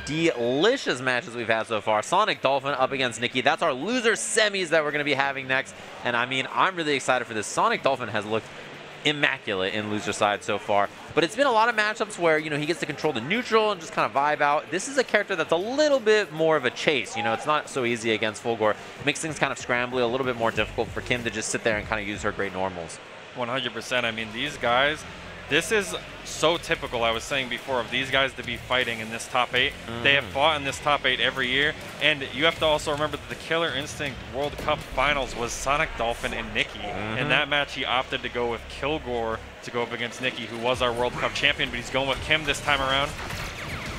Delicious matches we've had so far. Sonic Dolphin up against Nikki. That's our loser semis that we're going to be having next. And, I mean, I'm really excited for this. Sonic Dolphin has looked immaculate in loser side so far. But it's been a lot of matchups where, you know, he gets to control the neutral and just kind of vibe out. This is a character that's a little bit more of a chase. You know, it's not so easy against Fulgore. It makes things kind of scrambly, a little bit more difficult for Kim to just sit there and kind of use her great normals. 100%. I mean, these guys, this is so typical, I was saying before, of these guys to be fighting in this top 8. They have fought in this top 8 every year. And you have to also remember that the Killer Instinct World Cup Finals was Sonic Dolphin and Nikki. In that match, he opted to go with Kilgore to go up against Nikki, who was our World Cup champion, but he's going with Kim this time around.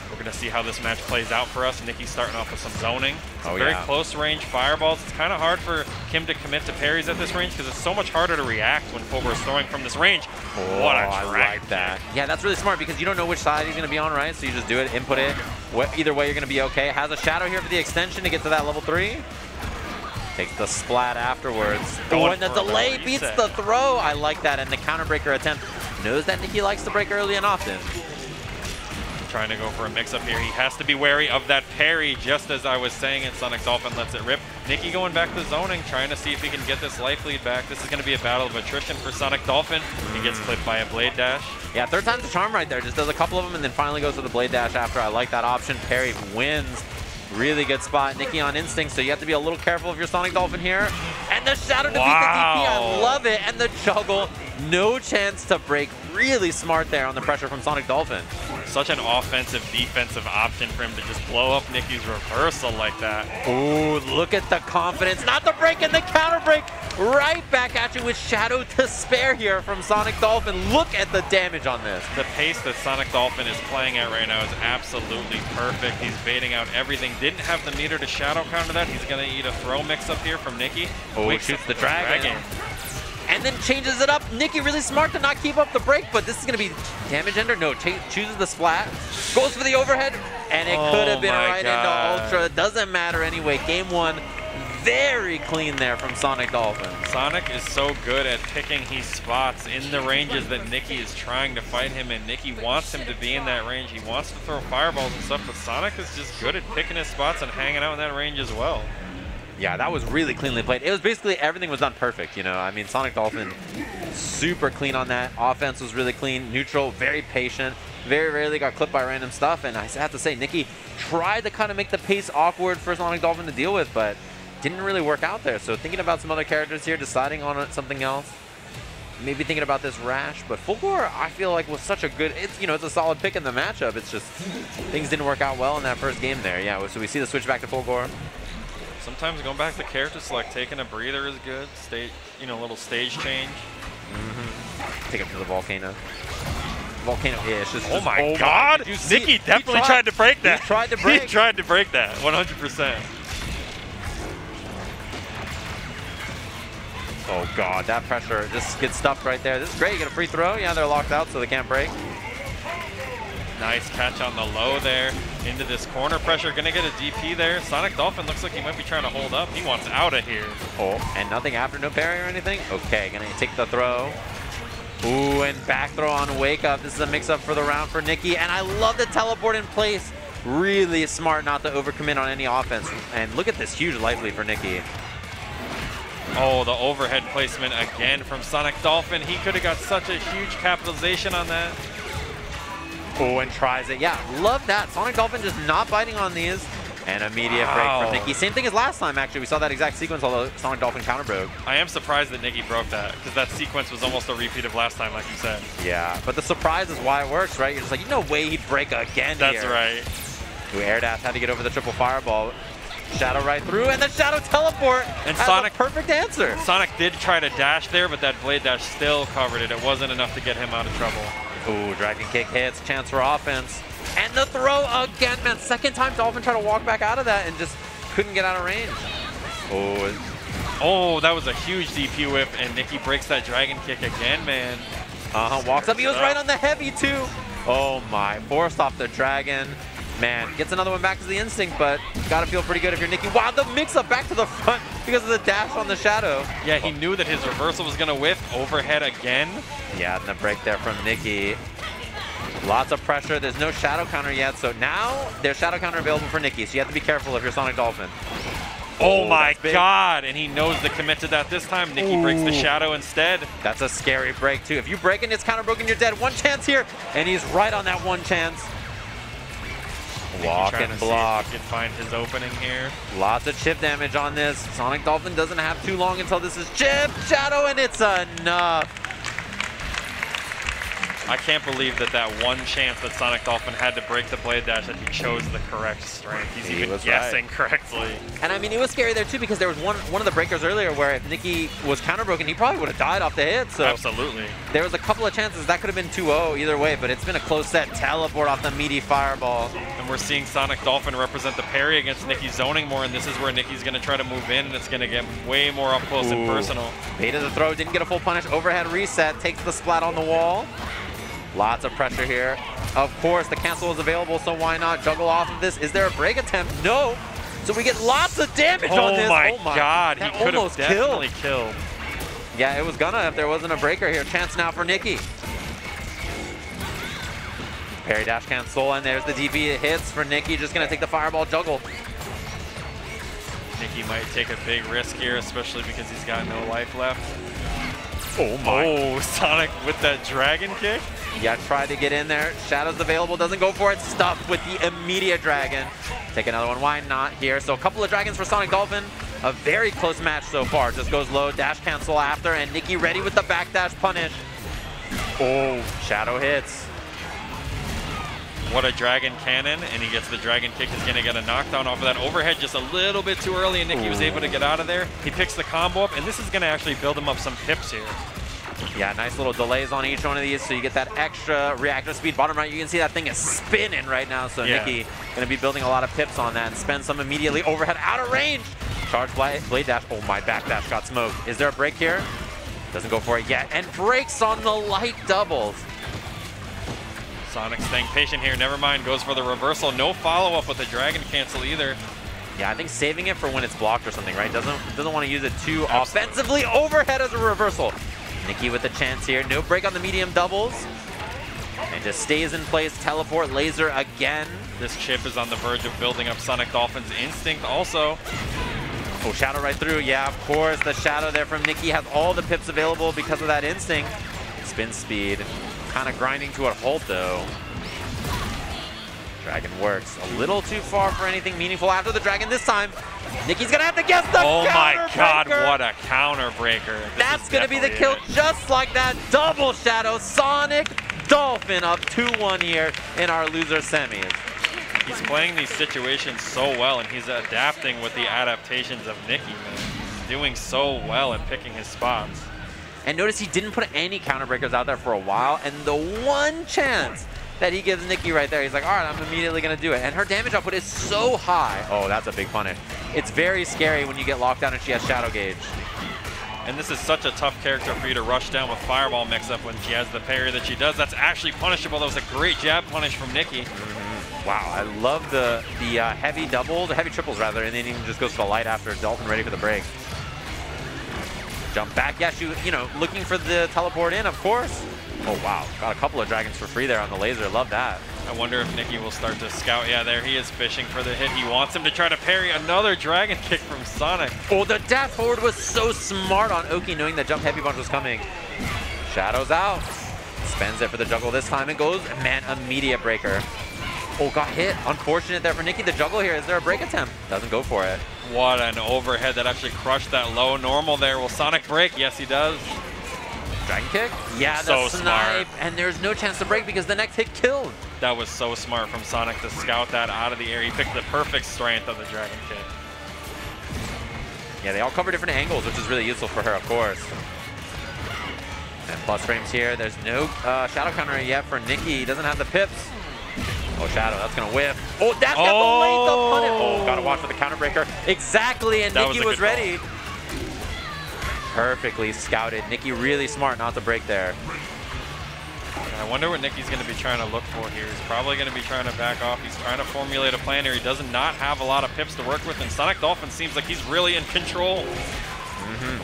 We're going to see how this match plays out for us. Nikki's starting off with some zoning. Very close range fireballs. It's kind of hard for Kim to commit to parries at this range because it's so much harder to react when Fulgore's throwing from this range. What a drag. I like that. Yeah, that's really smart because you don't know which side he's going to be on, right? So you just do it, input it. Either way, you're going to be okay. Has a shadow here for the extension to get to that level 3. Takes the splat afterwards. Oh, and the delay beats the throw. I like that. And the counter breaker attempt knows that Nikki likes to break early and often. Trying to go for a mix-up here. He has to be wary of that parry, just as I was saying, and Sonic Dolphin lets it rip. Nikki going back to zoning, trying to see if he can get this life lead back. This is going to be a battle of attrition for Sonic Dolphin. He gets clipped by a blade dash. Yeah, third time's the charm right there. Just does a couple of them and then finally goes with the blade dash after. I like that option. Parry wins. Really good spot. Nikki on instinct, so you have to be a little careful if you're Sonic Dolphin here. And the shadow to beat the DP. I love it. And the juggle No chance to break. Really smart there on the pressure from Sonic Dolphin. Such an offensive, defensive option for him to just blow up Nikki's reversal like that. Ooh, look at the confidence. Not the break and the counter break. Right back at you with Shadow to spare here from Sonic Dolphin. Look at the damage on this. The pace that Sonic Dolphin is playing at right now is absolutely perfect. He's baiting out everything. Didn't have the meter to Shadow counter that. He's going to eat a throw mix up here from Nikki. Oh, he shoots the dragon. And then changes it up. Nikki really smart to not keep up the break, but this is going to be damage ender. No, chooses the splat, goes for the overhead, and it could have been right into Ultra. Doesn't matter anyway. Game one, very clean there from Sonic Dolphin. Sonic is so good at picking his spots in the ranges that Nikki is trying to fight him, and Nikki wants him to be in that range. He wants to throw fireballs and stuff, but Sonic is just good at picking his spots and hanging out in that range as well. Yeah, that was really cleanly played. It was basically everything was done perfect, you know. I mean, Sonic Dolphin, super clean on that. Offense was really clean, neutral, very patient. Very rarely got clipped by random stuff. And I have to say, Nikki tried to kind of make the pace awkward for Sonic Dolphin to deal with, but didn't really work out there. So thinking about some other characters here, deciding on something else. Maybe thinking about this Rash, but Fulgore, I feel like was such a good, it's, you know, it's a solid pick in the matchup. It's just things didn't work out well in that first game there. Yeah, so we see the switch back to Fulgore. Sometimes going back to character select, taking a breather is good. Stage, you know, a little stage change. Mm-hmm. Take it to the volcano. Volcano-ish. Oh my God! Nikki definitely tried to break that. He tried to break. He tried to break that. 100%. Oh God, that pressure just gets stuffed right there. This is great. You get a free throw. Yeah, they're locked out, so they can't break. Nice catch on the low there. Into this corner pressure. Gonna get a DP there. Sonic Dolphin looks like he might be trying to hold up. He wants out of here. Oh, and nothing after, no parry or anything? Okay, gonna take the throw. Ooh, and back throw on wake up. This is a mix up for the round for Nikki. And I love the teleport in place. Really smart not to overcommit on any offense. And look at this huge life lead for Nikki. Oh, the overhead placement again from Sonic Dolphin. He could have got such a huge capitalization on that. Oh, and tries it. Yeah, love that. Sonic Dolphin just not biting on these. And immediate break from Nikki. Same thing as last time, actually. We saw that exact sequence, although Sonic Dolphin counter broke. I am surprised that Nikki broke that, because that sequence was almost a repeat of last time, like you said. Yeah, but the surprise is why it works, right? You're just like, you know, way he'd break again here. That's right. We air dash, had to get over the triple fireball. Shadow right through, and the Shadow teleport. And Sonic, perfect answer. Sonic did try to dash there, but that blade dash still covered it. It wasn't enough to get him out of trouble. Ooh, dragon kick hits, chance for offense. And the throw again, man. Second time Dolphin tried to walk back out of that and just couldn't get out of range. Oh, that was a huge DP whip, and Nikki breaks that dragon kick again, man. Walks up. He was right on the heavy, too. Oh, my. Forced off the dragon. Man, gets another one back to the instinct, but got to feel pretty good if you're Nikki. Wow, the mix-up back to the front because of the dash on the Shadow. Yeah, he knew that his reversal was going to whiff. Overhead again. Yeah, and the break there from Nikki. Lots of pressure. There's no Shadow counter yet, so now there's Shadow counter available for Nikki, so you have to be careful if you're Sonic Dolphin. Oh my God, and he knows the commit to that this time. Nikki breaks the Shadow instead. That's a scary break, too. If you break and it's counter broken, you're dead. One chance here, and he's right on that one chance. Walk and block. He can find his opening here. Lots of chip damage on this. Sonic Dolphin doesn't have too long until this is chip, Shadow, and it's enough. I can't believe that that one chance that Sonic Dolphin had to break the blade dash, that he chose the correct strength. He's even guessing correctly. And I mean, it was scary there too, because there was one of the breakers earlier where if Nikki was counter broken, he probably would have died off the hit. So absolutely. There was a couple of chances. That could have been 2-0 either way, but it's been a close set. Teleport off the meaty fireball. And we're seeing Sonic Dolphin represent the parry against Nikki zoning more, and this is where Nikki's going to try to move in, and it's going to get way more up close and personal. Bait of the throw, didn't get a full punish. Overhead reset, takes the splat on the wall. Lots of pressure here. Of course, the cancel is available, so why not juggle off of this? Is there a break attempt? No. So we get lots of damage on this. Oh my God. He could have definitely killed. Yeah, it was gonna if there wasn't a breaker here. Chance now for Nikki. Parry dash cancel, and there's the DP. It hits for Nikki. Just gonna take the fireball juggle. Nikki might take a big risk here, especially because he's got no life left. Oh my. Oh, Sonic with that dragon kick. Yeah, tried to get in there. Shadow's available, doesn't go for it. Stuffed with the immediate dragon. Take another one, why not here? So a couple of dragons for Sonic Dolphin. A very close match so far. Just goes low, dash cancel after, and Nikki ready with the backdash punish. Oh, shadow hits. What a dragon cannon, and he gets the dragon kick. He's gonna get a knockdown off of that overhead just a little bit too early, and Nikki was able to get out of there. He picks the combo up, and this is gonna actually build him up some pips here. Yeah, nice little delays on each one of these, so you get that extra reactor speed. Bottom right, you can see that thing is spinning right now, so yeah. Nikki gonna be building a lot of pips on that. Spend some immediately, overhead, out of range! Charge blade dash, oh my, back dash got smoked. Is there a break here? Doesn't go for it yet, and breaks on the light doubles. Sonic's staying patient here, never mind, goes for the reversal. No follow-up with the dragon cancel either. Yeah, I think saving it for when it's blocked or something, right? Doesn't want to use it too offensively. Overhead as a reversal. Nikki with a chance here. No break on the medium doubles. And just stays in place. Teleport laser again. This chip is on the verge of building up Sonic Dolphin's instinct also. Oh, shadow right through. Yeah, of course. The shadow there from Nikki has all the pips available because of that instinct. Spin speed. Kind of grinding to a halt though. Dragon works a little too far for anything meaningful after the dragon this time. Nikki's gonna have to guess the counter. Oh my god, what a counter breaker. That's gonna be the kill just like that. Double shadow. Sonic Dolphin up 2-1 here in our loser semis. He's playing these situations so well, and he's adapting with the adaptations of Nikki, man. He's doing so well and picking his spots. And notice he didn't put any counter breakers out there for a while, and the one chance that he gives Nikki right there, he's like, all right, I'm immediately gonna do it. And her damage output is so high. Oh, that's a big punish. It's very scary when you get locked down and she has shadow gauge. And this is such a tough character for you to rush down with fireball mix up when she has the parry that she does. That's actually punishable. That was a great jab punish from Nikki. Wow, I love the heavy doubles, or heavy triples rather, and then he just goes for the light after. Dolphin ready for the break. Jump back, yes, you know, looking for the teleport in, of course. Oh wow, got a couple of dragons for free there on the laser, love that. I wonder if Nikki will start to scout. Yeah, there he is fishing for the hit. He wants him to try to parry another dragon kick from Sonic. Oh, the dash forward was so smart on Oki, knowing that jump heavy punch was coming. Shadows out, spends it for the juggle this time, and goes, man, a media breaker. Oh, got hit. Unfortunate there for Nikki. The juggle here. Is there a break attempt? Doesn't go for it. What an overhead that actually crushed that low normal there. Will Sonic break? Yes, he does. Dragon kick? Yeah, the snipe. And there's no chance to break because the next hit killed. That was so smart from Sonic to scout that out of the air. He picked the perfect strength of the dragon kick. Yeah, they all cover different angles, which is really useful for her, of course. And plus frames here. There's no shadow counter yet for Nikki. He doesn't have the pips. Oh, shadow, that's gonna whip. Oh, that's got the length up on it. Oh, gotta watch for the counter breaker. Exactly, and Nikki was ready. Ball. Perfectly scouted. Nikki really smart not to break there. I wonder what Nikki's gonna be trying to look for here. He's probably gonna be trying to back off. He's trying to formulate a plan here. He does not have a lot of pips to work with, and Sonic Dolphin seems like he's really in control.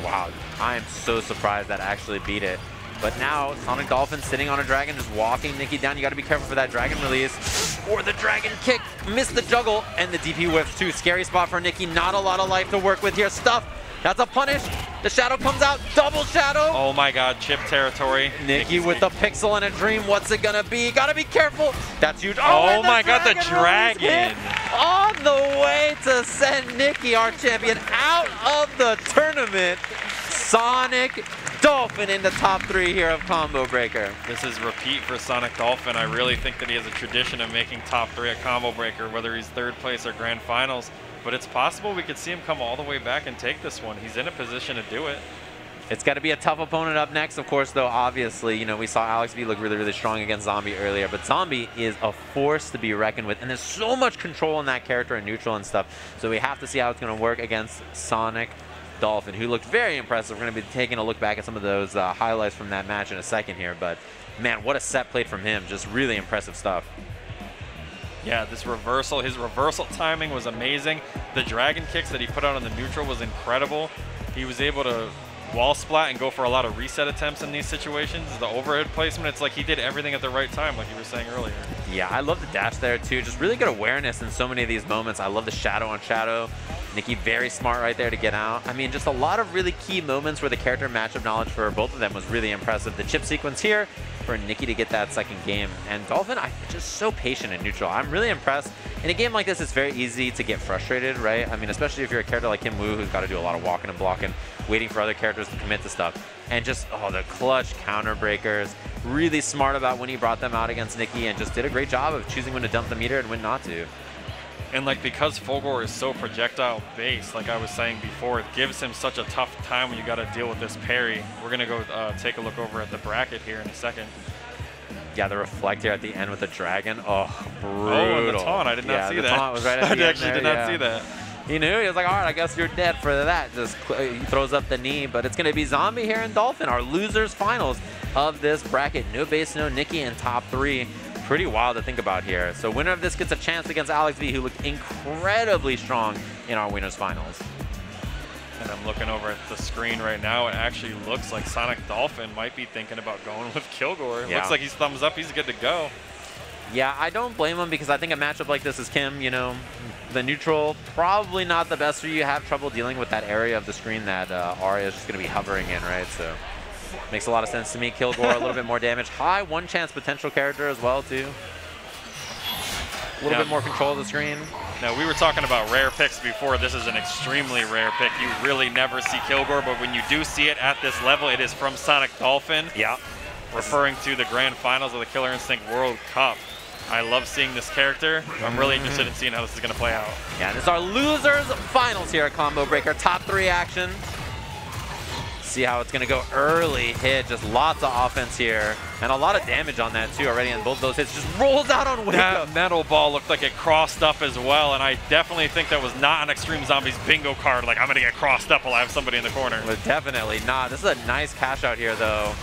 Wow, I am so surprised that actually beat it. But now, Sonic Dolphin sitting on a dragon, just walking Nikki down. You gotta be careful for that dragon release. Or the dragon kick, missed the juggle, and the DP whiffs too. Scary spot for Nikki, not a lot of life to work with here. Stuff, that's a punish. The shadow comes out, double shadow. Oh my god, chip territory. Nikki with a pixel and a dream, what's it gonna be? Gotta be careful, that's huge. Oh my god, the dragon. On the way to send Nikki, our champion, out of the tournament. Sonic Dolphin in the top three here of Combo Breaker. This is repeat for Sonic Dolphin. I really think that he has a tradition of making top three at Combo Breaker, whether he's third place or grand finals. But it's possible we could see him come all the way back and take this one. He's in a position to do it. It's got to be a tough opponent up next, of course, though, obviously. You know, we saw Alex V look really, really strong against Zombie earlier, but Zombie is a force to be reckoned with, and there's so much control on that character and neutral and stuff. So we have to see how it's going to work against Sonic Dolphin, who looked very impressive. We're going to be taking a look back at some of those highlights from that match in a second here, but man, what a set play from him. Just really impressive stuff. Yeah, this reversal, his reversal timing was amazing. The dragon kicks that he put out on the neutral was incredible. He was able to wall splat and go for a lot of reset attempts in these situations. The overhead placement, it's like he did everything at the right time, like you were saying earlier. Yeah, I love the dash there too. Just really good awareness in so many of these moments. I love the shadow on shadow. Nikki very smart right there to get out. I mean, just a lot of really key moments where the character matchup knowledge for both of them was really impressive. The chip sequence here for Nikki to get that second game. And Dolphin, I'm just so patient in neutral. I'm really impressed. In a game like this, it's very easy to get frustrated, right? I mean, especially if you're a character like Kim Wu, who's got to do a lot of walking and blocking, waiting for other characters to commit to stuff. And just, oh, the clutch counter breakers. Really smart about when he brought them out against Nikki and just did a great job of choosing when to dump the meter and when not to. And like, because Fulgore is so projectile based, like I was saying before, it gives him such a tough time when you got to deal with this parry. We're gonna go take a look over at the bracket here in a second. Yeah, the reflect here at the end with the dragon. Oh, brutal. Oh, and the taunt, I did not see that. The taunt was right at the end there. I actually did not see that. He knew, he was like, all right, I guess you're dead for that. Just throws up the knee, but it's gonna be Zombie here and Dolphin, our losers finals of this bracket. No Bass, no Nikki in top three. Pretty wild to think about here. So winner of this gets a chance against Alex V, who looked incredibly strong in our winners finals. And I'm looking over at the screen right now. It actually looks like Sonic Dolphin might be thinking about going with Kilgore. Yeah. Looks like he's thumbs up, he's good to go. Yeah, I don't blame him because I think a matchup like this is Kim, you know, the neutral, probably not the best for you. You have trouble dealing with that area of the screen that Aria is just gonna be hovering in, right? So. Makes a lot of sense to me. Kilgore, a little bit more damage. High one chance potential character as well, too. A little bit more control of the screen. Now, we were talking about rare picks before. This is an extremely rare pick. You really never see Kilgore, but when you do see it at this level, it is from Sonic Dolphin. Yeah. Referring to the grand finals of the Killer Instinct World Cup. I love seeing this character. I'm really interested in seeing how this is going to play out. Yeah, and it's our losers finals here at Combo Breaker. Top three action. See how it's going to go. Early hit, just lots of offense here, and a lot of damage on that too already. And both those hits just rolled out on Wake Up. That metal ball looked like it crossed up as well, and I definitely think that was not an Extreme Zombies bingo card. Like, I'm going to get crossed up while I have somebody in the corner. Well, definitely not. This is a nice cash out here though.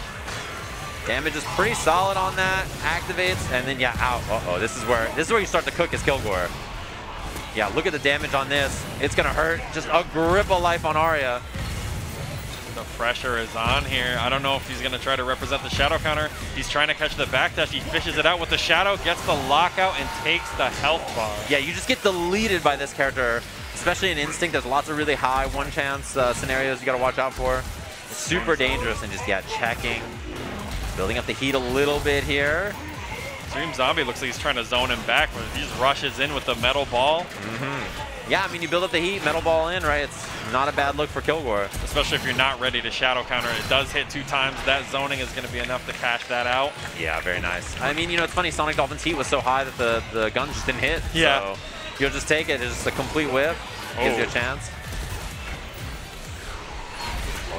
Damage is pretty solid on that. Activates and then yeah, out. Uh oh, this is where you start to cook as Kilgore. Yeah, look at the damage on this. It's going to hurt. Just a grip of life on Aria. The pressure is on here. I don't know if he's going to try to represent the shadow counter. He's trying to catch the backdash. He fishes it out with the shadow, gets the lockout, and takes the health bar. Yeah, you just get deleted by this character, especially in Instinct. There's lots of really high one-chance scenarios you got to watch out for. It's super dangerous and just, yeah, checking. Building up the heat a little bit here. Extreme Zombie looks like he's trying to zone him back, but he just rushes in with the metal ball. Yeah, I mean, you build up the heat, metal ball in, right? It's not a bad look for Kilgore. Especially if you're not ready to shadow counter. It does hit two times. That zoning is going to be enough to cash that out. Yeah, very nice. I mean, you know, it's funny. Sonic Dolphin's heat was so high that the gun just didn't hit. Yeah. So you'll just take it. It's just a complete whip. Gives you a chance.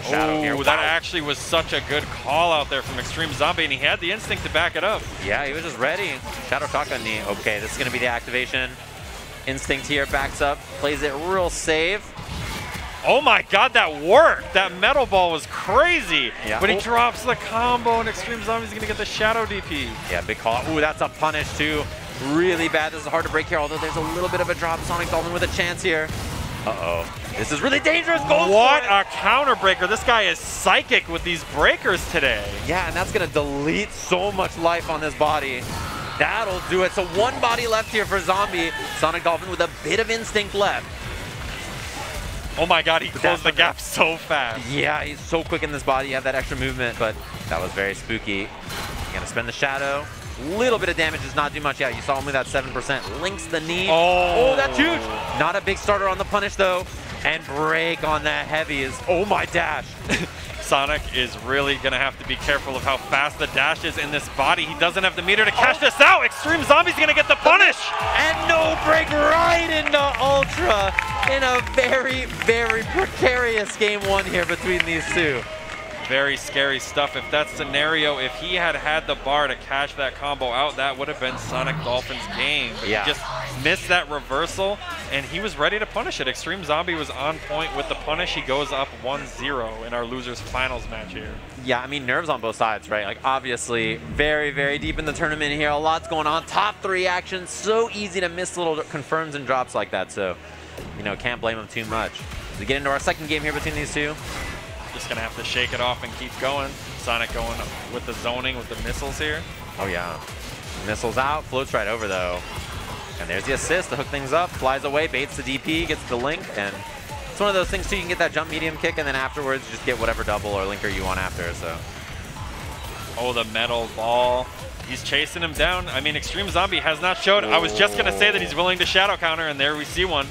Shadow here. That actually was such a good call out there from Extreme Zombie, and he had the instinct to back it up. Yeah, he was just ready. Shadow shotgun knee. Okay, this is going to be the activation. Instinct here backs up, plays it real safe. Oh my god, that worked! That metal ball was crazy! Yeah. But he drops the combo, and Extreme Zombie's gonna get the shadow DP. Yeah, big call. Ooh, that's a punish too. Really bad. This is hard to break here, although there's a little bit of a drop. Sonic Dolphin with a chance here. Uh-oh. This is really dangerous. What a counter breaker. This guy is psychic with these breakers today. Yeah, and that's gonna delete so much life on this body. That'll do it. So one body left here for Zombie. Sonic Dolphin with a bit of instinct left. Oh my god, he closed the gap so fast. Yeah, he's so quick in this body. You have that extra movement, but that was very spooky. Gonna spend the shadow. Little bit of damage does not do much. Yeah, you saw only that 7%. Links the knee. Oh, that's huge. Not a big starter on the punish though. And break on that heavy is, oh my dash. Sonic is really going to have to be careful of how fast the dash is in this body. He doesn't have the meter to cash this out. Extreme Zombie's going to get the punish. And no break right into Ultra in a very, very precarious game one here between these two. Very scary stuff. If that scenario, if he had had the bar to cash that combo out, that would have been Sonic Dolphin's game. But yeah. He just missed that reversal, and he was ready to punish it. Extreme Zombie was on point with the punish. He goes up 1-0 in our losers finals match here. Yeah, I mean, nerves on both sides, right? Like, obviously, very, very deep in the tournament here. A lot's going on. Top three action. So easy to miss little confirms and drops like that. So, you know, can't blame him too much. As we get into our second game here between these two. Just gonna have to shake it off and keep going. Sonic going with the zoning, with the missiles here. Oh yeah. Missiles out, floats right over though. And there's the assist to hook things up, flies away, baits the DP, gets the link, and it's one of those things too, you can get that jump medium kick and then afterwards just get whatever double or linker you want after, so. Oh, the metal ball. He's chasing him down. I mean, Extreme Zombie has not showed. I was just gonna say that he's willing to shadow counter, and there we see one.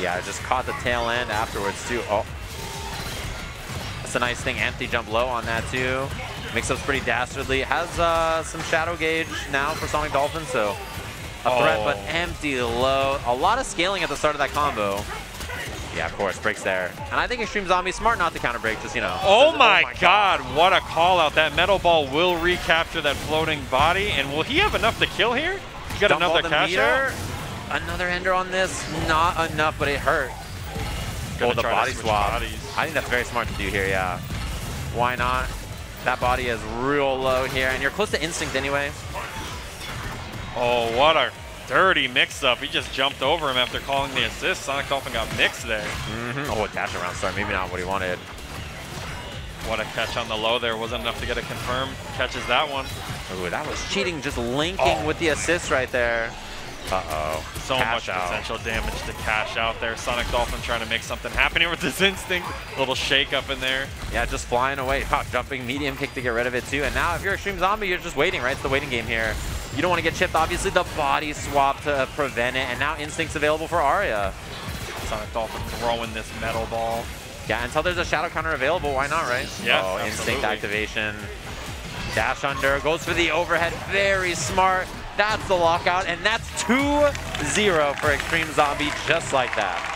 Yeah, I just caught the tail end afterwards too. Oh. That's a nice thing, Anthe jump low on that too. Mix-up's pretty dastardly. Has some shadow gauge now for Sonic Dolphin, so a threat, but empty low. A lot of scaling at the start of that combo. Yeah, of course, breaks there. And I think Extreme Zombie's smart not to counter break, just, you know. Oh my god, what a call out. That metal ball will recapture that floating body. And will he have enough to kill here? He got another cash out. Another ender on this, not enough, but it hurt. Oh, the body swap. I think that's very smart to do here, yeah. Why not? That body is real low here, and you're close to Instinct anyway. Oh, what a dirty mix-up. He just jumped over him after calling the assist. Sonic Dolphin got mixed there. Mm-hmm. Oh, a dash around start. Maybe not what he wanted. What a catch on the low there. Wasn't enough to get a confirm. Catches that one. Ooh, that was cheating. Just linking with the assist right there. Uh-oh. So much potential damage to cash out there. Sonic Dolphin trying to make something happen here with this Instinct. A little shake up in there. Yeah, just flying away. Wow, jumping medium kick to get rid of it too. And now if you're Extreme Zombie, you're just waiting, right? It's the waiting game here. You don't want to get chipped, obviously. The body swap to prevent it, and now Instinct's available for Aria. Sonic Dolphin throwing this metal ball. Yeah, until there's a shadow counter available, why not, right? Yeah, absolutely. Instinct activation. Dash under, goes for the overhead. Very smart. That's the lockout, and that's 2-0 for Extreme Zombie, just like that.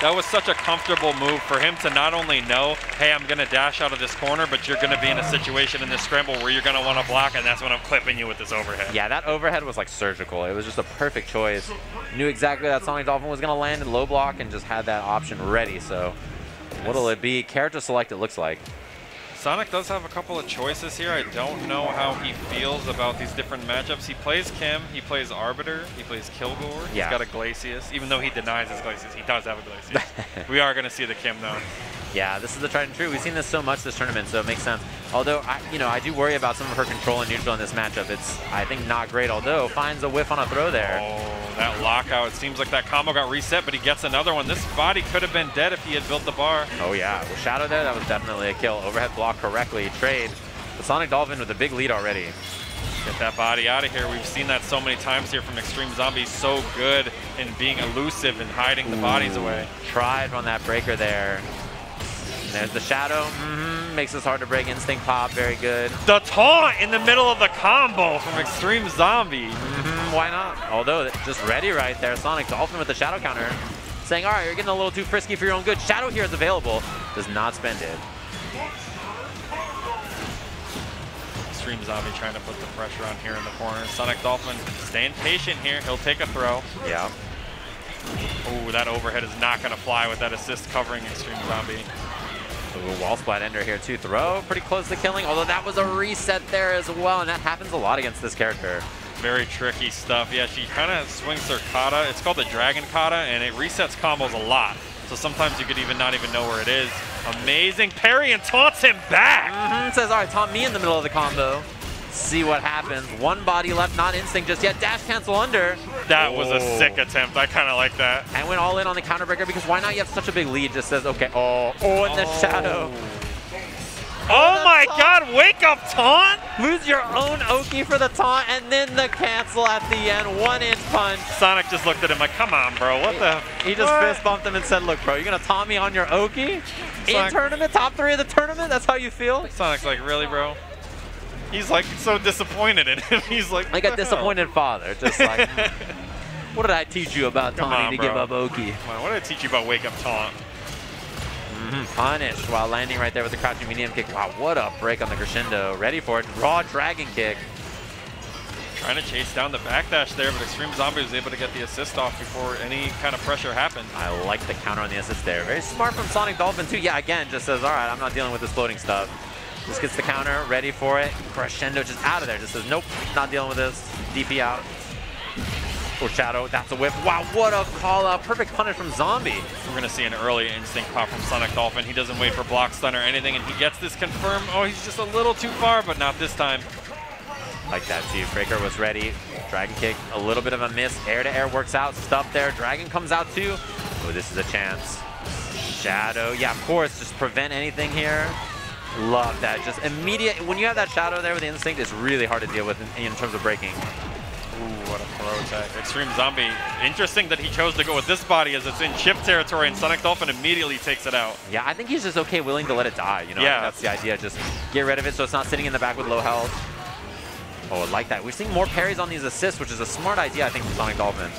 That was such a comfortable move for him to not only know, hey, I'm going to dash out of this corner, but you're going to be in a situation in this scramble where you're going to want to block, and that's when I'm clipping you with this overhead. Yeah, that overhead was like surgical. It was just a perfect choice. Knew exactly that Sonic Dolphin was going to land in low block and just had that option ready. So what'll it be? Character select, it looks like. Sonic does have a couple of choices here. I don't know how he feels about these different matchups. He plays Kim, he plays Arbiter, he plays Kilgore, he's got a Glacius. Even though he denies his Glacius, he does have a Glacius. We are going to see the Kim though. Yeah, this is the tried and true. We've seen this so much this tournament, so it makes sense. Although, I do worry about some of her control and neutral in this matchup. It's, I think, not great, although finds a whiff on a throw there. Oh, that lockout. It seems like that combo got reset, but he gets another one. This body could have been dead if he had built the bar. Oh, yeah. With Shadow there, that was definitely a kill. Overhead block correctly. Trade. The Sonic Dolphin with a big lead already. Get that body out of here. We've seen that so many times here from Extreme Zombie. So good in being elusive and hiding the bodies away. Tried on that breaker there. And there's the shadow. Makes this hard to break. Instinct pop, very good. The taunt in the middle of the combo from Extreme Zombie. Why not? Although, just ready right there. Sonic Dolphin with the shadow counter. Saying, all right, you're getting a little too frisky for your own good. Shadow here is available. Does not spend it. Extreme Zombie trying to put the pressure on here in the corner. Sonic Dolphin staying patient here. He'll take a throw. Yeah. Oh, that overhead is not going to fly with that assist covering Extreme Zombie. Ooh, wall splat ender here too. Throw pretty close to killing, although that was a reset there as well, and that happens a lot against this character. Very tricky stuff. Yeah, she kind of swings her kata. It's called the dragon kata, and it resets combos a lot. So sometimes you could even not even know where it is. Amazing parry and taunts him back. Says, all right, taunt me in the middle of the combo. See what happens. One body left, not Instinct just yet. Dash cancel under. That was a sick attempt. I kind of like that. And went all in on the counter breaker because why not? You have such a big lead. Just says, okay. In the shadow. Oh my god, wake up taunt. Lose your own Oki for the taunt and then the cancel at the end. 1-inch punch. Sonic just looked at him like, come on, bro. What the? He just fist bumped him and said, look, bro, you're going to taunt me on your Oki? In tournament, top 3 of the tournament? That's how you feel? Sonic's like, really, bro? He's like so disappointed in him. He's like a disappointed father. Just like, what did I teach you about taunting to give up Oki? What did I teach you about wake up taunt? Punished while landing right there with the crouching medium kick. Wow, what a break on the crescendo. Ready for it. Raw dragon kick. Trying to chase down the backdash there, but Extreme Zombie was able to get the assist off before any kind of pressure happened. I like the counter on the assist there. Very smart from Sonic Dolphin too. Yeah, again, just says, all right, I'm not dealing with this floating stuff. Just gets the counter, ready for it. Crescendo just out of there. Just says, nope, not dealing with this. DP out. Or Shadow, that's a whip. Wow, what a call out. Perfect punish from Zombie. We're going to see an early Instinct pop from Sonic Dolphin. He doesn't wait for block stun or anything, and he gets this confirmed. Oh, he's just a little too far, but not this time. like that too. Breaker was ready. Dragon kick, a little bit of a miss. Air to air works out. Stuff there. Dragon comes out too. Oh, this is a chance. Shadow. Yeah, of course. Just prevent anything here. Love that. Just immediate. When you have that shadow there with the instinct, it's really hard to deal with in terms of breaking. Ooh, what a throw attack. Extreme Zombie. Interesting that he chose to go with this body as it's in chip territory, and Sonic Dolphin immediately takes it out. Yeah, I think he's just okay, willing to let it die. You know, yeah. I think that's the idea. Just get rid of it so it's not sitting in the back with low health. Oh, I like that. We're seeing more parries on these assists, which is a smart idea, I think, for Sonic Dolphin.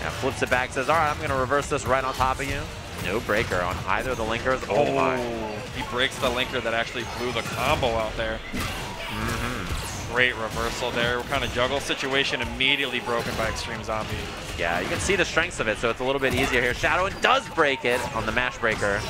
Yeah, flips it back, says, all right, I'm going to reverse this right on top of you. No breaker on either of the linkers. Oh, my. He breaks the linker that actually blew the combo out there. Mm-hmm. Great reversal there. Kind of juggle situation immediately broken by Extreme Zombie. Yeah, you can see the strengths of it, so it's a little bit easier here. Shadow does break it on the mash breaker.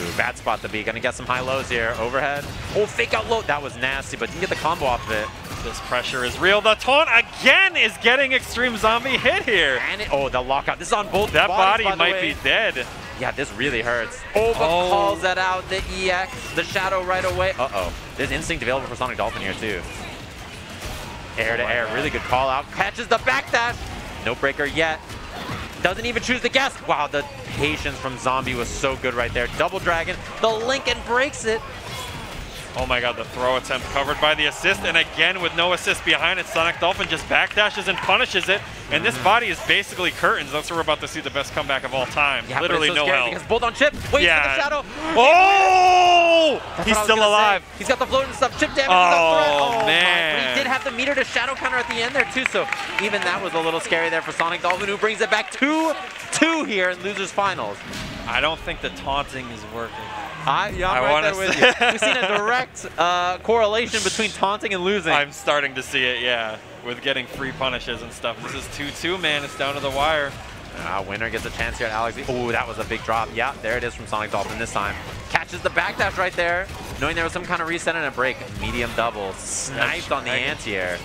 Ooh, bad spot to be. Gonna get some high lows here. Overhead. Oh, fake out low. That was nasty, but didn't get the combo off of it. This pressure is real. The taunt again is getting Extreme Zombie hit here. And it, oh, the lockout. This is on both that bodies, body might be dead. Yeah, this really hurts. Oh, but calls that out. The EX, the shadow right away. Uh-oh. There's instinct available for Sonic Dolphin here, too. Air to air. Really good call out. Catches the backdash. No breaker yet. Doesn't even choose to guess. Wow, the patience from Zombie was so good right there. Double dragon. The Lincoln breaks it. Oh my god, the throw attempt covered by the assist. And again, with no assist behind it, Sonic Dolphin just backdashes and punishes it. And this body is basically curtains. That's what we're about to see, the best comeback of all time. Yeah, literally no help. Because both on chip. Wait, he's got the shadow. Oh! He's still alive. Say. He's got the float and stuff. Chip damage. Oh, man. My. But he did have the meter to shadow counter at the end there, too. So even that was a little scary there for Sonic Dolphin, who brings it back 2-2 here in losers finals. I don't think the taunting is working. I'm right there with you. We've seen a direct correlation between taunting and losing. I'm starting to see it, yeah, with getting free punishes and stuff. This is 2-2, man. It's down to the wire. Winner gets a chance here at Alex V. Oh, that was a big drop. Yeah, there it is from Sonic Dolphin this time. Catches the backdash right there, knowing there was some kind of reset and a break. Medium double. Sniped on the anti-air.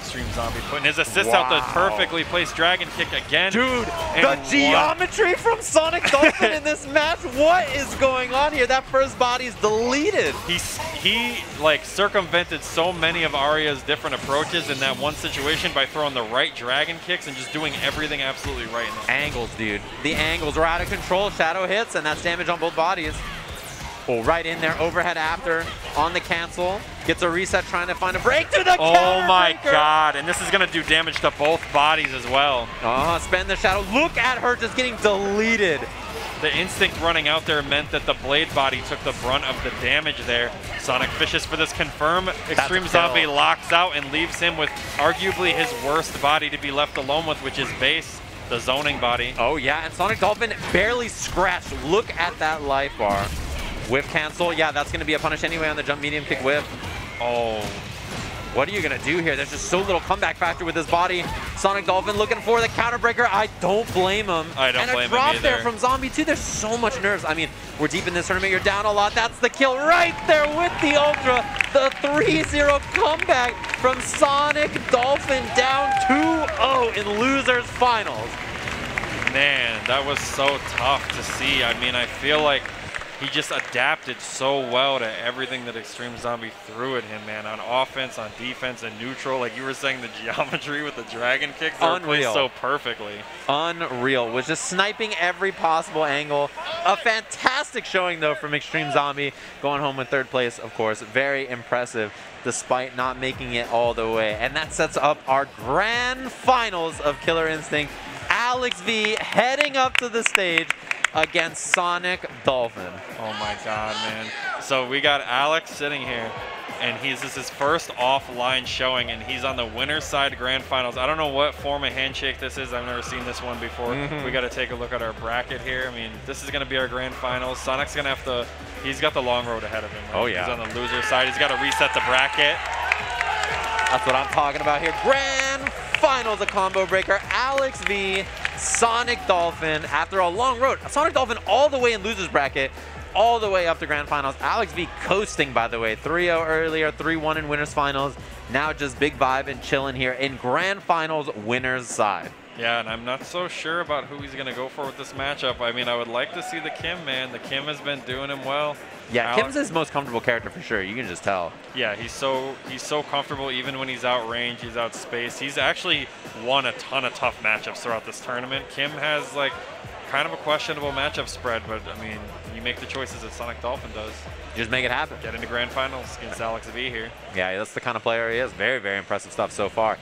Extreme Zombie putting his assist out, the perfectly placed dragon kick again. Dude, and the geometry from Sonic Dolphin in this match. What is going on here? That first body is deleted. He like circumvented so many of Aria's different approaches in that one situation by throwing the right dragon kicks and just doing everything absolutely right. Angles, dude. The angles are out of control. Shadow hits, and that's damage on both bodies. Oh, right in there, overhead after, on the cancel. Gets a reset, trying to find a break to the counter. Oh my god, and this is gonna do damage to both bodies as well. Spend the shadow. Look at her just getting deleted. The instinct running out there meant that the blade body took the brunt of the damage there. Sonic fishes for this confirm. Extreme Zombie locks out and leaves him with arguably his worst body to be left alone with, which is Bass, the zoning body. Oh yeah, and Sonic Dolphin barely scratched. Look at that life bar. Whip cancel, yeah, that's going to be a punish anyway on the jump medium kick whip. Oh, what are you going to do here? There's just so little comeback factor with his body. Sonic Dolphin looking for the counter breaker. I don't blame him. I don't blame him either. And a drop there from Zombie too. There's so much nerves. I mean, we're deep in this tournament. You're down a lot. That's the kill right there with the Ultra. The 3-0 comeback from Sonic Dolphin, down 2-0 in losers finals. Man, that was so tough to see. I mean, I feel like he just adapted so well to everything that Extreme Zombie threw at him, man. On offense, on defense, and neutral. Like you were saying, the geometry with the dragon kicks are placed so perfectly. Unreal. Was just sniping every possible angle. A fantastic showing, though, from Extreme Zombie. Going home in third place, of course. Very impressive, despite not making it all the way. And that sets up our grand finals of Killer Instinct. Alex V heading up to the stage against Sonic Dolphin. Oh my god, man. So we got Alex sitting here, and this is his first offline showing, and he's on the winner's side grand finals. I don't know what form of handshake this is. I've never seen this one before. We got to take a look at our bracket here. I mean, this is going to be our grand finals. Sonic's going to have to, he's got the long road ahead of him. Right? Oh yeah. He's on the loser side. He's got to reset the bracket. That's what I'm talking about here. Grand finals, a combo breaker. Alex V, Sonic Dolphin, after a long road. Sonic Dolphin all the way in losers bracket, all the way up to grand finals. Alex V coasting, by the way. 3-0 earlier, 3-1 in winners finals. Now just big vibe and chilling here in grand finals winners side. Yeah, and I'm not so sure about who he's going to go for with this matchup. I mean, I would like to see the Kim, man. The Kim has been doing him well. Yeah, Kim's his most comfortable character for sure. You can just tell. Yeah, he's so comfortable even when he's outrange, he's outspaced. He's actually won a ton of tough matchups throughout this tournament. Kim has, like, kind of a questionable matchup spread, but, I mean, you make the choices that Sonic Dolphin does. Just make it happen. Get into grand finals against Alex V here. Yeah, that's the kind of player he is. Very, very impressive stuff so far.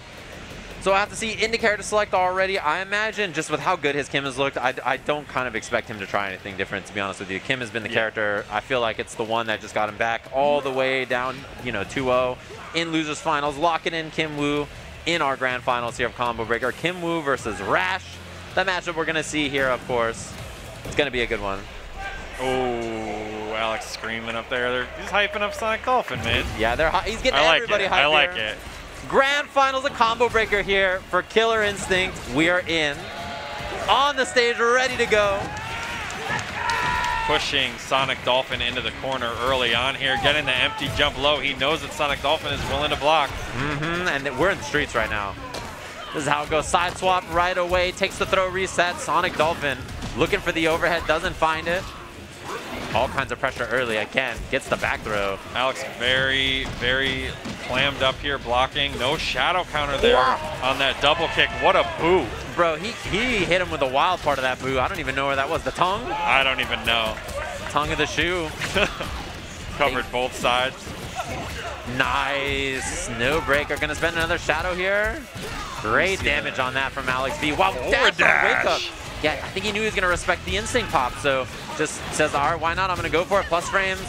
So I have to see Indicator to select already. I imagine just with how good his Kim has looked, I don't kind of expect him to try anything different, to be honest with you. Kim has been the character. I feel like it's the one that just got him back all the way down, you know, 2-0 in losers finals, locking in Kim Wu in our grand finals here of Combo Breaker. Kim Wu versus Rash. That matchup we're going to see here, of course. It's going to be a good one. Oh, Alex screaming up there. He's hyping up Sonic Dolphin, man. Yeah, he's getting everybody hyped. I like it. Grand finals of Combo Breaker here for Killer Instinct. We are in. On the stage, ready to go. Pushing Sonic Dolphin into the corner early on here. Getting the empty jump low. He knows that Sonic Dolphin is willing to block. And we're in the streets right now. This is how it goes. Side swap right away. Takes the throw reset. Sonic Dolphin looking for the overhead. Doesn't find it. All kinds of pressure early. Again, gets the back throw. Alex very, very clammed up here, blocking. No shadow counter there on that double kick. What a boo. Bro, he hit him with the wild part of that boo. I don't even know where that was. The tongue? I don't even know. Tongue of the shoe. Covered both sides. Nice. No breaker. Gonna spend another shadow here. Great damage on that from Alex V. Wow, dash. Yeah, I think he knew he was going to respect the instinct pop, so just says, all right, why not? I'm going to go for it. Plus frames,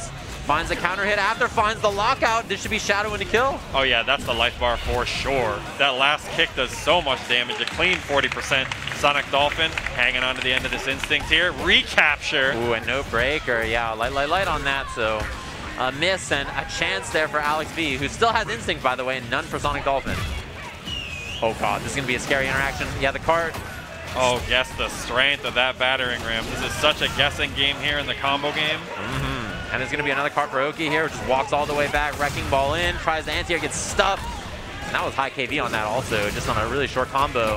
finds a counter hit. After finds the lockout, this should be shadow into kill. Oh, yeah, that's the life bar for sure. That last kick does so much damage. A clean 40%. Sonic Dolphin hanging on to the end of this instinct here. Recapture. Ooh, and no breaker. Yeah, light on that, so a miss and a chance there for Alex V, who still has instinct, by the way, and none for Sonic Dolphin. Oh, God, this is going to be a scary interaction. Yeah, the cart. Oh, guess the strength of that battering ram. This is such a guessing game here in the combo game. And there's going to be another cart for Oki here, which just walks all the way back, wrecking ball in, tries to anti-air, gets stuffed. And that was high KV on that also, just on a really short combo.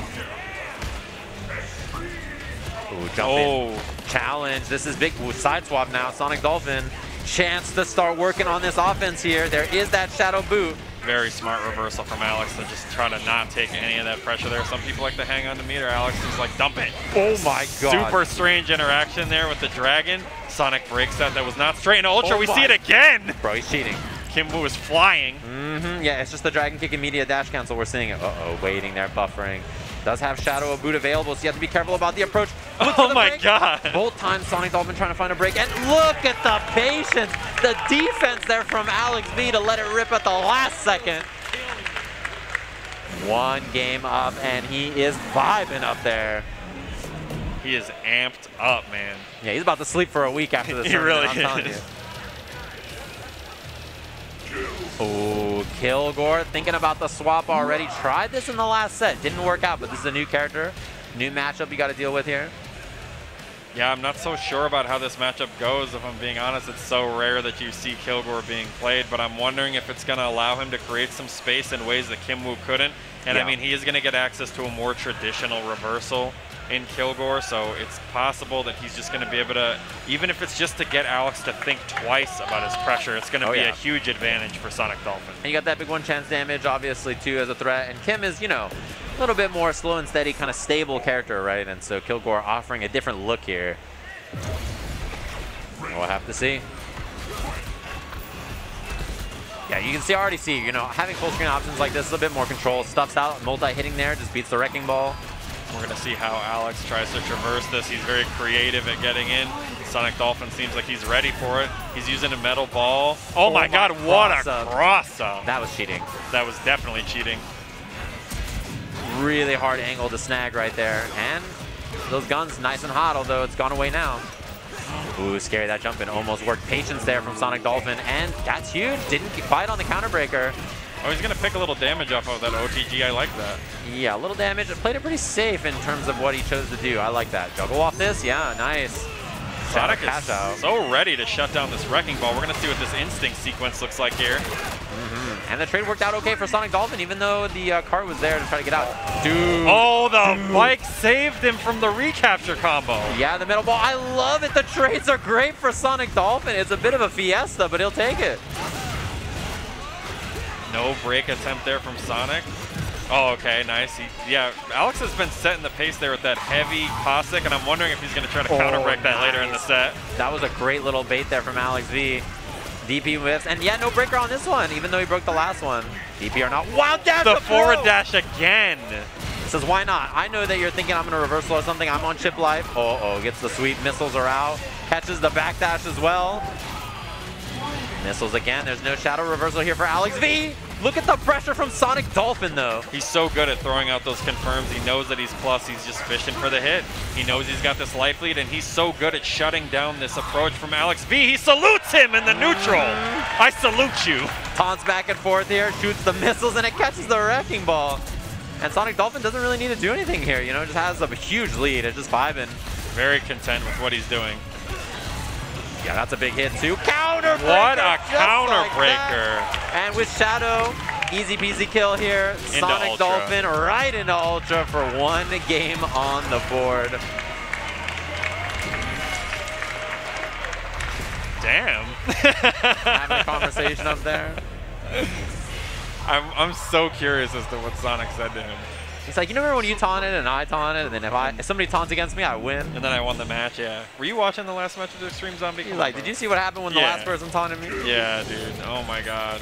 Ooh, jump in. Challenge. This is big. Ooh, side swap now. Sonic Dolphin, chance to start working on this offense here. There is that shadow boot. Very smart reversal from Alex to just try to not take any of that pressure there. Some people like to hang on to meter. Alex is like, dump it. Oh my God. Super strange interaction there with the dragon. Sonic breaks that. That was not straight. And Ultra, we see it again. Bro, he's cheating. Kim Wu is flying. Yeah, it's just the dragon kick immediate dash cancel. We're seeing it. Waiting there, buffering. Does have shadow of boot available, so you have to be careful about the approach. Oh my God. Both times Sonic Dolphin trying to find a break. And look at the patience, the defense there from Alex V to let it rip at the last second. One game up, and he is vibing up there. He is amped up, man. Yeah, he's about to sleep for a week after this. He really is. I'm telling you. Oh, Kilgore thinking about the swap already. Tried this in the last set. Didn't work out, but this is a new character. New matchup you got to deal with here. Yeah, I'm not so sure about how this matchup goes, if I'm being honest. It's so rare that you see Kilgore being played, but I'm wondering if it's going to allow him to create some space in ways that Kim Wu couldn't. And I mean, he is going to get access to a more traditional reversal in Kilgore, so it's possible that he's just going to be able to, even if it's just to get Alex to think twice about his pressure, it's going to be a huge advantage for Sonic Dolphin. And you got that big one chance damage, obviously, too, as a threat. And Kim is, you know, a little bit more slow and steady, kind of stable character, right? And so Kilgore offering a different look here. We'll have to see. Yeah, you can see, already see, you know, having full screen options like this is a bit more control. Stuffs out, multi-hitting there, just beats the wrecking ball. We're going to see how Alex tries to traverse this. He's very creative at getting in. Sonic Dolphin seems like he's ready for it. He's using a metal ball. Oh my God, what a cross up. That was cheating. That was definitely cheating. Really hard angle to snag right there. And those guns nice and hot, although it's gone away now. Ooh, scary, that jump in almost worked. Patience there from Sonic Dolphin, and that's huge. Didn't bite on the counter breaker. Oh, he's going to pick a little damage off of that OTG. I like that. Yeah, a little damage. It played it pretty safe in terms of what he chose to do. I like that. Juggle off this. Yeah, nice. Sonic is so ready to shut down this wrecking ball. We're going to see what this instinct sequence looks like here. And the trade worked out okay for Sonic Dolphin, even though the cart was there to try to get out. Dude. Oh, the Mike saved him from the recapture combo. Yeah, the middle ball. I love it. The trades are great for Sonic Dolphin. It's a bit of a fiesta, but he'll take it. No break attempt there from Sonic. Oh, okay, nice. Yeah, Alex has been setting the pace there with that heavy Cossack, and I'm wondering if he's going to try to counter break that later in the set. That was a great little bait there from Alex V. DP whiffs, and yeah, no breaker on this one, even though he broke the last one. DP or not. Wild dash! The forward dash again. Says, why not? I know that you're thinking I'm going to reversal or something. I'm on chip life. Uh-oh, gets the sweep. Missiles are out. Catches the back dash as well. Missiles again. There's no shadow reversal here for Alex V. Look at the pressure from Sonic Dolphin, though. He's so good at throwing out those confirms. He knows that he's plus. He's just fishing for the hit. He knows he's got this life lead, and he's so good at shutting down this approach from Alex V. He salutes him in the neutral. I salute you. Taunts back and forth here, shoots the missiles, and it catches the wrecking ball. And Sonic Dolphin doesn't really need to do anything here. You know, just has a huge lead. It's just vibing. Very content with what he's doing. Yeah, that's a big hit too. Counter breaker! What a counter breaker! And with shadow, easy peasy kill here. Sonic Dolphin right into Ultra for one game on the board. Damn. Having a conversation up there. I'm so curious as to what Sonic said to him. He's like, you remember when you taunted and I taunted, and then if somebody taunts against me, I win. And then I won the match, yeah. Were you watching the last match of the Extreme Zombie? He's like, did you see what happened when the last person taunted me? Yeah, dude. Oh my god.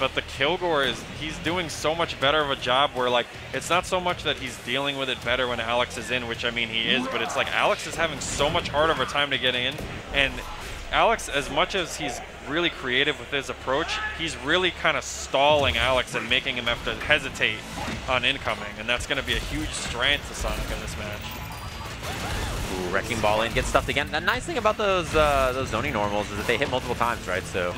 But the Kilgore he's doing so much better of a job where, like, it's not so much that he's dealing with it better when Alex is in, which I mean he is, but it's like Alex is having so much harder of a time to get in, and Alex, as much as he's really creative with his approach, he's really kind of stalling Alex and making him have to hesitate on incoming, and that's going to be a huge strength to Sonic in this match. Ooh, wrecking ball in, gets stuffed again. The nice thing about those zoning normals is that they hit multiple times, right? So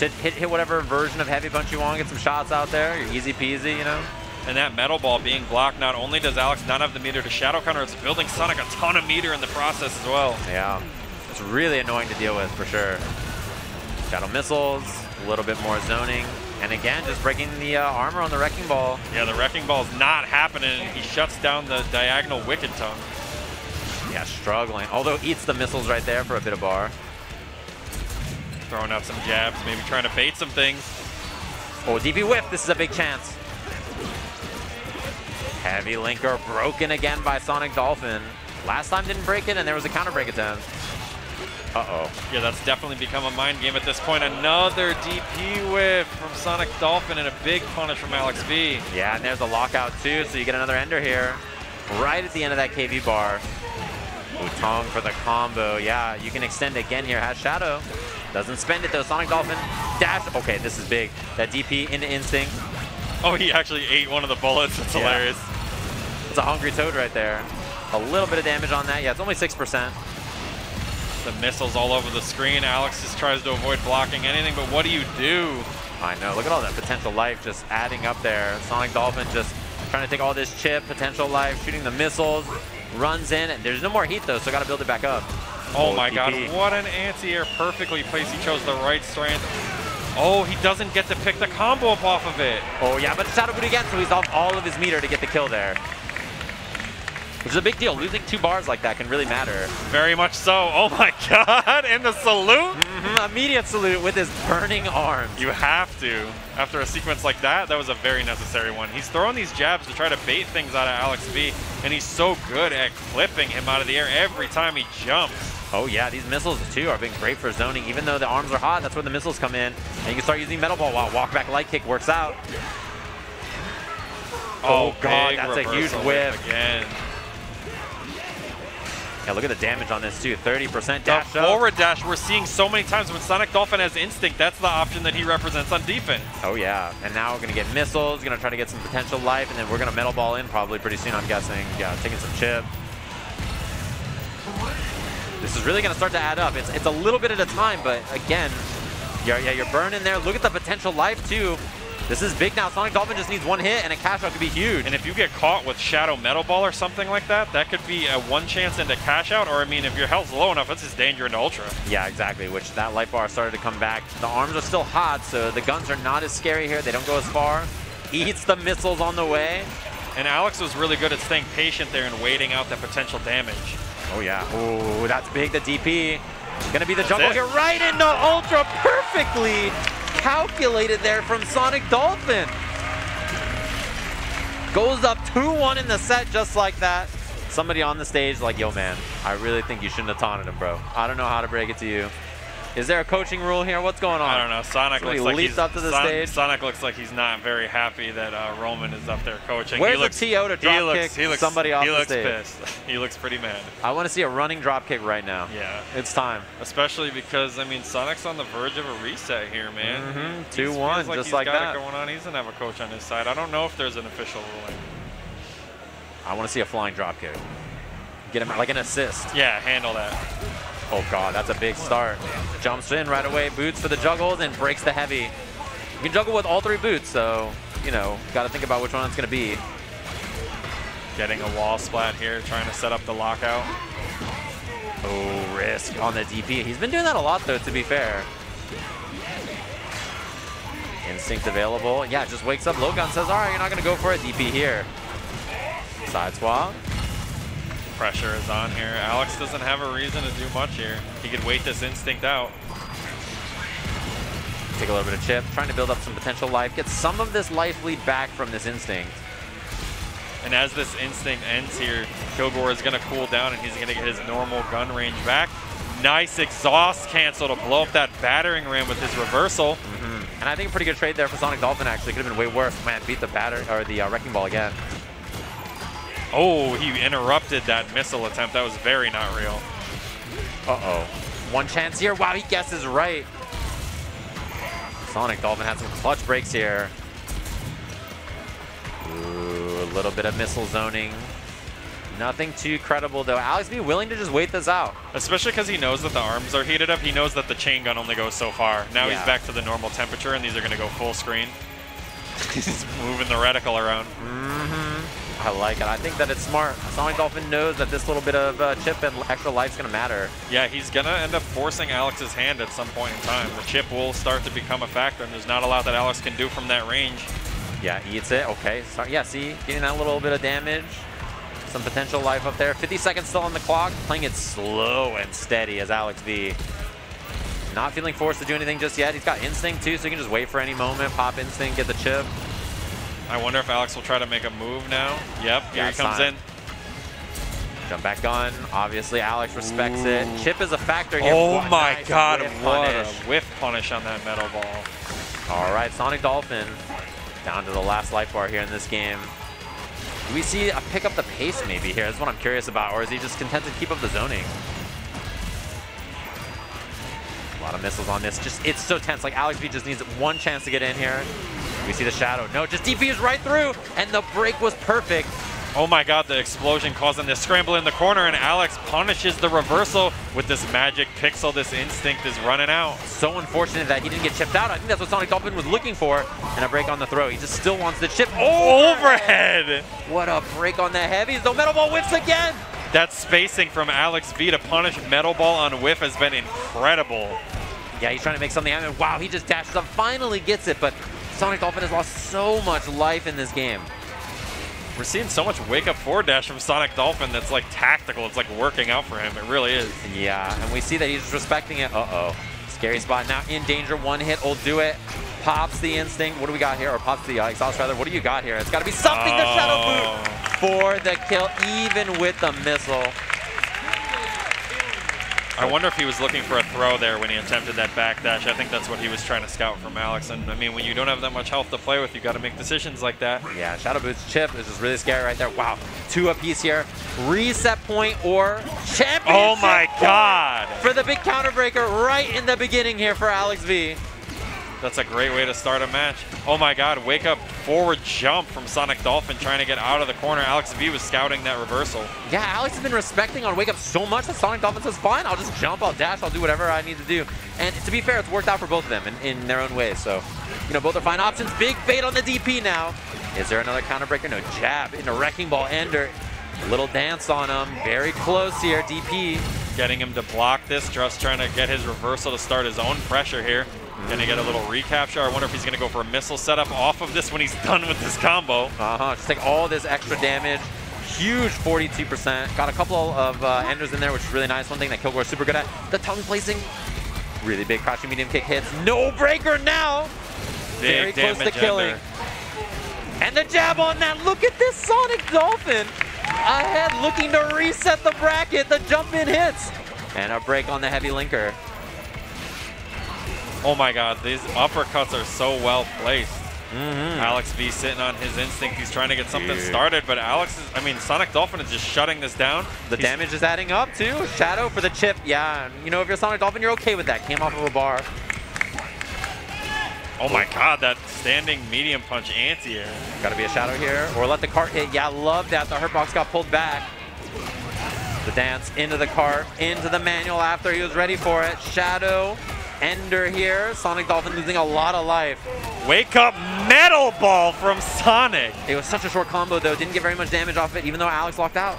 hit whatever version of heavy punch you want, get some shots out there, you're easy peasy, you know? And that metal ball being blocked, not only does Alex not have the meter to shadow counter, it's building Sonic a ton of meter in the process as well. Yeah, it's really annoying to deal with for sure. Shadow missiles, a little bit more zoning, and again, just breaking the armor on the wrecking ball. Yeah, the wrecking ball's not happening. He shuts down the diagonal wicked tongue. Yeah, struggling, although eats the missiles right there for a bit of bar. Throwing out some jabs, maybe trying to bait some things. Oh, DP whip, this is a big chance. Heavy linker broken again by Sonic Dolphin. Last time didn't break it, and there was a counter break attempt. Uh-oh. Yeah, that's definitely become a mind game at this point. Another DP whiff from Sonic Dolphin and a big punish from Alex V. Yeah, and there's a lockout too, so you get another ender here. Right at the end of that KV bar. Ooh, Tong for the combo. Yeah, you can extend again here. Has shadow. Doesn't spend it though. Sonic Dolphin dash. Okay, this is big. That DP into Instinct. Oh, he actually ate one of the bullets. It's hilarious. It's a hungry toad right there. A little bit of damage on that. Yeah, it's only 6%. The missiles all over the screen. Alex just tries to avoid blocking anything, but what do you do? I know, look at all that potential life just adding up there. Sonic Dolphin just trying to take all this chip, potential life, shooting the missiles, runs in, and there's no more heat though, so gotta build it back up. Oh my god, what an anti-air, perfectly placed. He chose the right strand. Oh, he doesn't get to pick the combo up off of it. Oh yeah, but it's out of boot again, so he's off all of his meter to get the kill there. Which is a big deal. Losing two bars like that can really matter. Very much so. Oh my god, and the salute? Immediate salute with his burning arms. You have to. After a sequence like that, that was a very necessary one. He's throwing these jabs to try to bait things out of Alex V, and he's so good at clipping him out of the air every time he jumps. Oh yeah, these missiles too are being great for zoning. Even though the arms are hot, that's where the missiles come in. And you can start using metal ball while walk back light kick works out. Oh god, that's a huge whip. Again. Yeah, look at the damage on this too, 30% dash up. Forward dash we're seeing so many times when Sonic Dolphin has Instinct, that's the option that he represents on defense. Oh yeah, and now we're gonna get missiles, gonna try to get some potential life, and then we're gonna metal ball in probably pretty soon, I'm guessing. Yeah, taking some chip. This is really gonna start to add up. It's a little bit at a time, but again, you're burning there. Look at the potential life too. This is big now. Sonic Dolphin just needs one hit and a cash out could be huge. And if you get caught with Shadow Metal Ball or something like that, that could be a one chance into cash out, or I mean, if your health's low enough, it's just danger into Ultra. Yeah, exactly, which that light bar started to come back. The arms are still hot, so the guns are not as scary here. They don't go as far. Eats the missiles on the way. And Alex was really good at staying patient there and waiting out that potential damage. Oh yeah. Oh, that's big. The DP. Gonna be the jump here right into Ultra. Perfectly calculated there from Sonic Dolphin. Goes up 2-1 in the set just like that. Somebody on the stage like, yo man, I really think you shouldn't have taunted him, bro. I don't know how to break it to you. Is there a coaching rule here? What's going on? I don't know. Sonic looks like he's up to the stage. Sonic looks like he's not very happy that Roman is up there coaching. Where's the TO to drop kick somebody off the stage? He looks pissed. He looks pretty mad. I want to see a running drop kick right now. Yeah, it's time. Especially because I mean Sonic's on the verge of a reset here, man. 2-1, just like that. He's got it going on. He doesn't have a coach on his side. I don't know if there's an official ruling. I want to see a flying drop kick. Get him like an assist. Yeah, handle that. Oh god, that's a big start. Jumps in right away, boots for the juggles, and breaks the heavy. You can juggle with all three boots, so, you know, gotta think about which one it's gonna be. Getting a wall splat here, trying to set up the lockout. Oh, risk on the DP. He's been doing that a lot, though, to be fair. Instinct available. Yeah, just wakes up Logan, says, alright, you're not gonna go for a DP here. Side swap. Pressure is on here. Alex doesn't have a reason to do much here. He could wait this instinct out. Take a little bit of chip, trying to build up some potential life, get some of this life lead back from this instinct. And as this instinct ends here, Kilgore is going to cool down and he's going to get his normal gun range back. Nice exhaust cancel to blow up that battering ram with his reversal. And I think a pretty good trade there for Sonic Dolphin actually. Could have been way worse. Man, beat the batter or the wrecking ball again. Oh, he interrupted that missile attempt. That was very not real. Uh-oh. One chance here. Wow, he guesses right. Sonic Dolphin had some clutch breaks here. Ooh, a little bit of missile zoning. Nothing too credible, though. Alex V willing to just wait this out. Especially because he knows that the arms are heated up. He knows that the chain gun only goes so far. Now he's back to the normal temperature, and these are going to go full screen. He's moving the reticle around. I like it. I think that it's smart. Sonic Dolphin knows that this little bit of chip and extra life's going to matter. Yeah, he's going to end up forcing Alex's hand at some point in time. The chip will start to become a factor, and there's not a lot that Alex can do from that range. Yeah, eats it. Okay. So, yeah, see? Getting that little bit of damage. Some potential life up there. 50 seconds still on the clock. Playing it slow and steady as Alex V. Not feeling forced to do anything just yet. He's got instinct, too, so you can just wait for any moment. Pop instinct, get the chip. I wonder if Alex will try to make a move now. Yep, here he comes in. Jump back on. Obviously, Alex respects it. Chip is a factor here. Oh my god, what a whiff punish on that metal ball. All right, Sonic Dolphin down to the last life bar here in this game. Do we see a pick up the pace maybe here? That's what I'm curious about. Or is he just content to keep up the zoning? A lot of missiles on this. Just, it's so tense. Like, Alex V just needs one chance to get in here. We see the shadow. No, just DP is right through, and the break was perfect. Oh my god, the explosion causing this scramble in the corner, and Alex punishes the reversal with this magic pixel. This instinct is running out. So unfortunate that he didn't get chipped out. I think that's what Sonic Dolphin was looking for, and a break on the throw. He just still wants the chip. Oh, overhead! What a break on the heavies. The metal ball whiffs again! That spacing from Alex V to punish metal ball on whiff has been incredible. Yeah, he's trying to make something happen. Wow, he just dashes up, finally gets it, but Sonic Dolphin has lost so much life in this game. We're seeing so much wake-up forward dash from Sonic Dolphin that's like tactical. It's like working out for him. It really is. Yeah, and we see that he's respecting it. Uh-oh. Scary spot now. In danger. One hit will do it. Pops the instinct. What do we got here? Or pops the exhaust, rather. What do you got here? It's got to be something. The Shadow Boot for the kill, even with the missile. I wonder if he was looking for a throw there when he attempted that backdash. I think that's what he was trying to scout from Alex. And I mean, when you don't have that much health to play with, you got to make decisions like that. Yeah, Shadow Boot's chip is just really scary right there. Wow, two apiece here. Reset point or championship. Oh my god! For the big counter breaker right in the beginning here for Alex V. That's a great way to start a match. Oh my god, wake up forward jump from Sonic Dolphin trying to get out of the corner. Alex V was scouting that reversal. Yeah, Alex has been respecting on wake up so much that Sonic Dolphin says, fine, I'll just jump, I'll dash, I'll do whatever I need to do. And to be fair, it's worked out for both of them in their own ways. So, you know, both are fine options. Big bait on the DP now. Is there another counter breaker? No, jab into wrecking ball ender. A little dance on him. Very close here, DP. Getting him to block this. Just trying to get his reversal to start his own pressure here. Gonna get a little recapture. I wonder if he's gonna go for a missile setup off of this when he's done with this combo. Just take all this extra damage. Huge 42%. Got a couple of enders in there, which is really nice. One thing that Kilgore is super good at. The tongue placing. Really big crouching medium kick hits. No breaker now. Very close to killing. And the jab on that. Look at this Sonic Dolphin ahead, looking to reset the bracket. The jump in hits. And a break on the heavy linker. Oh my god, these uppercuts are so well placed. Alex V sitting on his instinct. He's trying to get something started, but Alex is, Sonic Dolphin is just shutting this down. He's damage is adding up too. Shadow for the chip. Yeah, you know, if you're Sonic Dolphin, you're okay with that. Came off of a bar. Oh my god, that standing medium punch anti-air. Gotta be a shadow here, or let the cart hit. Yeah, love that. The hurt box got pulled back. The dance into the cart, into the manual after he was ready for it. Shadow. Ender here. Sonic Dolphin losing a lot of life. Wake up metal ball from Sonic. It was such a short combo though. Didn't get very much damage off it, even though Alex locked out.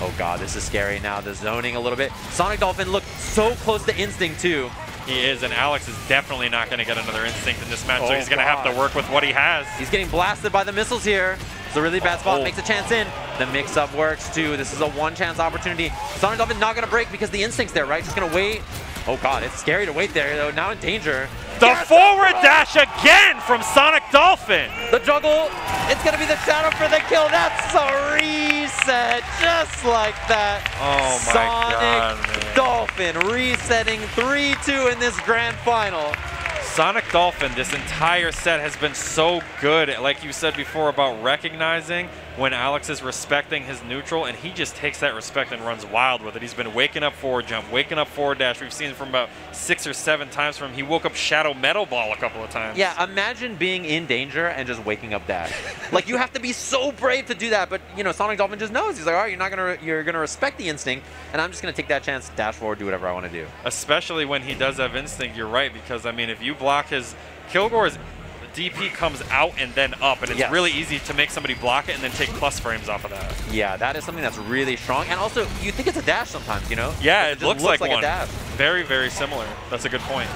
Oh god, this is scary now. The zoning a little bit. Sonic Dolphin looked so close to Instinct too. He is, and Alex is definitely not going to get another Instinct in this match, so he's going to have to work with what he has. He's getting blasted by the missiles here. It's a really bad spot. Makes a chance in. The mix-up works too. This is a one-chance opportunity. Sonic Dolphin not going to break because the Instinct's there, right? Just going to wait. Oh god, it's scary to wait there though, now in danger. The forward dash again from Sonic Dolphin. The juggle, it's gonna be the shadow for the kill. That's a reset, just like that. Oh my god, Sonic Dolphin resetting 3-2 in this grand final. Sonic Dolphin, this entire set has been so good, like you said before, about recognizing when Alex is respecting his neutral, and he just takes that respect and runs wild with it. He's been waking up forward jump, waking up forward dash. We've seen it from about 6 or 7 times from him. He woke up shadow metal ball a couple of times. Yeah, imagine being in danger and just waking up dash. Like, you have to be so brave to do that, but you know, Sonic Dolphin just knows. He's like, all right, you're gonna respect the instinct, and I'm just gonna take that chance, dash forward, do whatever I want to do. Especially when he does have instinct, you're right, because I mean, if you block his Kilgore's DP comes out and then up, and it's really easy to make somebody block it and then take plus frames off of that. Yeah, that is something that's really strong, and also you think it's a dash sometimes, you know? Yeah, it looks like one. A dash. Very, very similar. That's a good point.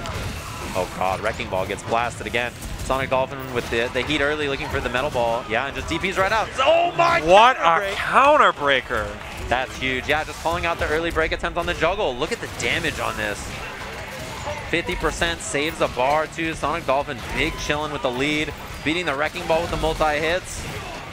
Oh god, Wrecking Ball gets blasted again. Sonic Dolphin with the heat early, looking for the metal ball. Yeah, and just DPs right out. Oh my god! What a counter breaker! That's huge. Yeah, just calling out the early break attempt on the juggle. Look at the damage on this. 50% saves a bar too. Sonic Dolphin big chilling with the lead, beating the Wrecking Ball with the multi-hits.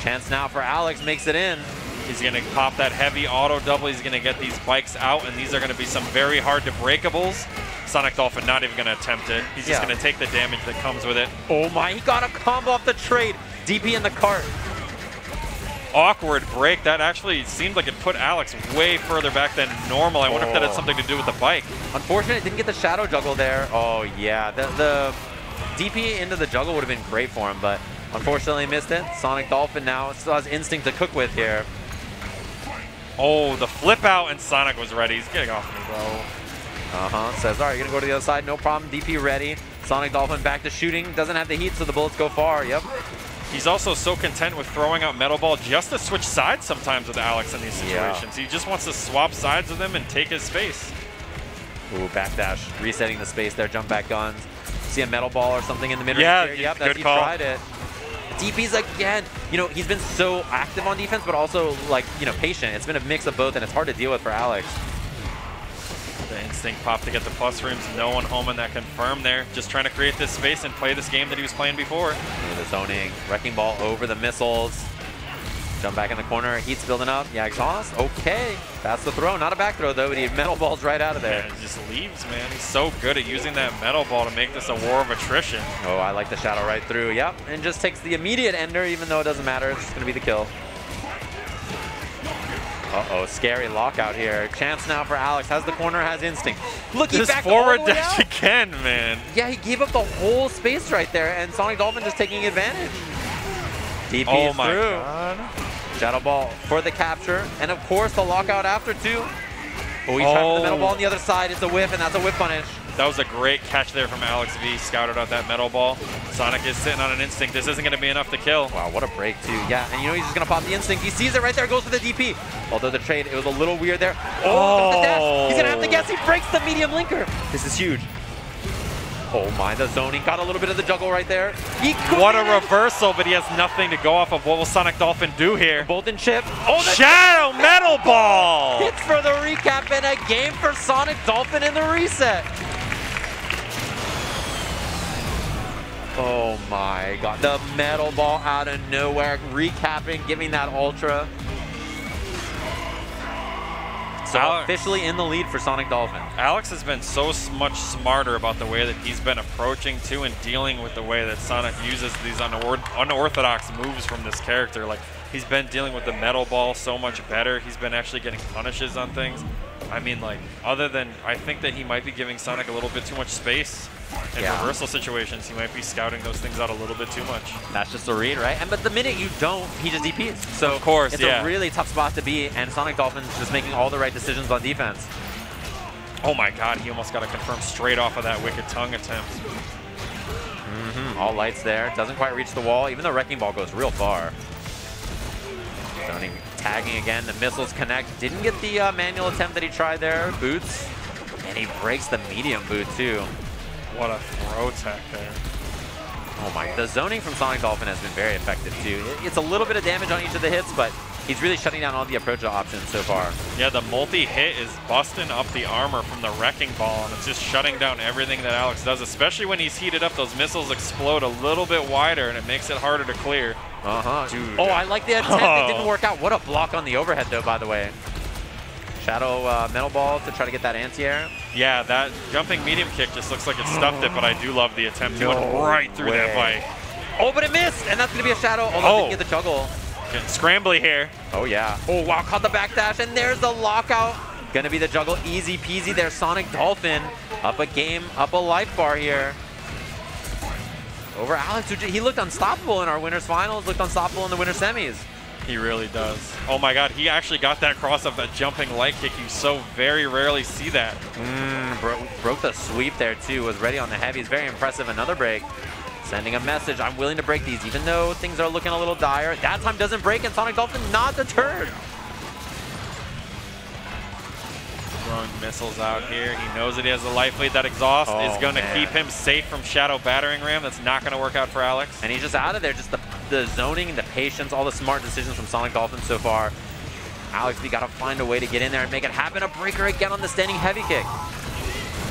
Chance now for Alex, makes it in. He's gonna pop that heavy auto double. He's gonna get these bikes out, and these are gonna be some very hard to breakables. Sonic Dolphin not even gonna attempt it. He's just gonna take the damage that comes with it. Oh my, he got a combo off the trade. DP in the cart. Awkward break. That actually seemed like it put Alex way further back than normal. I wonder if that had something to do with the bike. Unfortunately, it didn't get the shadow juggle there. Oh yeah, the DP into the juggle would have been great for him, but unfortunately missed it. Sonic Dolphin now still has instinct to cook with here. Oh, the flip out, and Sonic was ready. He's getting off me, bro. Says, all right, you're gonna go to the other side, no problem. DP ready. Sonic Dolphin back to shooting. Doesn't have the heat, so the bullets go far. Yep. He's also so content with throwing out Metal Ball just to switch sides sometimes with Alex in these situations. He just wants to swap sides with him and take his space. Ooh, backdash. Resetting the space there. Jump back guns. See a Metal Ball or something in the mid-range here. Yep, that's, he tried it. DP's again. You know, he's been so active on defense, but also, like, you know, patient. It's been a mix of both, and it's hard to deal with for Alex. The instinct pop to get the plus rooms. No one home in that confirm there. Just trying to create this space and play this game that he was playing before. Ooh, the zoning. Wrecking Ball over the missiles. Jump back in the corner. Heat's building up. Yeah, exhaust. Okay. That's the throw. Not a back throw, though. But he metal balls right out of there. Yeah, it just leaves, man. He's so good at using that metal ball to make this a war of attrition. Oh, I like the shadow right through. Yep. And just takes the immediate ender, even though it doesn't matter. It's going to be the kill. Uh-oh, scary lockout here. Chance now for Alex. Has the corner, has instinct. Look, he backed forward dash again, man. Yeah, he gave up the whole space right there, and Sonic Dolphin just taking advantage. DP's through. Oh my god. Shadow Ball for the capture, and of course the lockout after too. Oh, he tried for the metal ball on the other side. It's a whiff, and that's a whiff punish. That was a great catch there from Alex V. Scouted out that metal ball. Sonic is sitting on an instinct. This isn't going to be enough to kill. Wow, what a break, too. Yeah, and you know he's just going to pop the instinct. He sees it right there, goes for the DP. Although the trade, it was a little weird there. Oh, the dash. He's going to have to guess. He breaks the medium linker. This is huge. Oh my, the zoning. Got a little bit of the juggle right there. What a reversal, but he has nothing to go off of. What will Sonic Dolphin do here? Bolden chip. Oh, the Shadow Metal Ball! Hits for the recap and a game for Sonic Dolphin in the reset. Oh my god. The Metal Ball out of nowhere. Recapping, giving that Ultra. So officially in the lead for Sonic Dolphin. Alex has been so much smarter about the way that he's been approaching to and dealing with the way that Sonic uses these unorthodox moves from this character. Like, he's been dealing with the Metal Ball so much better. He's been actually getting punishes on things. I mean, like, other than I think that he might be giving Sonic a little bit too much space in reversal situations. He might be scouting those things out a little bit too much. That's just a read, right? And but the minute you don't, he just DPs. So of course, it's a really tough spot to be, and Sonic Dolphin's just making all the right decisions on defense. Oh my god, he almost got a confirm straight off of that Wicked Tongue attempt. All lights there. Doesn't quite reach the wall, even though Wrecking Ball goes real far. Zoning, tagging again. The missiles connect. Didn't get the manual attempt that he tried there. Boots. And he breaks the medium boot too. What a throw tech there. Oh my. The zoning from Sonic Dolphin has been very effective too. It's a little bit of damage on each of the hits, but he's really shutting down all the approach options so far. Yeah, the multi-hit is busting up the armor from the Wrecking Ball, and it's just shutting down everything that Alex does, especially when he's heated up. Those missiles explode a little bit wider, and it makes it harder to clear. Dude. Oh, I like the attempt. It didn't work out. What a block on the overhead, though, by the way. Shadow Metal Ball to try to get that anti-air. Yeah, that jumping medium kick just looks like it stuffed it, but I do love the attempt. He went right through that bike. Oh, but it missed, and that's going to be a Shadow. Oh, I didn't get the juggle. Getting scrambly here. Oh, yeah. Oh, wow, caught the backdash, and there's the lockout. Going to be the juggle. Easy peasy there. Sonic Dolphin up a game, up a life bar here. Over Alex, who he looked unstoppable in our winner's finals, looked unstoppable in the winner's semis. He really does. Oh my god, he actually got that cross of that jumping light kick. You so very rarely see that. Broke the sweep there too, was ready on the heavies. Very impressive, another break. Sending a message, I'm willing to break these even though things are looking a little dire. That time doesn't break and Sonic Dolphin not deterred. Throwing missiles out here. He knows that he has a life lead. That exhaust is going to keep him safe from Shadow Battering Ram. That's not going to work out for Alex. And he's just out of there. Just the zoning and the patience, all the smart decisions from Sonic Dolphin so far. Alex V got to find a way to get in there and make it happen. A breaker again on the standing heavy kick.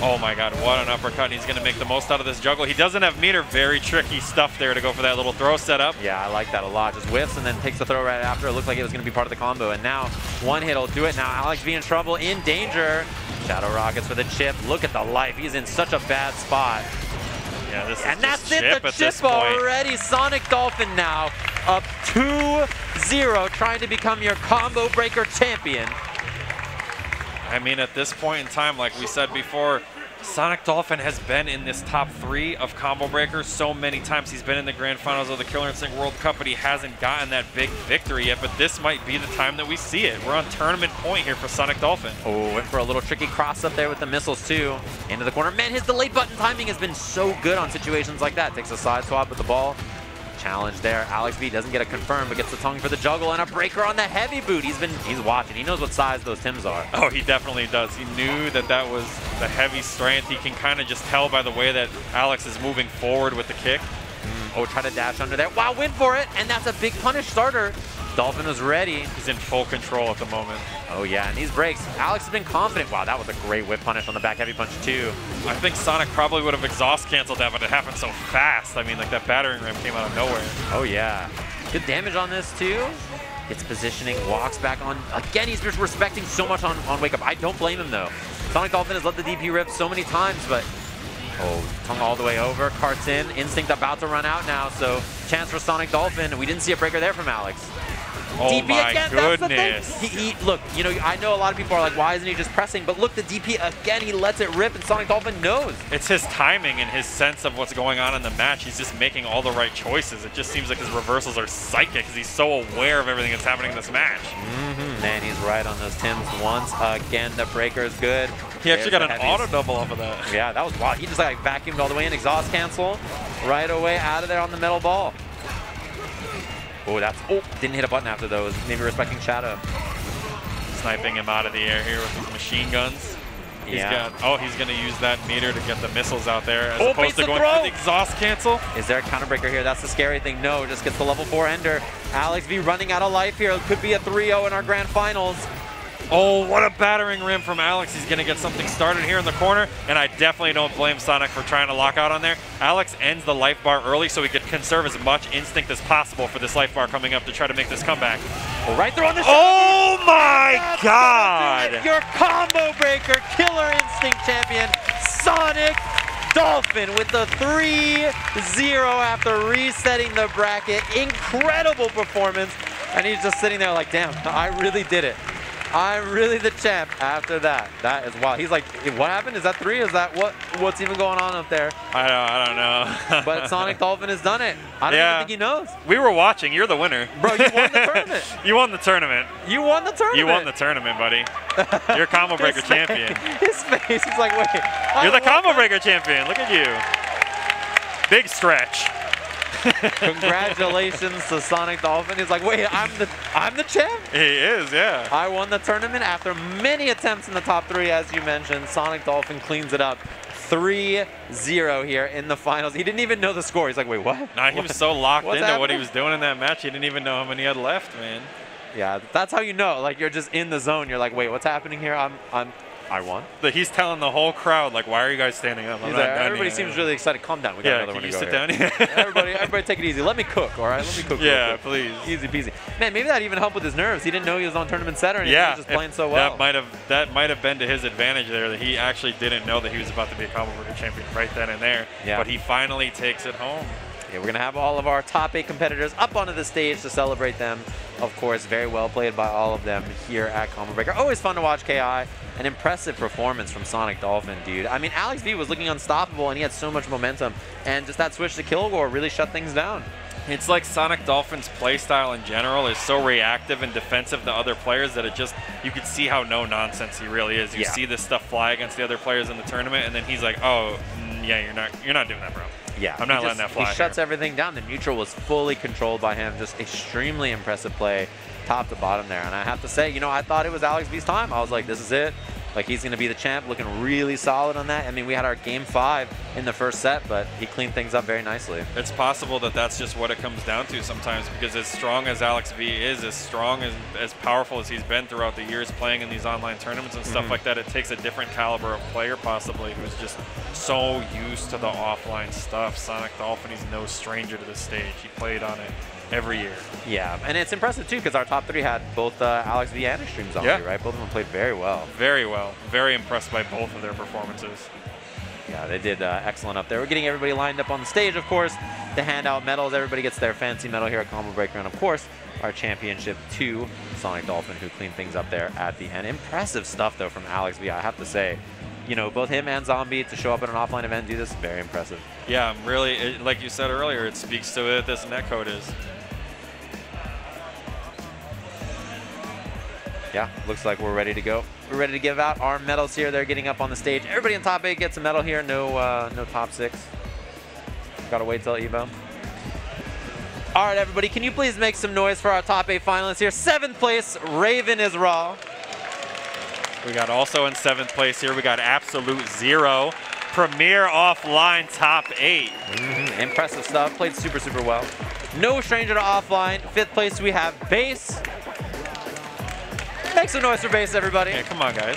Oh my god, what an uppercut. He's going to make the most out of this juggle. He doesn't have meter. Very tricky stuff there to go for that little throw setup. Yeah, I like that a lot. Just whiffs and then takes the throw right after. It looked like it was going to be part of the combo. And now one hit will do it. Now Alex V in trouble, in danger. Shadow Rockets for the chip. Look at the life. He's in such a bad spot. Yeah, this is and that's it. The chip already. Sonic Dolphin now up 2-0, trying to become your Combo Breaker champion. I mean, at this point in time, like we said before, Sonic Dolphin has been in this top three of Combo Breakers so many times. He's been in the grand finals of the Killer Instinct World Cup, but he hasn't gotten that big victory yet. But this might be the time that we see it. We're on tournament point here for Sonic Dolphin. Oh, went for a little tricky cross up there with the missiles too. Into the corner. Man, his delayed button timing has been so good on situations like that. Takes a side swap with the ball. Challenge there. Alex V doesn't get a confirm, but gets the tongue for the juggle and a breaker on the heavy boot. He's watching. He knows what size those Tims are. Oh, he definitely does. He knew that that was the heavy strength. He can kind of just tell by the way that Alex is moving forward with the kick. Oh, try to dash under there. Wow, went for it, and that's a big punish starter. Dolphin was ready. He's in full control at the moment. Oh yeah, and these breaks, Alex has been confident. Wow, that was a great whip punish on the back heavy punch too. I think Sonic probably would have exhaust canceled that, but it happened so fast. I mean, like that battering ram came out of nowhere. Oh yeah. Good damage on this too. Gets positioning, walks back on. Again, he's just respecting so much on wake up. I don't blame him though. Sonic Dolphin has let the DP rip so many times, but oh, tongue all the way over, carts in. Instinct about to run out now, so chance for Sonic Dolphin. We didn't see a breaker there from Alex. Oh DP my again, goodness. That's the thing. He, look, you know, I know a lot of people are like, why isn't he just pressing? But look, the DP again, he lets it rip, and Sonic Dolphin knows. It's his timing and his sense of what's going on in the match. He's just making all the right choices. It just seems like his reversals are psychic because he's so aware of everything that's happening in this match. Man, he's right on those Tims once again. The breaker is good. He actually got an auto double off of that. Yeah, that was wild. He just like vacuumed all the way in, exhaust cancel, right away out of there on the metal ball. Oh, that's, oh, didn't hit a button after those. Maybe respecting Shadow. Sniping him out of the air here with his machine guns. Yeah. He's going to use that meter to get the missiles out there as opposed to going for the exhaust cancel. Is there a counter breaker here? That's the scary thing. No, just gets the level 4 ender. Alex V running out of life here. It could be a 3-0 in our grand finals. Oh, what a battering rim from Alex. He's going to get something started here in the corner, and I definitely don't blame Sonic for trying to lock out on there. Alex ends the life bar early so he could conserve as much instinct as possible for this life bar coming up to try to make this comeback. Well, right there on the shot. Oh my God! Your combo breaker, Killer Instinct champion, Sonic Dolphin with the 3-0 after resetting the bracket. Incredible performance, and he's just sitting there like, damn, I really did it. I'm really the champ after that. That is wild. He's like, what happened? Is that three? Is that what's even going on up there? I don't know. But Sonic Dolphin has done it. I don't even think he knows. We were watching. You're the winner. Bro, you won the tournament. You won the tournament, buddy. You're Combo Breaker champion. His face is like, wait. You're the Combo Breaker champion. Look at you. Big stretch. Congratulations to Sonic Dolphin. He's like, wait, I'm the champ? He is, yeah. I won the tournament after many attempts in the top 3, as you mentioned. Sonic Dolphin cleans it up. 3-0 here in the finals. He didn't even know the score. He's like, wait, what? Nah, he was so locked into what he was doing in that match, he didn't even know how many he had left, man. Yeah, that's how you know. Like, you're just in the zone. You're like, wait, what's happening here? I won. He's telling the whole crowd, like, why are you guys standing up? Everybody seems really excited. Calm down. We got another one to go here. Everybody take it easy. Let me cook, all right? Let me cook. Yeah, please. Easy peasy. Man, maybe that even helped with his nerves. He didn't know he was on tournament set or anything. Yeah, he was just playing so well. That might have been to his advantage there, that he actually didn't know that he was about to be a Combo Breaker champion right then and there. Yeah. But he finally takes it home. Yeah, we're going to have all of our top 8 competitors up onto the stage to celebrate them. Of course, very well played by all of them here at Combo Breaker. Always fun to watch KI. An impressive performance from Sonic Dolphin, dude. I mean, Alex V was looking unstoppable, and he had so much momentum. And just that switch to Kilgore really shut things down. It's like Sonic Dolphin's playstyle in general is so reactive and defensive to other players that it just, you could see how no-nonsense he really is. You see this stuff fly against the other players in the tournament, and then he's like, oh, yeah, you're not doing that, bro. Yeah, I'm not letting that fly. He shuts everything down. The neutral was fully controlled by him. Just extremely impressive play, top to bottom there. And I have to say, you know, I thought it was Alex V's time. I was like, this is it. Like, he's going to be the champ, looking really solid on that. I mean, we had our game 5 in the first set, but he cleaned things up very nicely. It's possible that that's just what it comes down to sometimes, because as strong as Alex V is, as strong as powerful as he's been throughout the years playing in these online tournaments and stuff like that, it takes a different caliber of player possibly who's just so used to the offline stuff. Sonic Dolphin, he's no stranger to this stage. He played on it every year. Yeah, and it's impressive too, because our top 3 had both Alex V and Extreme Zombie, right? Both of them played very well. Very well. Very impressed by both of their performances. Yeah, they did excellent up there. We're getting everybody lined up on the stage, of course, to hand out medals. Everybody gets their fancy medal here at Combo Breaker, and of course, our championship to Sonic Dolphin, who cleaned things up there at the end. Impressive stuff, though, from Alex V, I have to say. You know, both him and Zombie to show up at an offline event and do this is very impressive. Yeah, really, like you said earlier, it speaks to what this netcode is. Yeah, looks like we're ready to go. We're ready to give out our medals here. They're getting up on the stage. Everybody in top 8 gets a medal here. No top 6. Gotta wait till Evo. All right, everybody, can you please make some noise for our top 8 finalists here? 7th place, Raven is Raw. We got also in 7th place here, we got AbsoluteXero. Premier offline top 8. Impressive stuff. Played super, super well. No stranger to offline. 5th place, we have Bass. Make some noise for Bass, everybody. Yeah, come on, guys.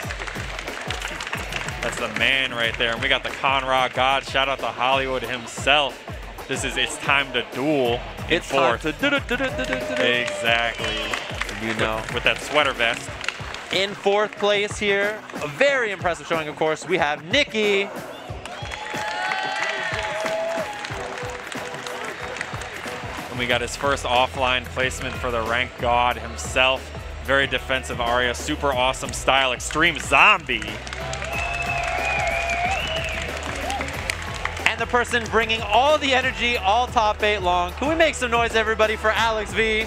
That's the man right there. And we got the Kan-Ra God. Shout out to Hollywood himself. This is It's Time to Duel. It's Time to Duel. Exactly. You know. With that sweater vest. In 4th place here. A very impressive showing, of course. We have Nikki. And we got his first offline placement for the rank God himself. Very defensive Aria, super awesome style, Extreme Zombie. And the person bringing all the energy, all top 8 long. Can we make some noise, everybody, for Alex V?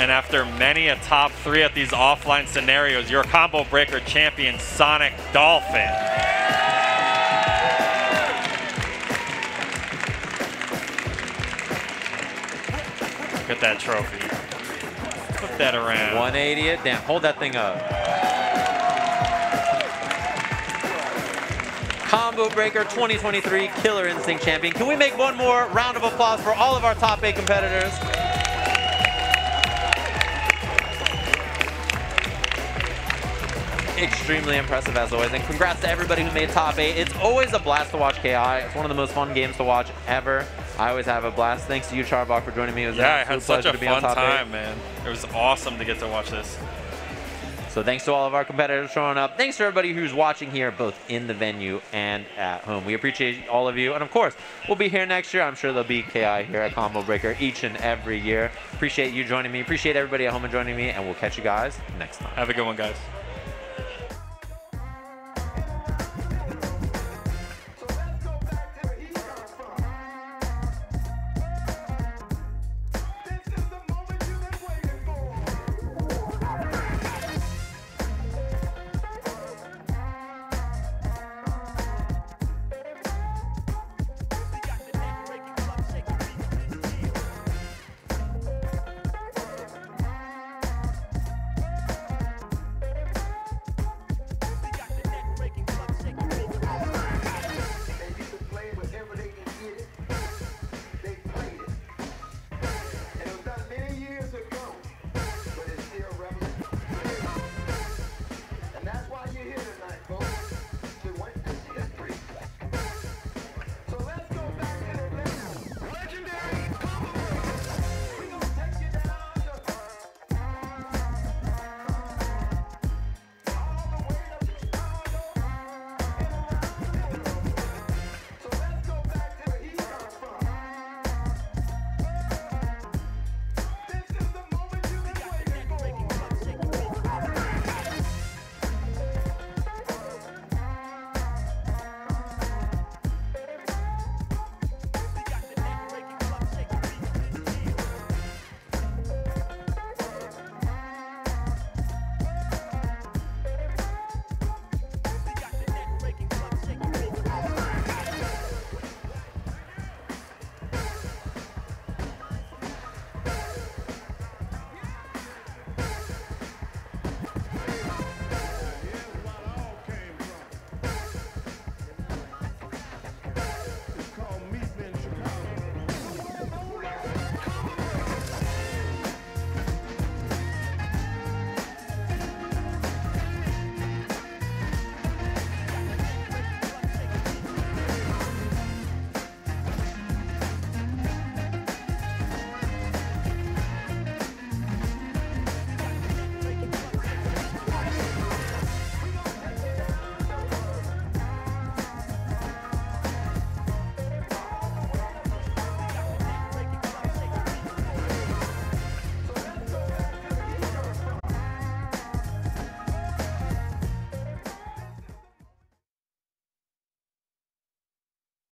And after many a top 3 at these offline scenarios, your Combo Breaker champion, Sonic Dolphin. Look at that trophy. Flip that around. 180 it down. Hold that thing up. Combo Breaker 2023 Killer Instinct Champion. Can we make one more round of applause for all of our top 8 competitors? Extremely impressive as always, and congrats to everybody who made top 8. It's always a blast to watch KI. It's one of the most fun games to watch ever. I always have a blast. Thanks to you, Charbok, for joining me. It was an absolute pleasure to be on top 8. Yeah, I had such a fun time, man. It was awesome to get to watch this. So thanks to all of our competitors showing up. Thanks to everybody who's watching here, both in the venue and at home. We appreciate all of you. And of course, we'll be here next year. I'm sure there'll be KI here at Combo Breaker each and every year. Appreciate you joining me. Appreciate everybody at home and joining me. And we'll catch you guys next time. Have a good one, guys.